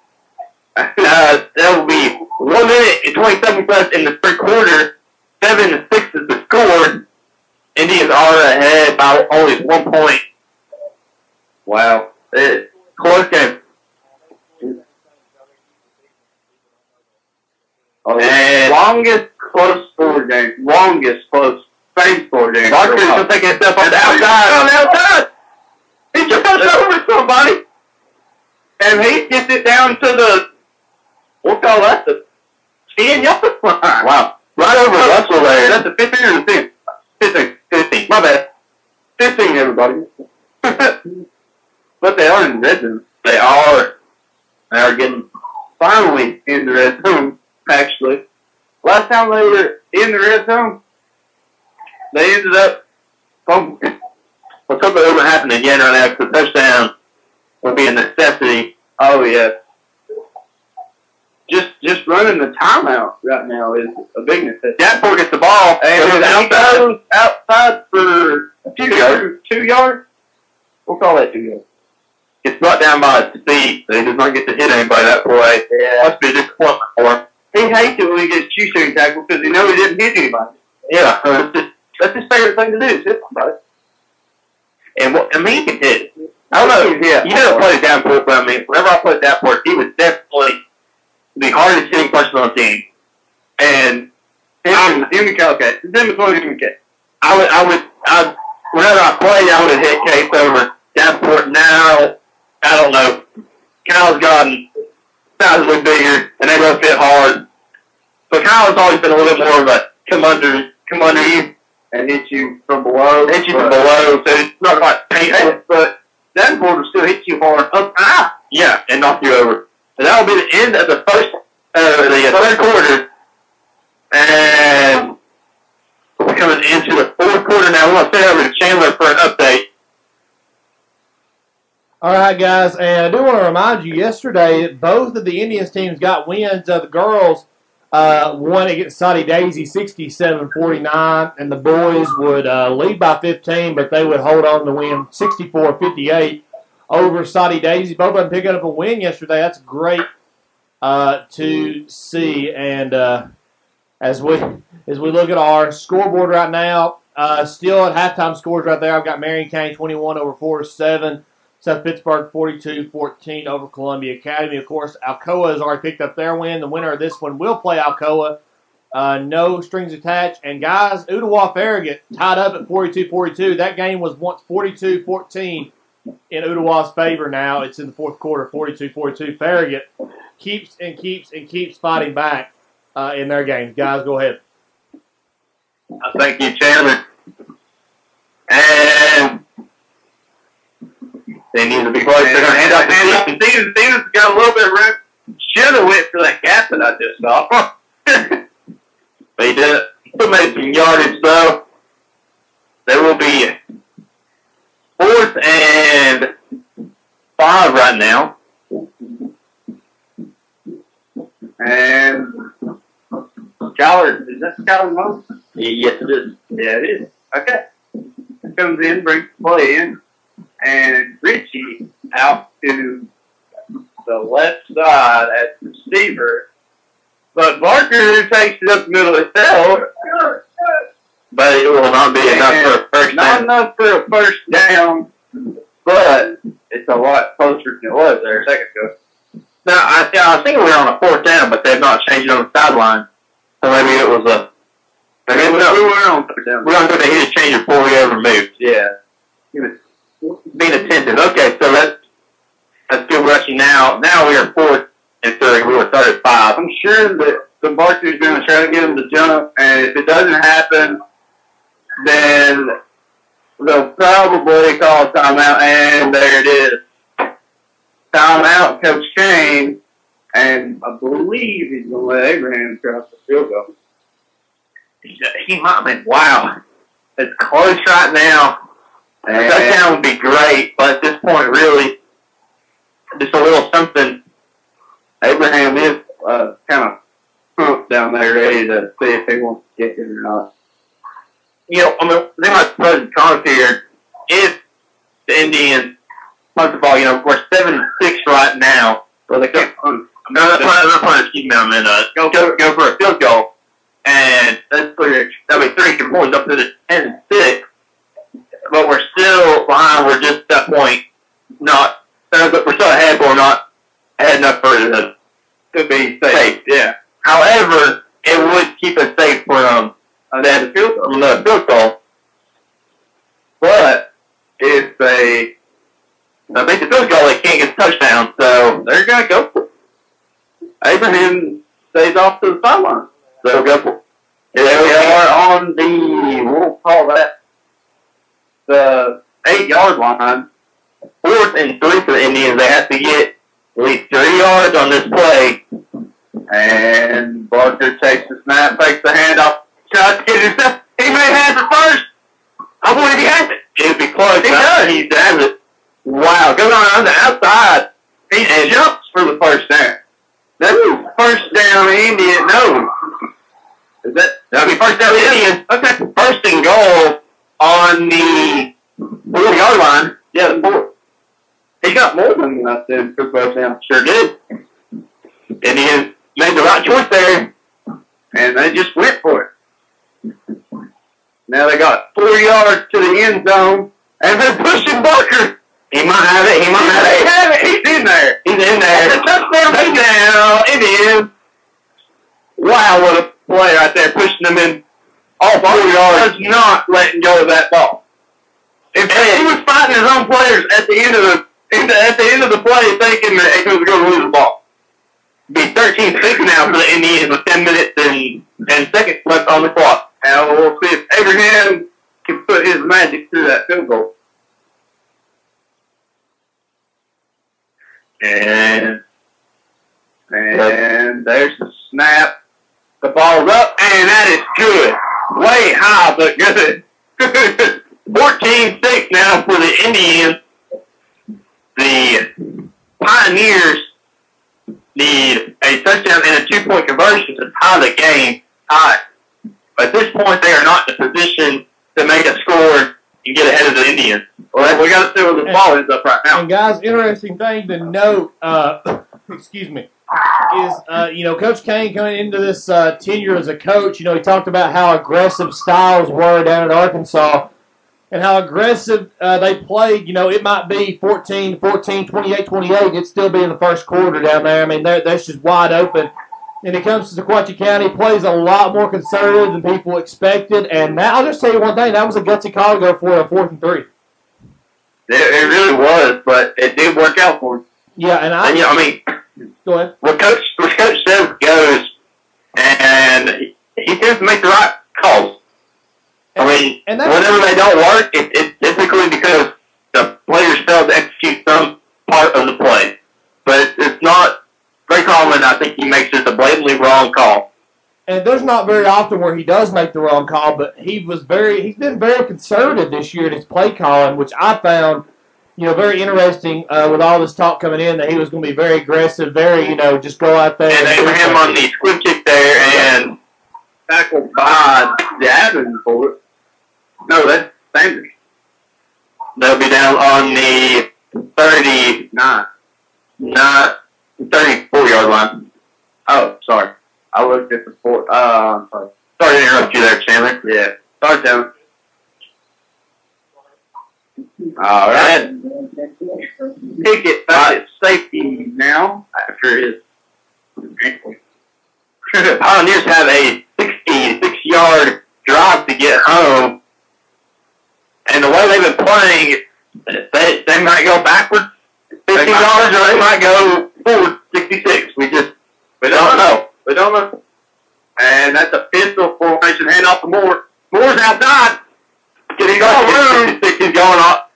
Uh, that will be one minute and twenty-seven left in the third quarter. Seven to six is the score. Indians are ahead by only one point. Wow. It's close game. Oh, and longest close score game. Longest close same score game. Barker's going to take a step on the outside. On the outside. He just got over somebody. And he gets it down to the, we'll call that the ten-yard line. Wow. Right over Russell there. That's the fifteen or the ten? fifteen. fifteen. My bad. fifteen, everybody. But they are in the red zone. They are. They are getting finally in the red zone, actually. Last time they were in the red zone, they ended up fumbling. Well, something over happened again right now because the touchdown will be a necessity. Oh, yeah. Just just running the timeout right now is a big necessity. Davenport gets the ball. And outside, outside for two yards. Two yards? We'll call that two yards. It's brought down by his feet, so he does not get to hit anybody that way. Yeah. Must be a disappointment for him. He hates it when he gets shoestring tackled because he knows he didn't hit anybody. Yeah. Uh, that's, his, that's his favorite thing to do, is hit somebody. And, what, and he can hit. I don't know. Yeah. You never played Davenport, but I mean, whenever I played Davenport, he was definitely the hardest hitting person on the team. And him and Kyle Cates. His name is one of him and Cates. I would, I would, I, whenever I played, I would have hit Cates over Davenport now. I don't know. Kyle's gotten sizably bigger, and they both hit hard. But Kyle's always been a little bit more of a come under, come under you, and hit you from below. Hit you from below, so it's not like painful. But that board will still hit you hard up high. Yeah, and knock you over. And that will be the end of the first, uh, the third quarter, and we're coming into the fourth quarter now. We're gonna send over to Chandler for an update. All right, guys, and I do want to remind you, yesterday, both of the Indians teams got wins. Uh, the girls uh, won against Soddy Daisy sixty-seven forty-nine, and the boys would uh, lead by fifteen, but they would hold on to win sixty-four fifty-eight over Soddy Daisy. Both of them picked up a win yesterday. That's great uh, to see. And uh, as we as we look at our scoreboard right now, uh, still at halftime scores right there, I've got Marion County twenty-one over Forrest seven. South Pittsburgh forty-two fourteen over Columbia Academy. Of course, Alcoa has already picked up their win. The winner of this one will play Alcoa. Uh, no strings attached. And, guys, Ooltewah Farragut tied up at forty-two forty-two. That game was once forty-two fourteen in Ooltewah's favor now. It's in the fourth quarter, forty-two forty-two. Farragut keeps and keeps and keeps fighting back uh, in their games. Guys, go ahead. Thank you, Chandler. And... They need to be close. They're going to hand off to Stevens. Stevens. Stevens got a little bit of room. Should have went for that gap that I just saw. But he did it. He made some yardage, though. There will be fourth and five right now. And Callard, is this Callard Moore? Yes, it is. Yeah, it is. Okay. Comes in, brings the play in, and Ritchie out to the left side at the receiver. But Barker takes it up the middle itself. But it will not be enough for a first down. Not enough for a first down, but it's a lot closer than it was there a second ago. No, I, I think we were on a fourth down, but they've not changed it on the sideline. So maybe it was a... Maybe we, we were on third down. We're not going to hit a change before we ever moved. Yeah. He was being attentive. Okay, so that's, that's good rushing now. Now we are fourth and three. We were third and five. I'm sure that the Barker's going to try to get him to jump, and if it doesn't happen, then they'll probably call a timeout, and there it is. Timeout, Coach Kane, and I believe he's going to let Abraham cross the field goal. He might be. Wow. It's close right now. A touchdown would be great, but at this point, really, just a little something. Abraham is uh, kind of pumped down there, ready to see if he wants to get it or not. You know, I mean, there might be pros and cons here. If the Indians, first of all, you know, we're seven and six right now. Well, they can't, no, that's not fine. Excuse me, I meant uh, go, go, go for a field goal. And that's pretty, that'll be three extra points up to the ten and six. But we're still behind. We're just at that point. Not, but we're still ahead, but we're not ahead enough for it to, to be safe. safe. Yeah. However, it would keep us safe from uh, that field goal. The field goal. But if they make the field goal, they can't get a touchdown. So they're going to go for it. Abraham stays off to the sideline. So go for it. They are on the, we'll call that, the eight-yard line. Fourth and three for the Indians. They have to get at least three yards on this play. And Barker takes the snap, takes the handoff. Tries to get it himself. He may have it first. I believe he has it. It'd be close. He does. He has it. Wow. Going on the outside. He and jumps for the first down. That's first down Indian. No. Is that? That'd be first down Indian. Okay. First and goal on the four-yard line. Yeah, the four. He got more than enough to for first down. Sure did. Indians made the right choice there, and they just went for it. Now they got four yards to the end zone, and they're pushing Barker. He might have it. He might have it. have it. He's in there. He's in there. It's a touchdown. Touchdown. It is. Wow, what a play right there. Pushing them in. All four yards. Not letting go of that ball. In fact, he was fighting his own players at the end of the at the end of the play, thinking that it was going to lose the ball. Be thirteen six now for the Indians with ten minutes and and seconds left on the clock. And we'll see if Abraham can put his magic through that field goal. And, and there's the snap. The ball's up, and that is good. Way high, but good. fourteen six now for the Indians. The Pioneers need a touchdown and a two-point conversion to tie the game. Tie. At this point, they are not in a position to make a score and get ahead of the Indians. Well, we got to see where the ball ends up right now. And guys, interesting thing to note, uh, excuse me, is uh, you know, Coach Kane coming into this uh, tenure as a coach. You know, he talked about how aggressive styles were down at Arkansas and how aggressive uh, they played. You know, it might be fourteen fourteen, twenty-eight twenty-eight, and it'd still be in the first quarter down there. I mean, that's just wide open. And it comes to Sequatchie County, plays a lot more conservative than people expected. And that, I'll just tell you one thing, that was a gutsy call to go for a fourth and three. It, it really was, but it did work out for him. Yeah, and I... And, you know, I mean, go ahead. What Coach, what Coach Sev goes, and he just makes the right calls. And, I mean, and whenever they don't work, it, it's typically because the players fail to execute some part of the play. But it's not... Ray Coleman, I think he makes just a blatantly wrong call. And there's not very often where he does make the wrong call, but he was very, he's been very conservative this year in his play calling, which I found you know, very interesting uh, with all this talk coming in that he was going to be very aggressive, very, you know, just go out there. And, and they ran him on the swim kick there and tackled by Davenport. No, that's Sanders. They'll be down on the thirty-nine. Not thirty-four-yard line. Oh, sorry. I looked at the four. Uh, sorry. sorry to interrupt you there, Chandler. Yeah. Sorry, Chandler. All right. Pickett back at safety now. That sure is. Pioneers have a sixty-six-yard drive to get home. And the way they've been playing, they, they might go backwards fifty yards, or they might go forward sixty-six. We just we don't know. We don't know. And that's a pistol formation. Hand off to Moore. Moore's outside. Getting all room. He's going up.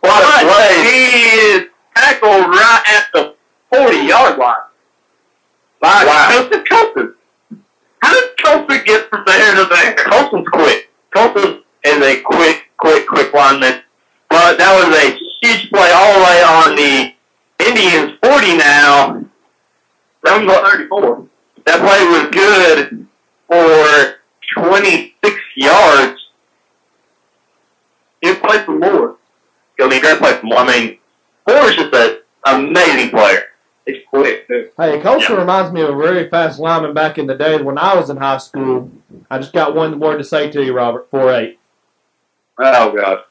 What a play. He is tackled right at the forty-yard line. By wow. Colson Colson. How did Colson get from there to there? Colson's quick. Colson is a quick, quick, quick lineman. But that was a huge play all the way on the Indians' forty now. That was thirty-four. That play was good for twenty-six yards. Good play for Moore. It'll be a great play for Moore. I mean, Moore is just an amazing player. He's quick, too. Hey, Colson yeah. reminds me of a very fast lineman back in the day when I was in high school. I just got one word to say to you, Robert. four eight. Oh, God.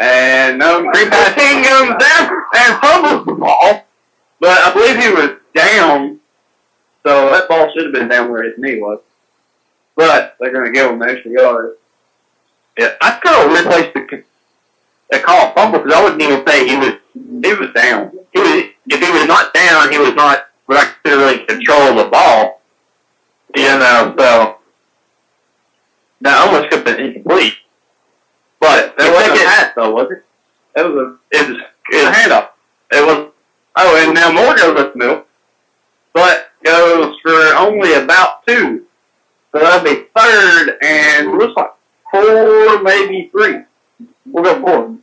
And um, Green Pass Hingham there and fumbles the ball. But I believe he was down. So that ball should have been down where his knee was. But they're going to give him an extra yard. Yeah, I could have replaced the, the call fumble because I wouldn't even say he was he was down. He was if he was not down, he was not what I consider really control of the ball. You know, so that almost could have been incomplete. But there wasn't a pass though, was it? It was a it was, it was a handoff. It was oh, and now Moore goes up the middle, but goes for only about two. So that'll be third and looks like four, maybe three. We'll go four.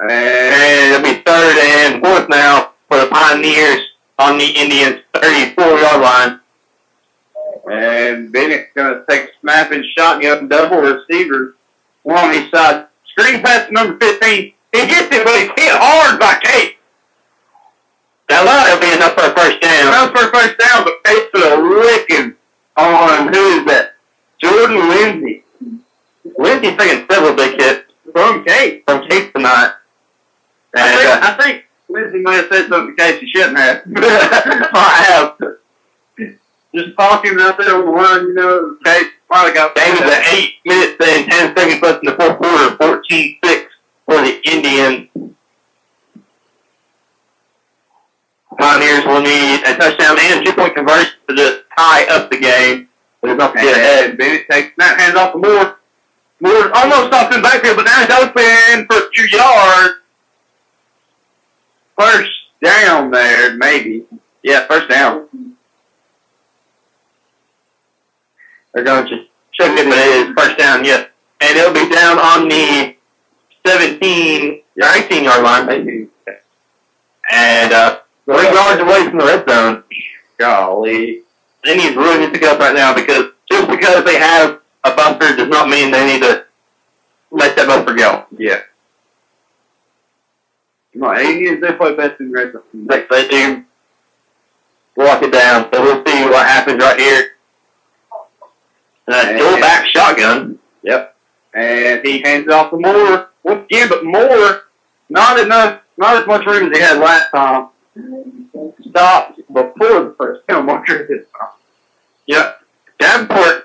And it'll be third and fourth now for the Pioneers on the Indians' thirty-four-yard line. And Bennett's going to take a snapping shotgun double receiver. One on each side. Screen pass number fifteen. He gets it, but he's hit hard by Kate. That'll be enough for a first down. Enough for a first down, but Kate put a licking on, who is that? Jordan Lindsay. Lindsay's taking several big hits. From Kate. From Kate tonight. And, I, think, uh, I think Lindsay may have said something to Kate she shouldn't have. I have. Just talking out there on the line, you know, Kate probably got... Game is at eight minutes and ten seconds left in the fourth quarter, fourteen six for the Indians. Pioneers will need a touchdown and a two-point conversion to just tie up the game. They're about to get ahead. Bennett takes that, hands off to Moore. Moore almost stops in backfield, but now he's open for two yards. First down there, maybe. Yeah, first down. They're going to check it, but it is first down, yes. And it'll be down on the seventeen, nineteen-yard line, maybe. And, uh, Three yards away from the red zone. Golly. They need really to pick up right now because just because they have a buffer does not mean they need to let that buffer go. Yeah. Come on, Indians, they play best in the red zone. They, they do. Lock it down. So we'll see what happens right here. Uh, dual back shotgun. Yep. And he hands it off to Moore. Once again, but Moore, not enough, not as much room as he had last time. Stopped before the first down marker this time. Yep. Davenport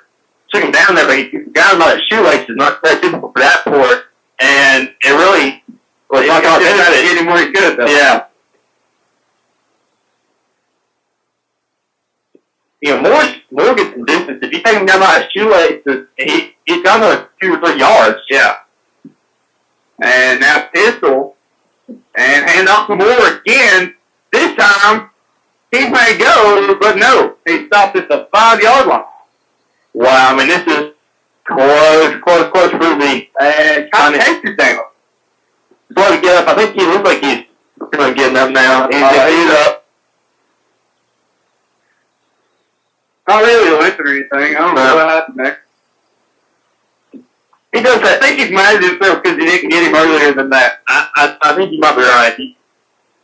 took him down there, but he got him by the shoelaces. Not that difficult for Davenport. And it really was well, not going to get him where he could, though. Yeah. You know, Moore, Moore gets some distance. If you take him down by his shoelaces, he, he's down to two or three yards. Yeah. And now Pistol. And hand off to Moore again. This time, he may go, but no, he stopped at the five-yard line. Wow, I mean, this is close, close, close for the uh, Kyle Cates is down. He's going to get up. I think he looks like he's going to get up now. He's, uh, he's up. Not really lit or anything. I don't no. know what happened there. He does that. I think he's mad at himself because he didn't get him earlier than that. I, I, I think he might be right.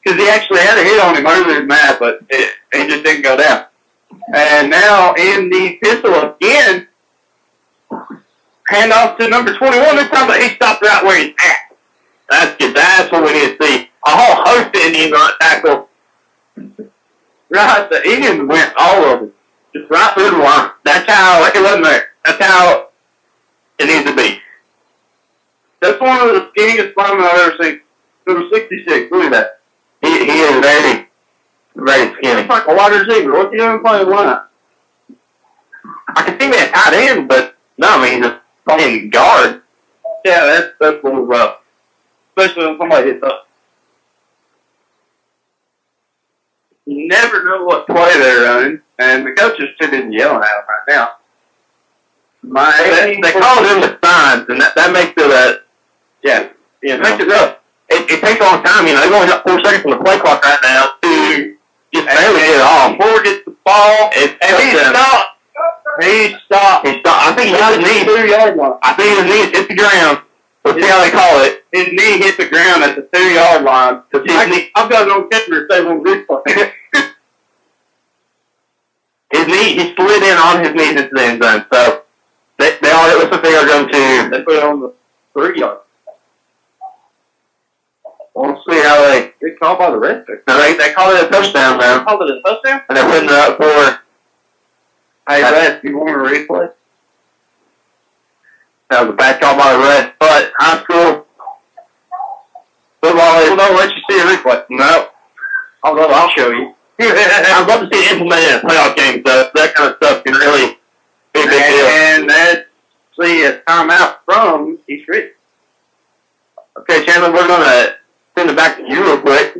Because he actually had a hit on him earlier than that, but it, it just didn't go down. And now in the pistol again, handoff to number twenty-one. This time he stopped right where he's at. That's good. That's what we need to see. A whole host of Indians on tackle. Right, the Indians went all over. Just right through the line. That's how, like it wasn't there. That's how it needs to be. That's one of the skinniest linemen I've ever seen. Number sixty-six, look at that. He, he is very, very skinny. He's like a wide receiver. What's he doing playing line? I can see me at tight end, but no, I mean, he's just playing guard. Yeah, that's, that's a little rough. Especially when somebody hits up. You never know what play they're running, and the coach is sitting and yelling at him right now. My they, they called him the signs, and that, that makes it a, yeah, you know. Makes it rough. It, it takes a long time, you know. They've only got four seconds on the play clock right now to just barely get it off. Moore gets the ball, and he stopped. He stopped. He stopped. I think he his knee. I think his knee hit the ground. Let's see how they call it. His knee hit the ground at the two-yard line. I, I've got it on camera to save on replay. His knee, he slid in on his knees into the end zone. So they, they are. It looks like they are going to. They put it on the three-yard. We'll see how they. Good call by the Red Bank. No, they they called it a touchdown, man. They called it a touchdown. And they're putting it up for. Hey, Red, do you want a replay? That was a bad call by the Red, but high school football will not let you see a replay. No. Although I'll show you. I'd love to see it implemented in a playoff game, so that kind of stuff can really be a big and, deal. And that's see a timeout from East Ridge. Okay, Chandler, we're going to send it back to you real quick.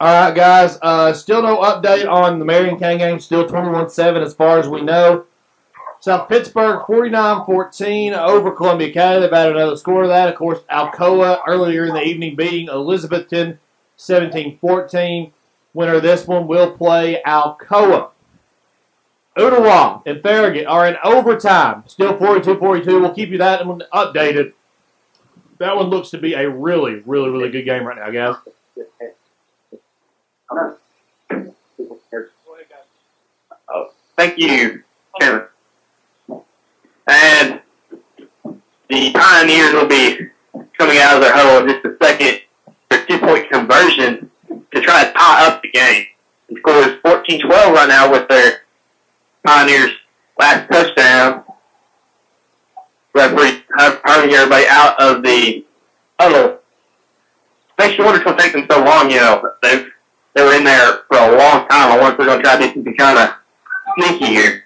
All right, guys. Uh, still no update on the Marion County game. Still twenty-one seven as far as we know. South Pittsburgh, forty-nine fourteen over Columbia Academy. They've added another score to that. Of course, Alcoa earlier in the evening beating Elizabethton seventeen fourteen. Winner of this one will play Alcoa. Ooltewah and Farragut are in overtime. Still forty-two forty-two. We'll keep you that one updated. That one looks to be a really, really, really good game right now, guys. Oh, thank you, Chairman. And the Pioneers will be coming out of their huddle in just a second for two-point conversion to try to tie up the game. The score is fourteen twelve right now with their Pioneers' last touchdown. Referee hurrying everybody out of the huddle. Makes you wonder what's taking so long, you know. They've, they were in there for a long time. I wonder if they're going to try to do something kind of sneaky here.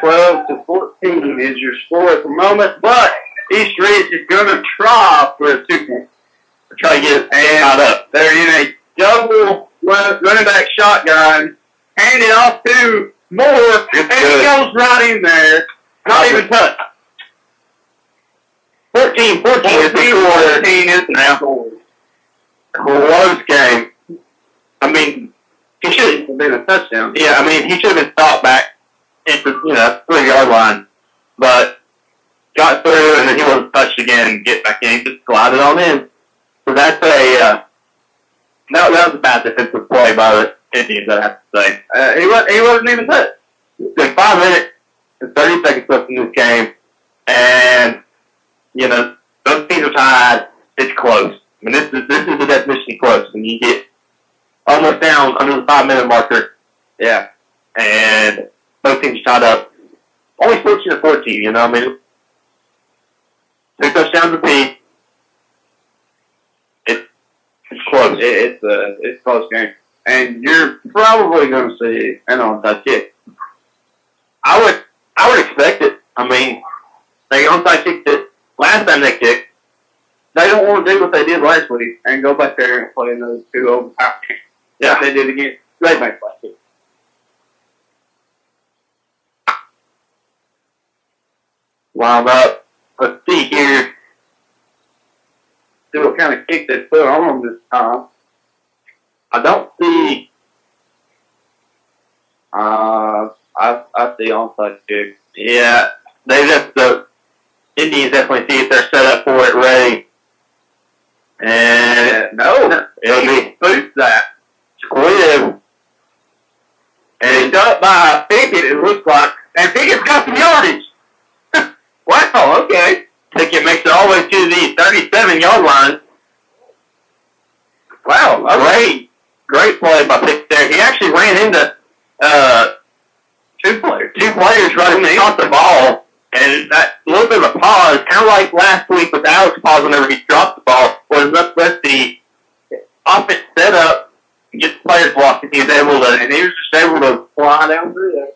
twelve to fourteen is your score at the moment, but East Ridge is going to try for a two-point. Try to get it tied up. They're in a double running back shotgun. Hand it off to Moore, it's and good. He goes right in there. Not even touched. fourteen fourteen is the score. fourteen is now. Close game. I mean, he should have been a touchdown. Yeah, I mean, he should have been stopped back. It's a, you know, three-yard line, but got through, and then he wasn't touched again, get back in, just slided on in. So that's a, uh, that, that was a bad defensive play by the Indians, I have to say. Uh, he, wasn't, he wasn't even touched. It's been five minutes and thirty seconds left in this game, and, you know, those teams are tied. It's close. I mean, this is, this is the definition close, and you get almost down under the five-minute marker. Yeah. And both teams tied up. Only fourteen to fourteen, you know what I mean? Two touchdowns apiece. It's, it's close. It, it's, a, it's a close game. And you're probably going to see an onside kick. I would I would expect it. I mean, they onside kicked it last time they kicked. they don't want to do what they did last week and go back there and play another two overtime games. Yeah, like they did against Red Bank last week. Wild up. Let's see here. See what kind of kick they put on them this time. I don't see. Uh, I I see onside kick. Yeah, they just the Indians definitely see if they're set up for it, ready. And no, it'll be boots that squib. And he done it by Pickett. It looks like, and Pickett's got some yardage. Wow. Okay. Pickett makes it all the way to the thirty-seven yard line. Wow. Great, great play by Pickett there. He actually ran into uh. Two players. Two players running in off the ball, and that little bit of a pause, kind of like last week with Alex Paws whenever he dropped the ball, was up with the offense set up, get the players blocked, and he was able to, and he was just able to fly down through there.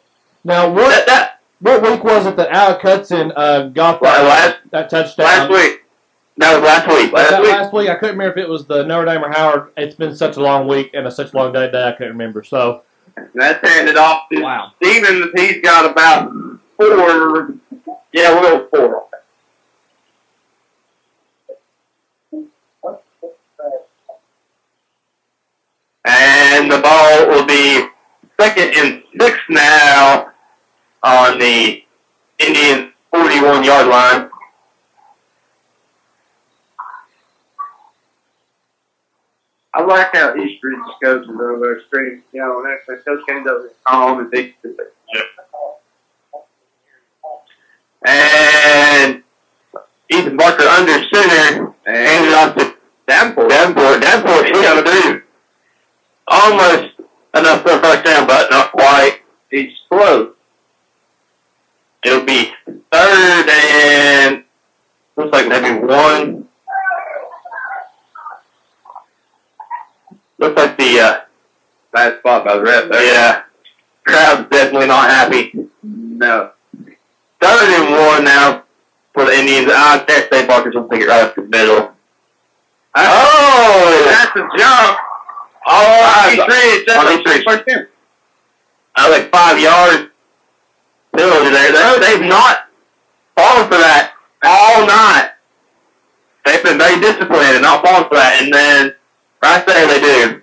Now, what that, that, what week was it that Alex Hudson uh, got that, last, that touchdown? Last week. That was last week. Last, that week. last week. I couldn't remember if it was the Notre Dame or Howard. It's been such a long week and a such a long day that I couldn't remember, so... That's handed off to wow. Stevens. He's got about four. Yeah, we'll go four. And the ball will be second and six now on the Indian forty-one yard line. I like how East Ridge goes with over extreme, you know, and actually Coach Kane does it calm and big. And Ethan Barker under center and handed off to Davenport. Davenport, Davenport, he's got to do almost enough for a first down, but not quite. He's close. It'll be third and looks like maybe one. Looks like the uh, bad spot by the ref there. Yeah. Crowd's definitely not happy. No. Third and one now for the Indians. I dare say Barker's will pick it right up the middle. That's oh! That's a jump. All right. That's like the first down. I like five yards. Still there. No, they've not fallen for that all night. They've been very disciplined and not falling for that. And then... Right there, they do.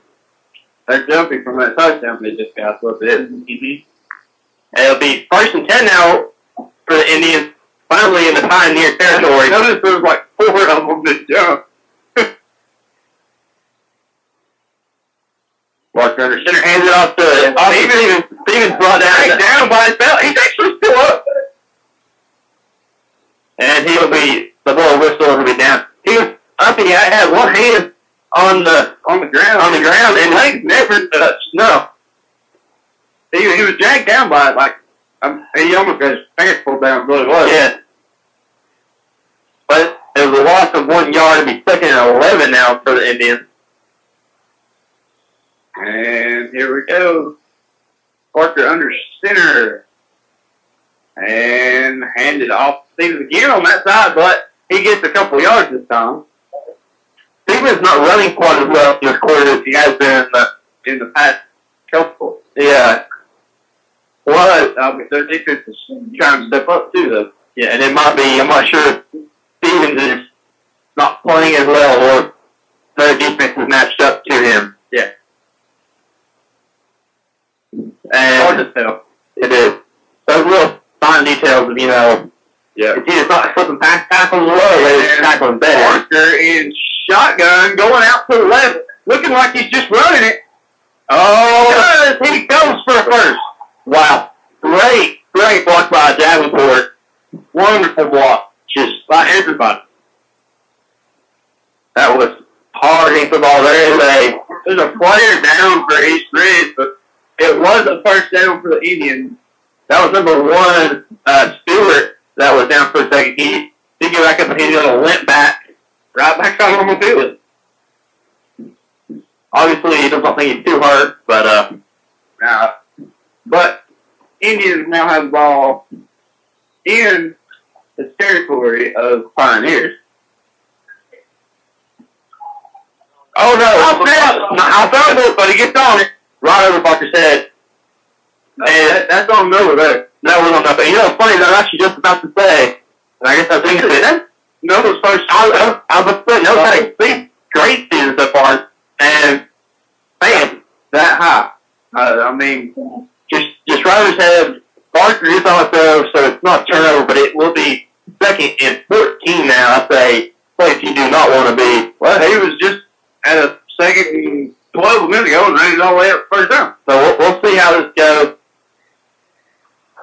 They're jumping from that touchdown they just got. That's what it is. Mm-hmm. It'll be first and ten now for the Indians, finally in the Pioneer territory. Notice there was like four of them that jumped. Walker under center hands it off to Stevens. Stevens brought down, down, down by his belt. He's actually still up. And he'll be, the ball whistle will be down. He was up and he had one hand on the on the ground on the ground and he never touched. No, he he was dragged down by it like um, he almost got his pants pulled down. Really was. Yeah, but it was a loss of one yard. It'd be second and eleven now for the Indians. And here we go. Parker under center and handed off Stevens again on that side, but he gets a couple yards this time. Stevens not running quite as well in this quarter as he has been in the, in the past couple. Yeah. Well, I mean, their defense is trying to step up too, though. Yeah, and it might be, I'm not sure if Stevens is not playing as well or their defense is matched up to him. Yeah. And hard to tell. It is. Those little fine details of, you know, yeah. It's either not flipping past tackles or they're tackling better. Parker in shotgun going out to the left, looking like he's just running it. Oh, he goes for a first. Wow. Great, great block by Davenport. Wonderful block just by everybody. That was hard hitting football. There is a, there's a player down for East Ridge, but it was a first down for the Indians. That was number one, uh, Stewart. That was down for a second. He did get back up and he did a limp back. Right back on normal field. Obviously, he doesn't think he's too hurt, but, uh, nah. But Indians now have the ball in the territory of Pioneers. Oh, no. Oh, snap. No, I found it, but he gets on it. Right over Barker's head. And that's on Miller there. That was on top. You know, it's funny, that I'm actually just about to say, and I guess I think it's Miller's first time. I was saying, Miller's had a big, great season so far. And, man, that high. Uh, I mean, just just right over his head. Barker is on it, though, so it's not turnover, but it will be second and fourteen now, I say. Place you do not want to be. Well, he was just at a second twelve minutes ago, and he's all the way up first down. So we'll, we'll see how this goes.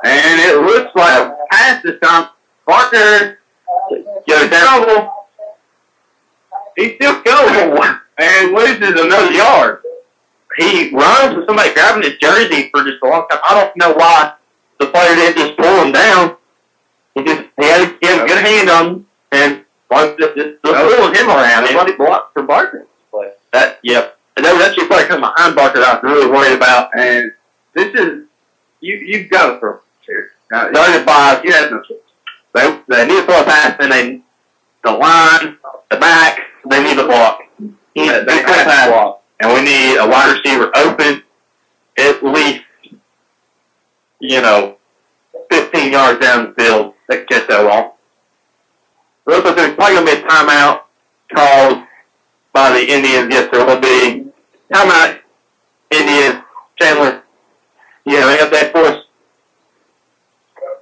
And it looks like a pass this time. Barker goes down. He's still going and loses another yard. He runs with somebody grabbing his jersey for just a long time. I don't know why the player didn't just pull him down. He just he had, he had a good hand on him and. Just, just, just oh, pulling him around. Nobody blocked for Barker. That, yep. And that was actually probably coming behind Barker that I was really worried about. And this is, you, you've got to throw here. thirty-five, you have no choice. They, they need to throw a pass, and they, the line, the back, they need to block. Yeah, they need to block. And we need a wide receiver open at least, you know, fifteen yards down the field. They can catch that ball. Looks like there's probably going to be a timeout called by the Indians. Yes, there will be. Timeout, Indians. Chandler, you have any update for us?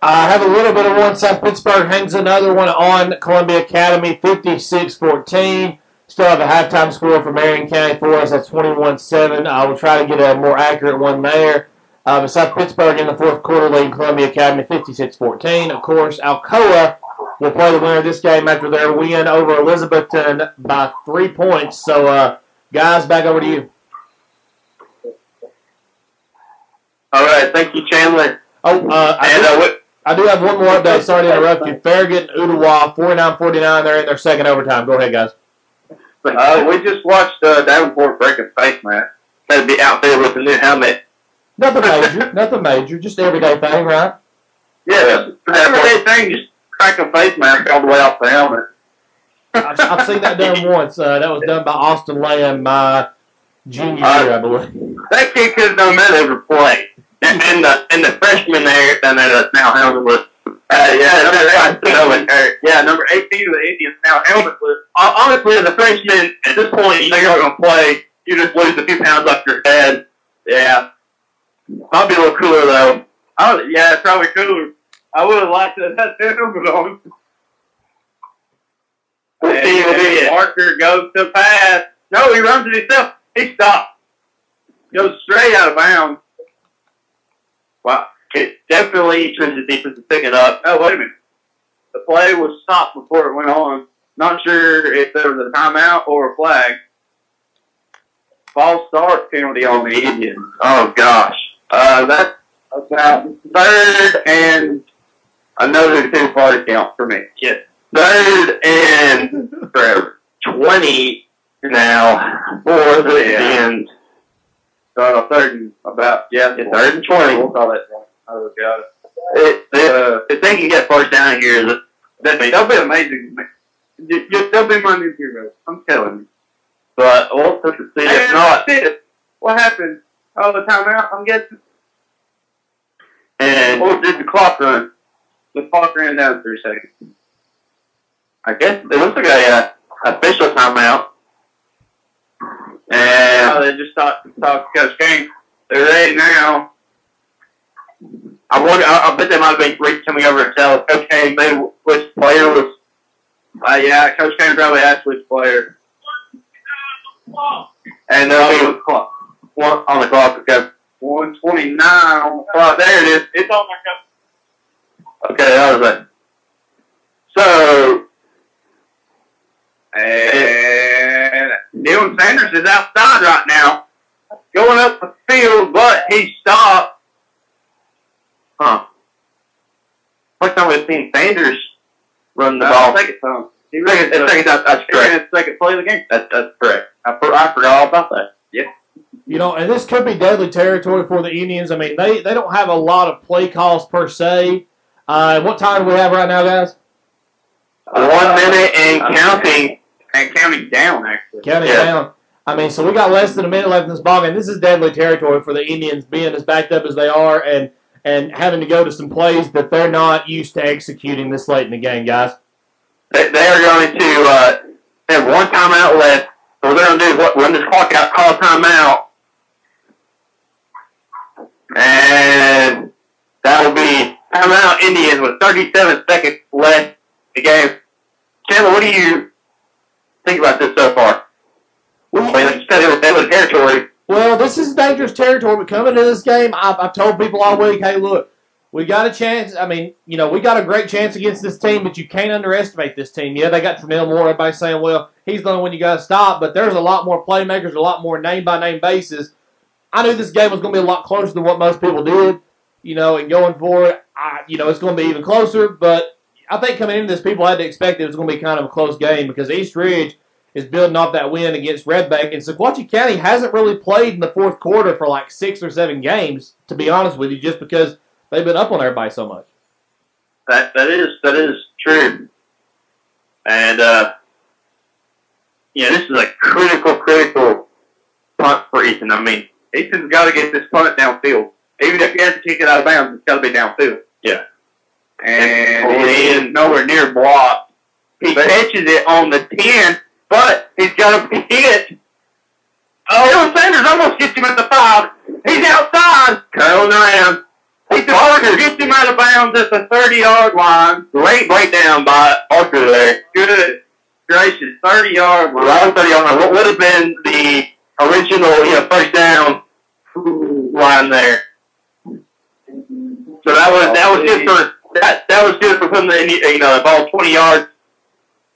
I have a little bit of one. South Pittsburgh hangs another one on Columbia Academy, fifty-six fourteen. Still have a halftime score for Marion County for us. That's twenty-one seven. I will try to get a more accurate one there. Uh, but South Pittsburgh in the fourth quarter leading Columbia Academy, fifty-six fourteen. Of course, Alcoa will play the winner of this game after their win over Elizabethton by three points. So, uh, guys, back over to you. All right. Thank you, Chandler. Oh, uh, I, and, do, uh, what, I do have one more update. Sorry to interrupt you. Farragut and Ooltewah, forty-nine forty-nine. They're in their second overtime. Go ahead, guys. Uh, we just watched uh, Davenport break a face mask. That'd be out there with a new helmet. Nothing major. Nothing major. Just everyday thing, right? Yeah. Everyday thing just a face mask all the way off the helmet. I've, I've seen that done once. Uh, that was done by Austin Lamb my junior uh, year, I believe. That kid could have done that every play. And, and, the, and the freshman there that is now helmetless. Uh, yeah, number eighteen, or, yeah, number eighteen of the Indians now helmetless. Honestly, the freshman, at this point, they're not going to play. You just lose a few pounds off your head. Yeah. Might be a little cooler, though. Oh, yeah, it's probably cooler. I would have liked that. That's terrible, though. Barker goes to pass. No, he runs it himself. He stops. Goes straight out of bounds. Wow. It definitely turns the defense to pick it up. Oh, wait a minute. The play was stopped before it went on. Not sure if there was a timeout or a flag. False start penalty on the Indians. Oh, gosh. Uh, that's about third and... another two party count for me. Yes. Third and forever. twenty now for the Indians. Uh, third and about, yeah, yeah third and twenty. We'll call that one. Oh, God. It, it, uh, if they can get first down here, that, that'll be amazing. That'll be my new hero. I'm telling you. But we'll have to see. If not, what happened? Oh, the timeout, I'm guessing. And or did the clock run? The clock ran down three seconds. I guess it looks like a uh, official timeout. And oh, they just talked to Coach Kane. They're ready now. I wonder. I, I bet they might have been reaching coming over and tell Coach Kane maybe which player was. Uh, yeah, Coach Kane probably asked which player. And they'll be the clock. One on the clock. Okay. One twenty-nine on the clock. There it is. It's on my cup. Okay, that was it. So, and Dylan Sanders is outside right now, going up the field, but he stopped. Huh. First time we've seen Sanders run the no, ball. Second time. He ran second, second time. That's correct. Second play of the game. That's, that's correct. I, I forgot all about that. Yeah. You know, and this could be deadly territory for the Indians. I mean, they, they don't have a lot of play calls per se. Uh, what time do we have right now, guys? Uh, One minute and counting. And counting down, actually. Counting yeah. down. I mean, so we got less than a minute left in this ballgame. This is deadly territory for the Indians, being as backed up as they are and, and having to go to some plays that they're not used to executing this late in the game, guys. They, they are going to uh, have one timeout left. So what they're going to do is what, run this clock out, call timeout, and that will be timeout Indians with thirty-seven seconds left in the game. Chandler, what do you think about this so far? Well, this is dangerous territory. But coming into this game, I've, I've told people all week, hey, look, we got a chance. I mean, you know, we got a great chance against this team, but you can't underestimate this team. Yeah, they got Trenell Moore. Everybody's saying, well, he's the only one you got to stop. But there's a lot more playmakers, a lot more name-by-name bases. I knew this game was going to be a lot closer than what most people did. You know, and going forward, I, you know, it's going to be even closer. But I think coming into this, people had to expect it was going to be kind of a close game because East Ridge is building off that win against Red Bank. And Sequatchie County hasn't really played in the fourth quarter for like six or seven games, to be honest with you, just because they've been up on everybody so much. That That is that is true. And, uh, yeah, this is a critical, critical punt for Ethan. I mean, Ethan's got to get this punt downfield. Even if he has to kick it out of bounds, it's got to be downfield. Yeah. And, and he is nowhere near blocked. He catches it on the ten. But he's got to hit. Oh, Dylan Sanders almost gets him at the five. He's outside. Curling around. Ethan Barker gets him out of bounds at the thirty-yard line. Great breakdown by Barker there. Good gracious, thirty-yard line. Right on thirty-yard line. What would have been the original, you know, first down line there? So that was that was good for that that was good for putting the you know the ball twenty yards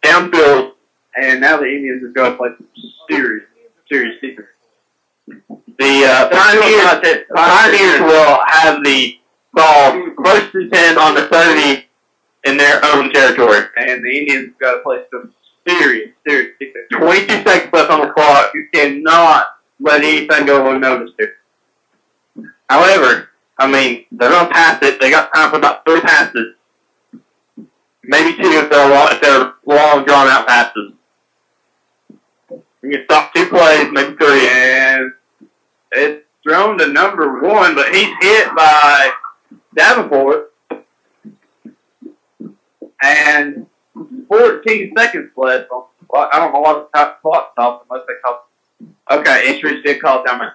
downfield. And now the Indians is going to play some serious, serious defense. The uh, Pioneers, Pioneers will have the ball close to ten on the thirty in their own territory. And the Indians have got to play some serious, serious defense. twenty-two seconds left on the clock. You cannot let anything go unnoticed here. However, I mean, they're going to pass it. They got time for about three passes. Maybe two if they're long, if they're long drawn-out passes. You can stop two plays, maybe three. And it's thrown to number one, but he's hit by Davenport. And fourteen seconds left. I don't know why the clock stopped unless they called. Okay, East Ridge did call timeout.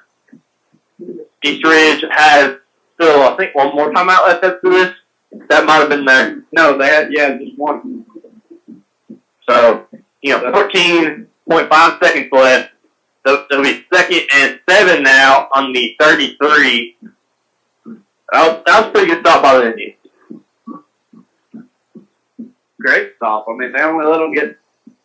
East Ridge has still, I think, one more timeout left after this. That might have been there. No, they had, yeah, just one. So, you know, fourteen point five seconds left. So it'll be second and seven now on the thirty-three. That was, that was a pretty good stop by the Indians. Great stop. I mean, they only let them get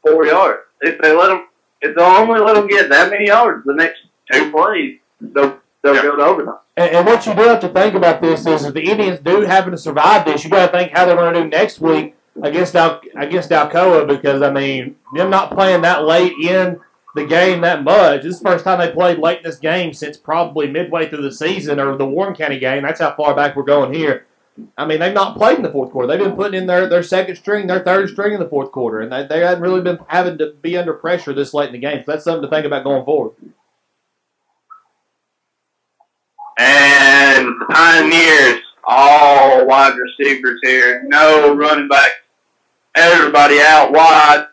four yards. If they let them, if they only let them get that many yards the next two plays, they'll, they'll yeah. go to overtime. And, and what you do have to think about this is if the Indians do happen to survive this, you got to think how they're going to do next week against Al against Alcoa because, I mean, them not playing that late in the game that much. This is the first time they played late in this game since probably midway through the season or the Warren County game. That's how far back we're going here. I mean, they've not played in the fourth quarter. They've been putting in their, their second string, their third string in the fourth quarter, and they, they haven't really been having to be under pressure this late in the game. So that's something to think about going forward. And the Pioneers, all wide receivers here. No running back. Everybody out wide.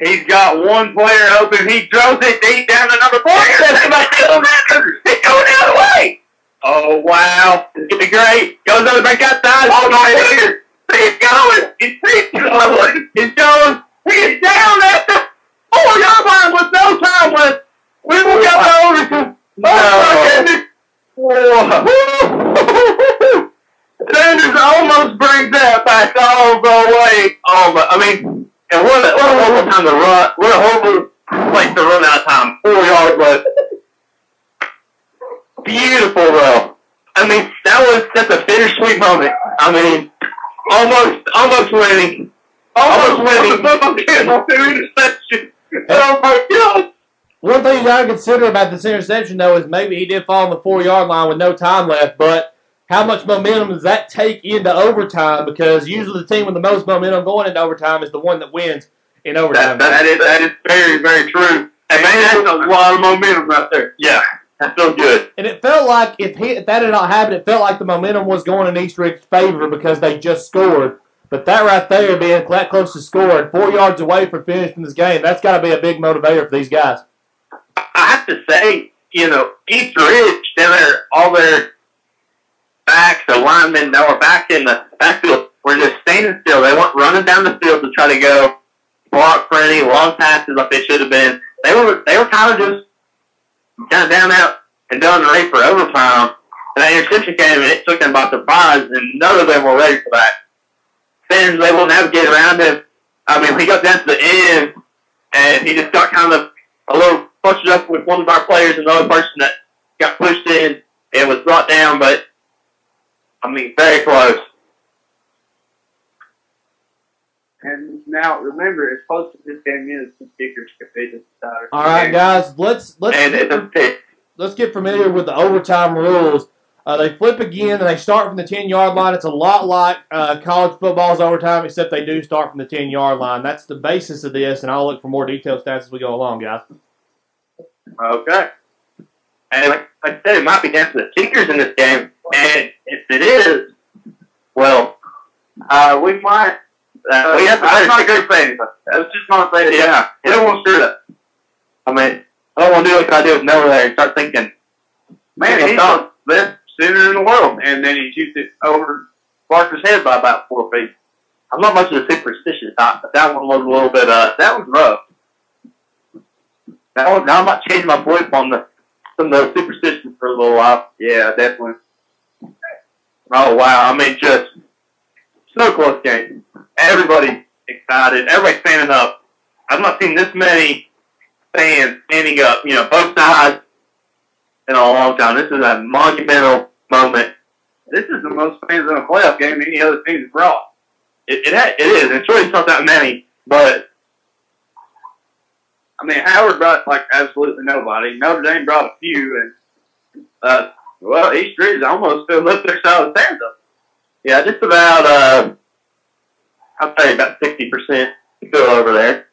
He's got one player open. He throws it deep down to number four. It's going the other way. Oh, wow. It's great. Goes over back outside. Oh, my fingers. He's going. He's going. He's going. He's down at the four-yard line with no time left. We will go over to no. Sanders almost brings that back all the way. Oh, but I mean, and what a, what a horrible time to run. What a horrible place to run out of time. Four yards left. Beautiful, though. I mean, that was that's a bittersweet moment. I mean, almost, almost winning, almost, almost winning. Interception. Oh my God. One thing you got to consider about this interception, though, is maybe he did fall on the four-yard line with no time left, but how much momentum does that take into overtime? Because usually the team with the most momentum going into overtime is the one that wins in overtime. That, that, is, that is very, very true. And man, that's a lot of momentum right there. Yeah, that feels good. And it felt like if, he, if that had not happened, it felt like the momentum was going in East Ridge's favor because they just scored. But that right there, being that close to scoring, four yards away from finishing this game, that's got to be a big motivator for these guys. I have to say, you know, East Ridge, they're all their backs, the linemen that were back in the backfield were just standing still. They weren't running down the field to try to go block for any long passes like they should have been. They were they were kind of just kind of down out and done ready for overtime. And that interception came, and it took them by surprise, and none of them were ready for that. Then they will navigate around him. I mean, we got down to the end, and he just got kind of a little pushed up with one of our players, another person that got pushed in and was brought down, but, I mean, very close. And now, remember, as close as this game is, the kickers could be the decider. All right, guys, let's let's and get, a let's get familiar with the overtime rules. Uh, they flip again, and they start from the ten-yard line. It's a lot like uh, college football's overtime, except they do start from the ten-yard line. That's the basis of this, and I'll look for more detailed stats as we go along, guys. Okay. And like I said, it might be down to the kickers in this game, and if it is, well, uh, we might... Uh, we have to I'm not going to say anything. I was just going to say, yeah, I don't want to screw it up. I mean, I don't want to do what I do with Noah there and start thinking, man, he's the best center in the world. And then he shoots it over Barker's head by about four feet. I'm not much of a superstitious type, but that one was a little bit, uh, that was rough. That one, now I might change my belief on the, some of the superstitions for a little while. Yeah, definitely. Oh, wow. I mean, just so close game. Everybody's excited. Everybody's standing up. I've not seen this many fans standing up, you know, both sides in a long time. This is a monumental moment. This is the most fans in a playoff game any other team has brought. It, it, ha it is. It's really not that many, but... I mean, Howard brought, like, absolutely nobody. Notre Dame brought a few, and, uh, well, East Ridge almost filled up their side of the fans up. Yeah, just about, uh... I'd say about sixty percent still over there.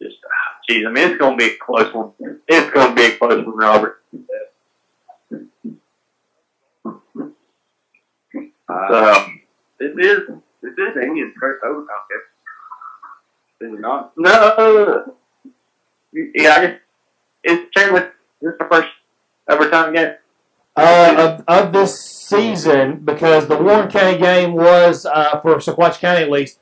Just, jeez, I mean, it's gonna be a close one. It's gonna be a close one, Robert. Uh, so this is this is Indian's first overtime game. Is it not? No. Yeah, I guess it's Chandler. This is the first overtime game. Uh, of, of this season, because the Warren County game was uh, for Sequatchie County at least.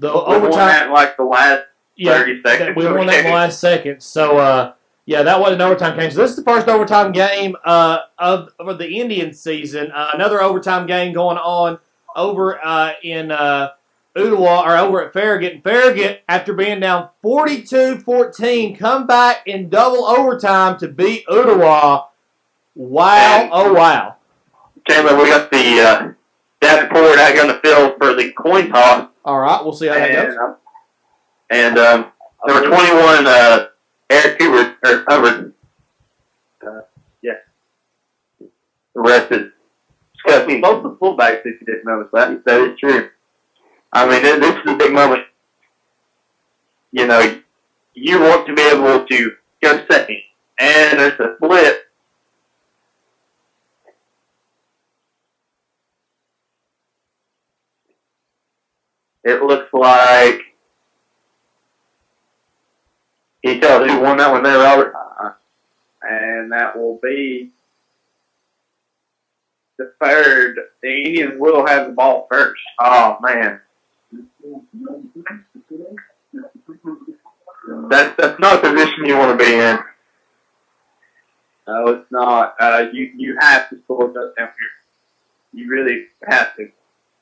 The we overtime, won that like the last yeah, thirty seconds. We won that in the last second. So uh, yeah, that was an overtime game. So this is the first overtime game uh, of, of the Indian season. Uh, another overtime game going on over uh, in uh, Ooltewah or over at Farragut. And Farragut, after being down forty-two fourteen, come back in double overtime to beat Ooltewah. Wow, and, oh wow. Chandler, we got the uh, Davenport out here on the field for the coin toss. All right, we'll see how and, that goes. And um, number twenty-one, uh, Eric Hubert, or Hubbard. Uh, yeah. Arrested. Both the fullbacks, if you didn't notice that. That is true. I mean, this is a big moment. You know, you want to be able to go second. And there's a flip. It looks like he tells who won that one there, Robert. Uh, and that will be the third. The Indians will have the ball first. Oh, man. That's, that's not the position you want to be in. No, it's not. Uh, you, you have to score down here. You really have to.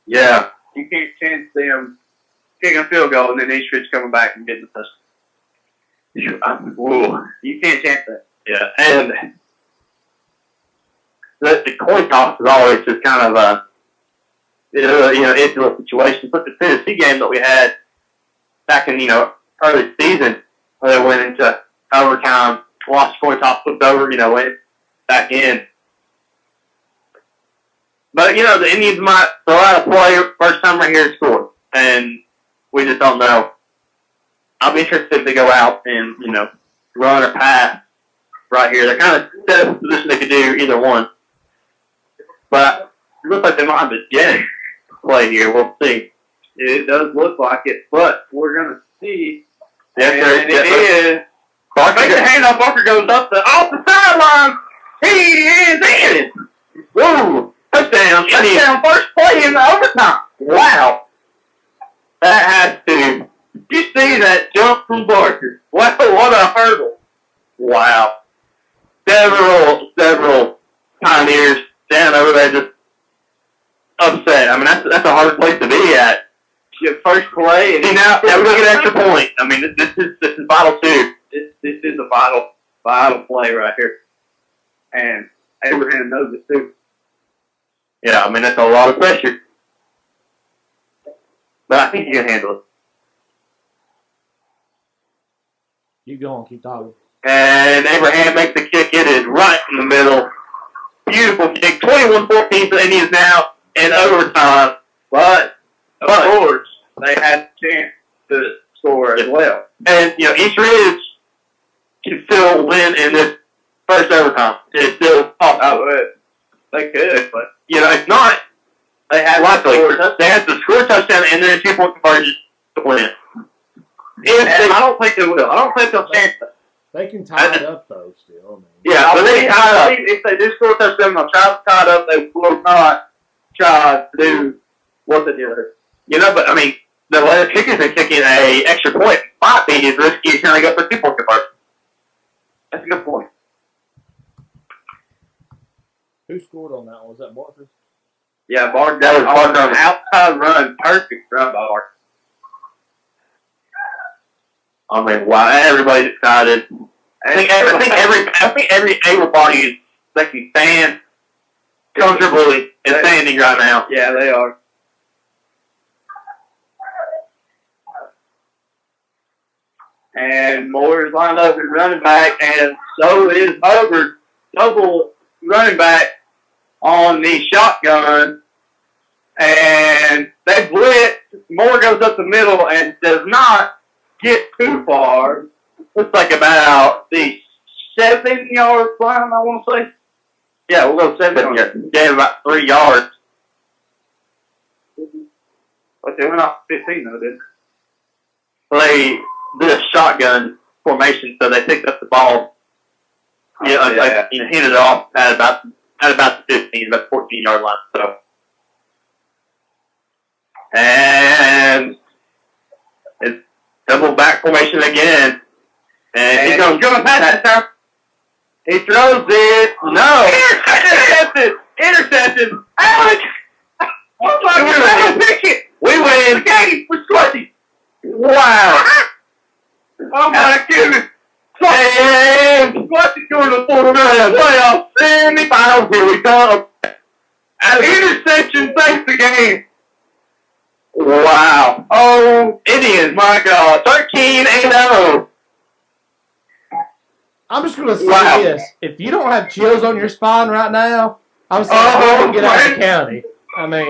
Yeah. You can't chance them kicking a field goal and then East Ridge coming back and getting the touchdown. You, I, you can't chance that. Yeah, and the, the coin toss is always just kind of a you know, you know into a situation. But the Tennessee game that we had back in you know early season where they went into overtime, lost coin toss, flipped over, you know, went back in. But, you know, the Indians might throw out a player first time right here and score. And we just don't know. I'll be interested to go out and, you know, run or pass right here. They're kind of set up a position they could do either one. But it looks like they might have a beginning play here. We'll see. It does look like it, but we're going to see. Yes, and it is. Barker makes a handoff. Barker goes up the off the sideline. He is in it. Whoa. Touchdown. Touchdown. First play in the overtime. Wow. That has to. You see that jump from Barker. Wow, what a hurdle. Wow. Several, several Pioneers down over there just upset. I mean, that's that's a hard place to be at. Your first play. And see, now, now we're going to get an extra point. I mean, this, this is this is vital, too. This, this is a vital, vital play right here. And Abraham knows it, too. Yeah, I mean, that's a lot of pressure. But I think you can handle it. Keep going, keep talking. And Abraham makes the kick. It is right in the middle. Beautiful kick. twenty-one fourteen for the Indians now in overtime. But, of but, course, they had a chance to score as well. And, you know, East Ridge can still win in this first overtime. It's still possible. Oh, they could, but, you know, it's not. They had to, they had to score a touchdown and then a two-point conversion to win. If they, I don't think they will. I don't think they'll chance it. They can tie it up, though, still. Man. Yeah, I believe, I believe if they do score a touchdown, they'll try to tie it up. They will not try to do what they did. You know, but, I mean, the last kickers are kicking a extra point. Five feet is risky. He's trying to go for a two-point conversion. That's a good point. Who scored on that one? Was that Barker? Yeah, Barker. That was Barker on an outside run. Perfect run by Barker. I mean, wow! Everybody's excited. I think every, I think every, I think every able-bodied that can stand comfortably is standing right now. Yeah, they are. And Moore is lined up and running back, and so is Hubbard. Double running back on the shotgun, and they blitz. Moore goes up the middle and does not get too far. Looks like about the seven yard line, I want to say. Yeah, we'll go seven yards. Yeah, about three yards. Okay, we're not fifteen though, did they? They did a shotgun formation, so they picked up the ball. Yeah, oh, yeah. Like, you know, handed it off at about at about the fifteen, about fourteen yard line. So, and it's double back formation again. And, and he's going to pass it down. He throws it. No. Intercepted. Intercepted. Alex. What's going on? We win. Okay. We're squishy. Wow. Oh, my goodness. And Squatchie going to the full round playoff semifinals. Here we come. An interception takes the game. Wow. Oh, Indians, my God. thirteen and oh. I'm just going to say wow. this. If you don't have chills on your spine right now, I'm sorry oh, you can get out of the county. I mean.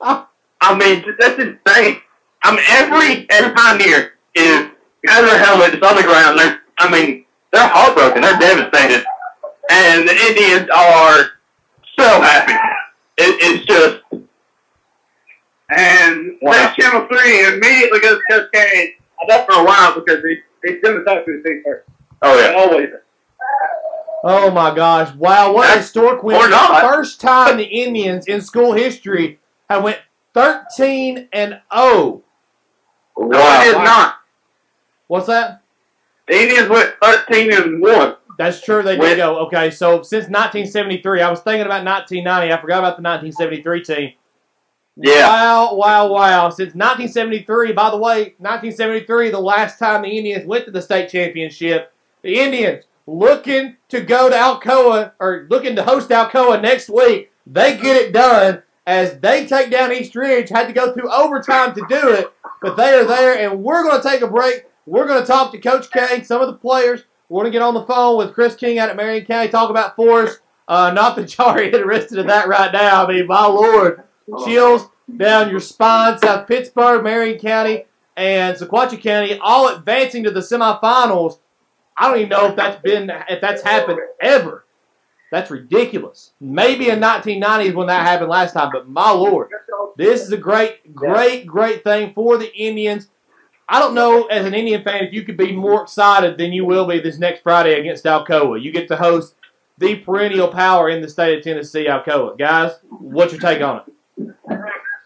Wow. I mean, that's insane. I mean, every, every Pioneer is has their helmet. It's on the ground. They're, I mean, they're heartbroken. They're devastated. And the Indians are so happy. It, it's just. And wow. Channel three immediately goes to Coach Kane. I don't for a while because he, he's going to talk to his team first. Oh, yeah. Always. Oh, my gosh. Wow, what a historic win. First time the Indians in school history have went thirteen and oh. No, wow. It is not. What's that? The Indians went thirteen and one. That's true. They did go. Okay, so since nineteen seventy-three, I was thinking about nineteen ninety. I forgot about the nineteen seventy-three team. Yeah. Wow, wow, wow. Since nineteen seventy-three, by the way, nineteen seventy-three, the last time the Indians went to the state championship. The Indians looking to go to Alcoa, or looking to host Alcoa next week. They get it done as they take down East Ridge. Had to go through overtime to do it, but they are there, and we're going to take a break. We're going to talk to Coach Kane, some of the players. We're going to get on the phone with Chris King out at Marion County, talk about Forrest. Uh, not that y'all are interested in that right now. I mean, my Lord. Chills down your spine. South Pittsburgh, Marion County, and Sequatchie County all advancing to the semifinals. I don't even know if that's been if that's happened ever. That's ridiculous. Maybe in nineteen nineties when that happened last time, but my Lord, this is a great, great, great thing for the Indians. I don't know, as an Indian fan, if you could be more excited than you will be this next Friday against Alcoa. You get to host the perennial power in the state of Tennessee, Alcoa. Guys, what's your take on it?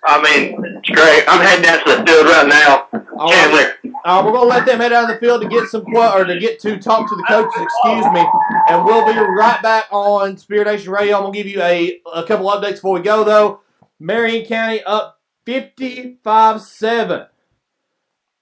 I mean, it's great. I'm heading out to the field right now. All Chandler. Right. All right, we're going to let them head out of the field to get some or to get to talk to the coaches, excuse me, and we'll be right back on Spirit Nation Radio. I'm going to give you a, a couple updates before we go, though. Marion County up fifty-five seven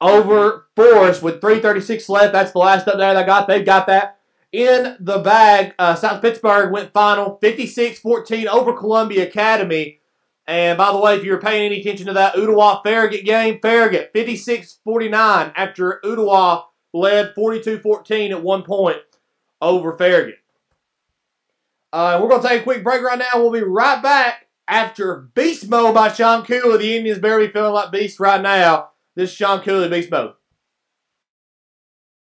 over Forrest with three thirty-six left. That's the last update I got. They've got that in the bag. Uh, South Pittsburgh went final fifty-six fourteen over Columbia Academy. And, by the way, if you were paying any attention to that Ooltewah-Farragut game, Farragut fifty-six forty-nine after Ooltewah led forty-two fourteen at one point over Farragut. Uh, we're going to take a quick break right now. We'll be right back after Beast Mode by Sean Cooley. The Indians barely feeling like beasts right now. This is Sean Cooley, Beast Mode.